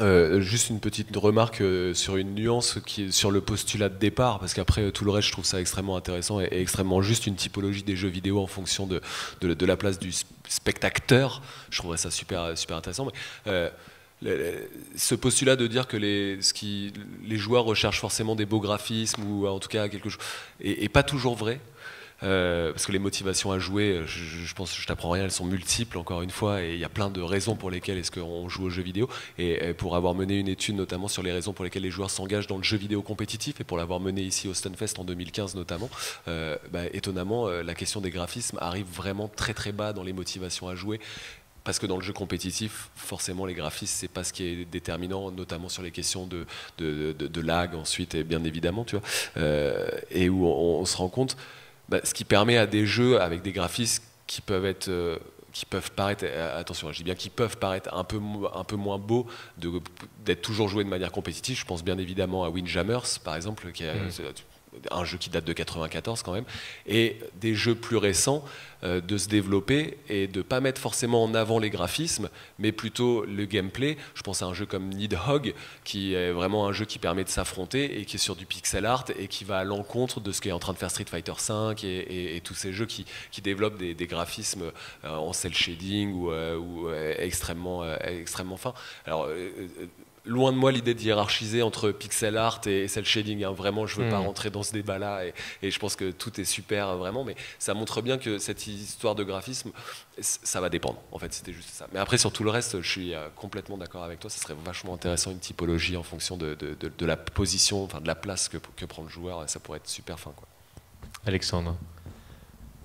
Euh, juste une petite remarque euh, sur une nuance qui est sur le postulat de départ, parce qu'après euh, tout le reste je trouve ça extrêmement intéressant et, et extrêmement juste, une typologie des jeux vidéo en fonction de, de, de la place du spectateur. Je trouverais ça super, super intéressant, mais euh, ce postulat de dire que les, ce qui, les joueurs recherchent forcément des beaux graphismes ou en tout cas quelque chose et, et pas toujours vrai. Euh, parce que les motivations à jouer, je, je pense, je t'apprends rien, elles sont multiples encore une fois, et il y a plein de raisons pour lesquelles est-ce qu'on joue aux jeux vidéo, et, et pour avoir mené une étude notamment sur les raisons pour lesquelles les joueurs s'engagent dans le jeu vidéo compétitif, et pour l'avoir mené ici au Stunfest en deux mille quinze notamment, euh, bah, étonnamment, la question des graphismes arrive vraiment très très bas dans les motivations à jouer. Parce que dans le jeu compétitif, forcément, les graphismes, c'est pas ce qui est déterminant, notamment sur les questions de, de, de, de lag ensuite, et bien évidemment, tu vois, euh, et où on, on se rend compte, bah, ce qui permet à des jeux avec des graphismes qui peuvent être... Euh, qui peuvent paraître, attention, je dis bien qui peuvent paraître un peu, un peu moins beaux, d'être toujours joués de manière compétitive. Je pense bien évidemment à Windjammers, par exemple, qui a... Mmh. un jeu qui date de quatre-vingt-quatorze quand même, et des jeux plus récents, euh, de se développer et de ne pas mettre forcément en avant les graphismes, mais plutôt le gameplay. Je pense à un jeu comme Nidhogg, qui est vraiment un jeu qui permet de s'affronter et qui est sur du pixel art et qui va à l'encontre de ce qu'est en train de faire Street Fighter cinq et, et, et tous ces jeux qui, qui développent des, des graphismes euh, en cel shading ou, euh, ou euh, extrêmement, euh, extrêmement fins. Alors, euh, loin de moi l'idée de hiérarchiser entre pixel art et cel shading, hein. Vraiment je ne veux mmh. pas rentrer dans ce débat là et, et je pense que tout est super vraiment, mais ça montre bien que cette histoire de graphisme, ça va dépendre en fait, c'était juste ça. Mais après sur tout le reste je suis complètement d'accord avec toi, ça serait vachement intéressant une typologie en fonction de, de, de, de la position, enfin de la place que, que prend le joueur, ça pourrait être super fin quoi. Alexandre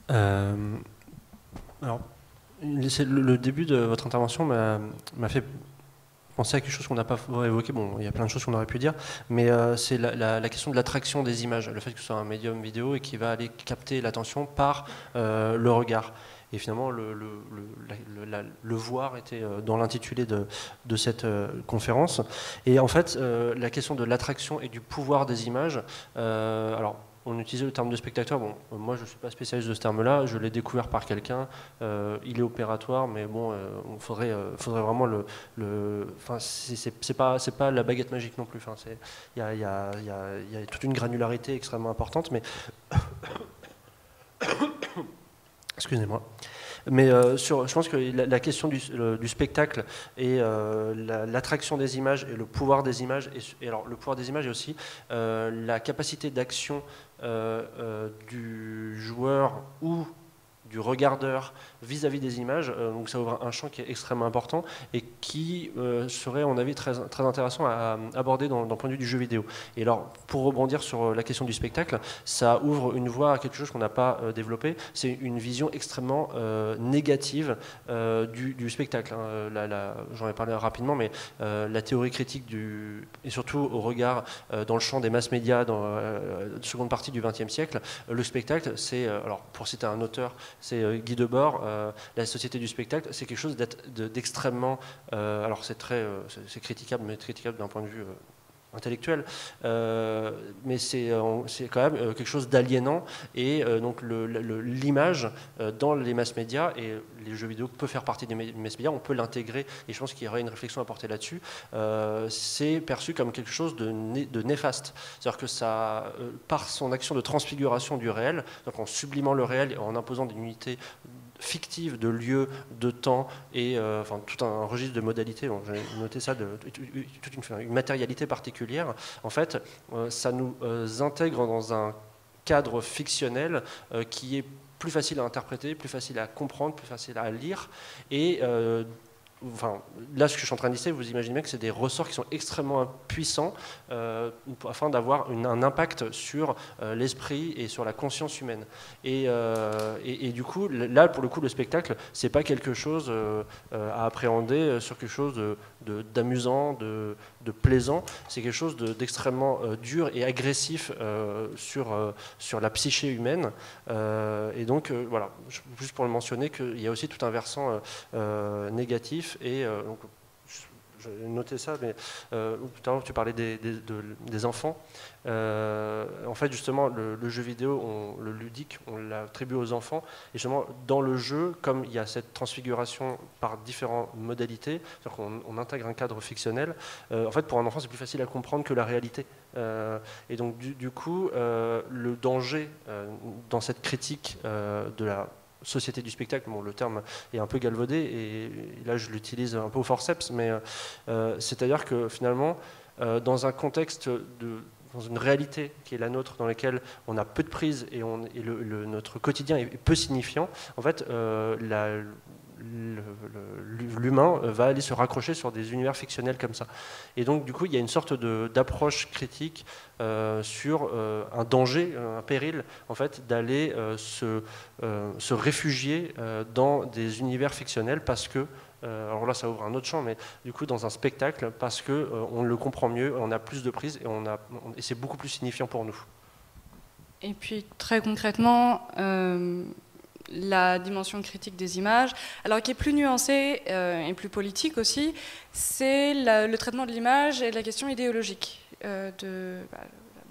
euh, alors, le début de votre intervention m'a fait penser à quelque chose qu'on n'a pas évoqué, bon, il y a plein de choses qu'on aurait pu dire, mais euh, c'est la, la, la question de l'attraction des images, le fait que ce soit un médium vidéo et qui va aller capter l'attention par euh, le regard. Et finalement, le, le, le, la, le voir était dans l'intitulé de, de cette euh, conférence. Et en fait, euh, la question de l'attraction et du pouvoir des images, euh, alors, on utilisait le terme de spectateur, bon, moi je ne suis pas spécialiste de ce terme-là, je l'ai découvert par quelqu'un, euh, il est opératoire, mais bon, il euh, faudrait, euh, faudrait vraiment le... le enfin, c'est pas, pas la baguette magique non plus, enfin, y a, y a, y a, y a toute une granularité extrêmement importante, mais... Excusez-moi. Mais euh, sur, je pense que la, la question du, le, du spectacle et euh, l'attraction la, des images et le pouvoir des images, et, et alors le pouvoir des images est aussi euh, la capacité d'action euh, euh, du joueur ou du regardeur vis-à-vis des images, euh, donc ça ouvre un champ qui est extrêmement important et qui euh, serait, à mon avis, très, très intéressant à, à aborder dans, dans le point de vue du jeu vidéo. Et alors, pour rebondir sur la question du spectacle, ça ouvre une voie à quelque chose qu'on n'a pas euh, développé, c'est une vision extrêmement euh, négative euh, du, du spectacle. Hein. J'en ai parlé rapidement, mais euh, la théorie critique, du, et surtout au regard euh, dans le champ des masses médias, dans la euh, seconde partie du vingtième siècle, le spectacle, c'est, euh, alors pour citer un auteur, c'est Guy Debord, euh, la société du spectacle, c'est quelque chose d'extrêmement... Euh, alors c'est très, euh, c'est critiquable, mais critiquable d'un point de vue euh, intellectuel, euh, mais c'est euh, quand même euh, quelque chose d'aliénant, et euh, donc l'image euh, dans les masses médias, et les jeux vidéo peuvent faire partie des masses médias, on peut l'intégrer, et je pense qu'il y aurait une réflexion à porter là-dessus, euh, c'est perçu comme quelque chose de, né, de néfaste, c'est-à-dire que ça, euh, par son action de transfiguration du réel, donc en sublimant le réel, et en imposant des unités fictive de lieu, de temps et euh, enfin, tout un registre de modalités, bon, j'ai noté ça, de, toute une, une matérialité particulière, en fait euh, ça nous euh, intègre dans un cadre fictionnel euh, qui est plus facile à interpréter, plus facile à comprendre, plus facile à lire et euh, enfin, là, ce que je suis en train de lister, vous imaginez bien que c'est des ressorts qui sont extrêmement puissants euh, afin d'avoir un impact sur euh, l'esprit et sur la conscience humaine. Et, euh, et, et du coup, là, pour le coup, le spectacle, c'est pas quelque chose euh, à appréhender sur quelque chose d'amusant, de, de, de, de plaisant. C'est quelque chose d'extrêmement de, euh, dur et agressif euh, sur, euh, sur la psyché humaine. Euh, et donc, euh, voilà, juste pour le mentionner, qu'il y a aussi tout un versant euh, euh, négatif. Et euh, donc, j'ai noté ça, mais euh, tout à l'heure tu parlais des, des, de, des enfants. Euh, en fait, justement, le, le jeu vidéo, on, le ludique, on l'attribue aux enfants. Et justement, dans le jeu, comme il y a cette transfiguration par différentes modalités, c'est-à-dire qu'on on intègre un cadre fictionnel, euh, en fait, pour un enfant, c'est plus facile à comprendre que la réalité. Euh, et donc, du, du coup, euh, le danger euh, dans cette critique euh, de la société du spectacle, bon, le terme est un peu galvaudé et là je l'utilise un peu au forceps, mais euh, c'est-à-dire que finalement, euh, dans un contexte, de, dans une réalité qui est la nôtre, dans laquelle on a peu de prise et, on, et le, le, notre quotidien est peu signifiant, en fait, euh, la... l'humain va aller se raccrocher sur des univers fictionnels comme ça. Et donc, du coup, il y a une sorte d'approche critique euh, sur euh, un danger, un péril, en fait, d'aller euh, se, euh, se réfugier euh, dans des univers fictionnels parce que, euh, alors là, ça ouvre un autre champ, mais du coup, dans un spectacle, parce qu'on euh, le comprend mieux, on a plus de prise et, on a, on, et c'est beaucoup plus signifiant pour nous. Et puis, très concrètement... Euh la dimension critique des images, alors qui est plus nuancée euh, et plus politique aussi, c'est le traitement de l'image et de la question idéologique, euh, de bah,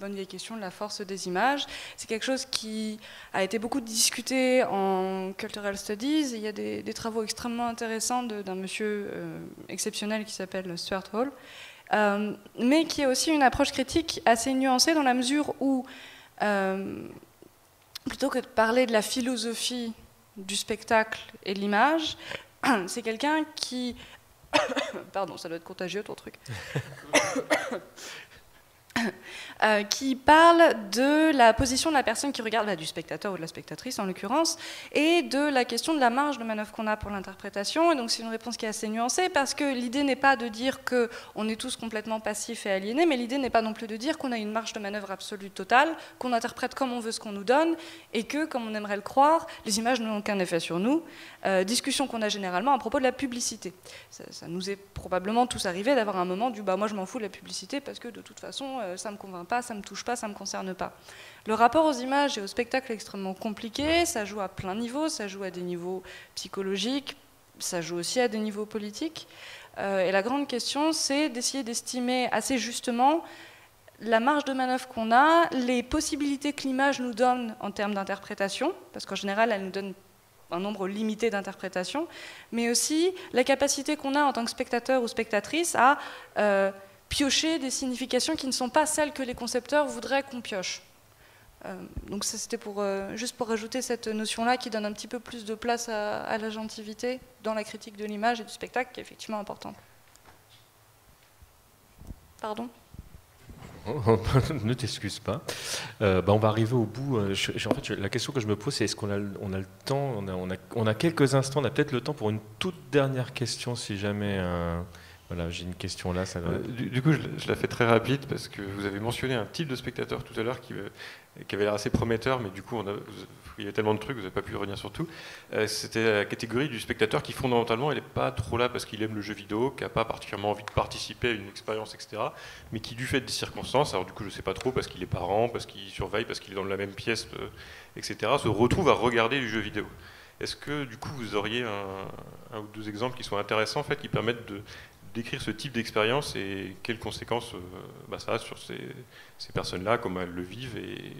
bonne vieille question de la force des images. C'est quelque chose qui a été beaucoup discuté en Cultural Studies. Il y a des, des travaux extrêmement intéressants d'un monsieur euh, exceptionnel qui s'appelle Stuart Hall, euh, mais qui a aussi une approche critique assez nuancée dans la mesure où, euh, plutôt que de parler de la philosophie du spectacle et de l'image, c'est quelqu'un qui... Pardon, ça doit être contagieux ton truc. Euh, qui parle de la position de la personne qui regarde, bah, du spectateur ou de la spectatrice en l'occurrence, et de la question de la marge de manœuvre qu'on a pour l'interprétation. Et donc c'est une réponse qui est assez nuancée, parce que l'idée n'est pas de dire qu'on est tous complètement passifs et aliénés, mais l'idée n'est pas non plus de dire qu'on a une marge de manœuvre absolue totale, qu'on interprète comme on veut ce qu'on nous donne, et que, comme on aimerait le croire, les images n'ont aucun effet sur nous. Euh, discussion qu'on a généralement à propos de la publicité. Ça, ça nous est probablement tous arrivé d'avoir un moment du bah, « moi je m'en fous de la publicité parce que de toute façon... Euh, ça ne me convainc pas, ça ne me touche pas, ça ne me concerne pas ». Le rapport aux images et au spectacle est extrêmement compliqué, ça joue à plein niveaux, ça joue à des niveaux psychologiques, ça joue aussi à des niveaux politiques. Euh, et la grande question, c'est d'essayer d'estimer assez justement la marge de manœuvre qu'on a, les possibilités que l'image nous donne en termes d'interprétation, parce qu'en général, elle nous donne un nombre limité d'interprétations, mais aussi la capacité qu'on a en tant que spectateur ou spectatrice à... Euh, piocher des significations qui ne sont pas celles que les concepteurs voudraient qu'on pioche. Euh, donc ça, c'était pour, euh, juste pour rajouter cette notion-là qui donne un petit peu plus de place à, à la gentilité dans la critique de l'image et du spectacle, qui est effectivement importante. Pardon ? Ne t'excuse pas. Euh, bah on va arriver au bout. Je, je, en fait, je, la question que je me pose, c'est est-ce qu'on a, on a le temps, on a, on, a, on a quelques instants, on a peut-être le temps pour une toute dernière question, si jamais... Euh Voilà, j'ai une question là. Ça va... du, du coup, je, je la fais très rapide parce que vous avez mentionné un type de spectateur tout à l'heure qui, qui avait l'air assez prometteur, mais du coup, on a, il y avait tellement de trucs, vous n'avez pas pu revenir sur tout. Euh, C'était la catégorie du spectateur qui, fondamentalement, elle n'est pas trop là parce qu'il aime le jeu vidéo, qui n'a pas particulièrement envie de participer à une expérience, et cetera, mais qui, du fait des circonstances, alors du coup, je ne sais pas trop, parce qu'il est parent, parce qu'il surveille, parce qu'il est dans la même pièce, euh, et cetera, se retrouve à regarder du jeu vidéo. Est-ce que, du coup, vous auriez un, un ou deux exemples qui sont intéressants, en fait, qui permettent de... décrire ce type d'expérience et quelles conséquences euh, bah, ça a sur ces, ces personnes-là, comment elles le vivent. Et...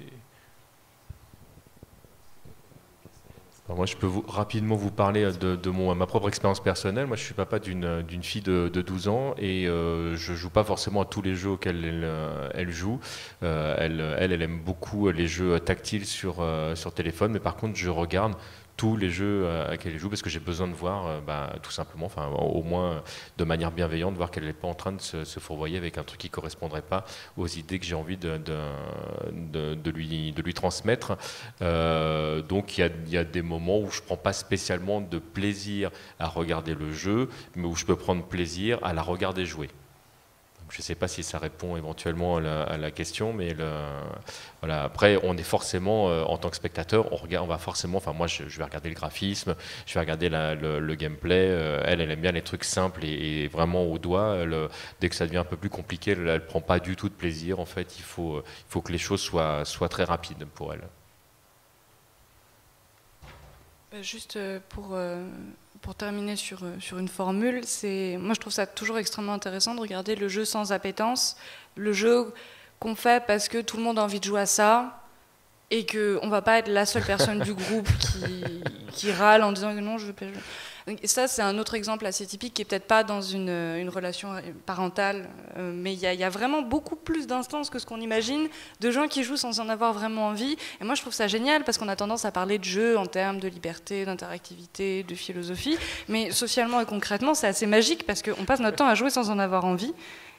Alors moi, je peux vous, rapidement vous parler de, de mon, ma propre expérience personnelle. Moi, je suis papa d'une fille de, de douze ans et euh, je ne joue pas forcément à tous les jeux auxquels elle, elle joue. Euh, elle, elle, elle aime beaucoup les jeux tactiles sur, euh, sur téléphone, mais par contre, je regarde tous les jeux à laquelle elle joue, parce que j'ai besoin de voir, bah, tout simplement, enfin, au moins de manière bienveillante, voir qu'elle n'est pas en train de se, se fourvoyer avec un truc qui ne correspondrait pas aux idées que j'ai envie de, de, de, de, lui, de lui transmettre. Euh, donc il y, y a des moments où je ne prends pas spécialement de plaisir à regarder le jeu, mais où je peux prendre plaisir à la regarder jouer. Je ne sais pas si ça répond éventuellement à la, à la question, mais le, voilà. Après, on est forcément, euh, en tant que spectateur, on regarde, on va forcément. Enfin, moi, je, je vais regarder le graphisme, je vais regarder la, le, le gameplay. Euh, elle, elle aime bien les trucs simples et, et vraiment au doigt. Elle, dès que ça devient un peu plus compliqué, elle ne prend pas du tout de plaisir. En fait, il faut, il faut que les choses soient, soient très rapides pour elle. Juste pour. Euh Pour terminer sur, sur une formule, moi je trouve ça toujours extrêmement intéressant de regarder le jeu sans appétence, le jeu qu'on fait parce que tout le monde a envie de jouer à ça et qu'on ne va pas être la seule personne du groupe qui, qui râle en disant que non, je veux pas jouer. Donc, ça, c'est un autre exemple assez typique qui n'est peut-être pas dans une, une relation parentale, euh, mais il y, y a vraiment beaucoup plus d'instances que ce qu'on imagine de gens qui jouent sans en avoir vraiment envie. Et moi, je trouve ça génial parce qu'on a tendance à parler de jeu en termes de liberté, d'interactivité, de philosophie, mais socialement et concrètement, c'est assez magique parce qu'on passe notre temps à jouer sans en avoir envie.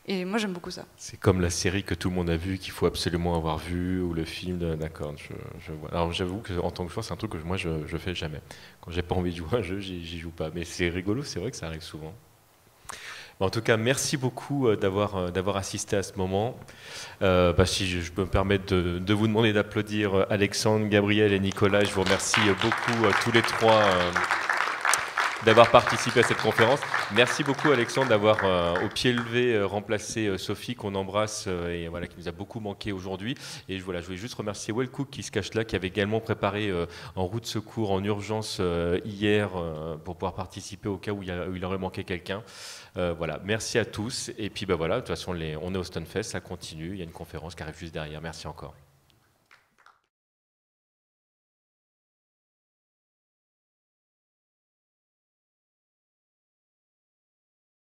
Et moi, j'aime beaucoup ça. C'est comme la série que tout le monde a vue, qu'il faut absolument avoir vue, ou le film, de... d'accord. Je, je vois. Alors, j'avoue qu'en tant que joueur, c'est un truc que moi, je ne fais jamais. Quand j'ai pas envie de jouer à un jeu, j'y joue pas. Mais c'est rigolo, c'est vrai que ça arrive souvent. En tout cas, merci beaucoup d'avoir d'avoir assisté à ce moment. Euh, bah, si je, je peux me permettre de, de vous demander d'applaudir Alexandre, Gabrielle et Nicolas, je vous remercie beaucoup tous les trois d'avoir participé à cette conférence. Merci beaucoup Alexandre d'avoir euh, au pied levé euh, remplacé euh, Sophie qu'on embrasse euh, et voilà, qui nous a beaucoup manqué aujourd'hui. Et voilà, je voulais juste remercier Wellcook qui se cache là, qui avait également préparé euh, en route secours en urgence euh, hier euh, pour pouvoir participer au cas où il, a, où il aurait manqué quelqu'un. Euh, voilà, merci à tous. Et puis ben voilà, de toute façon, les, on est au Stunfest, ça continue. Il y a une conférence qui arrive juste derrière. Merci encore.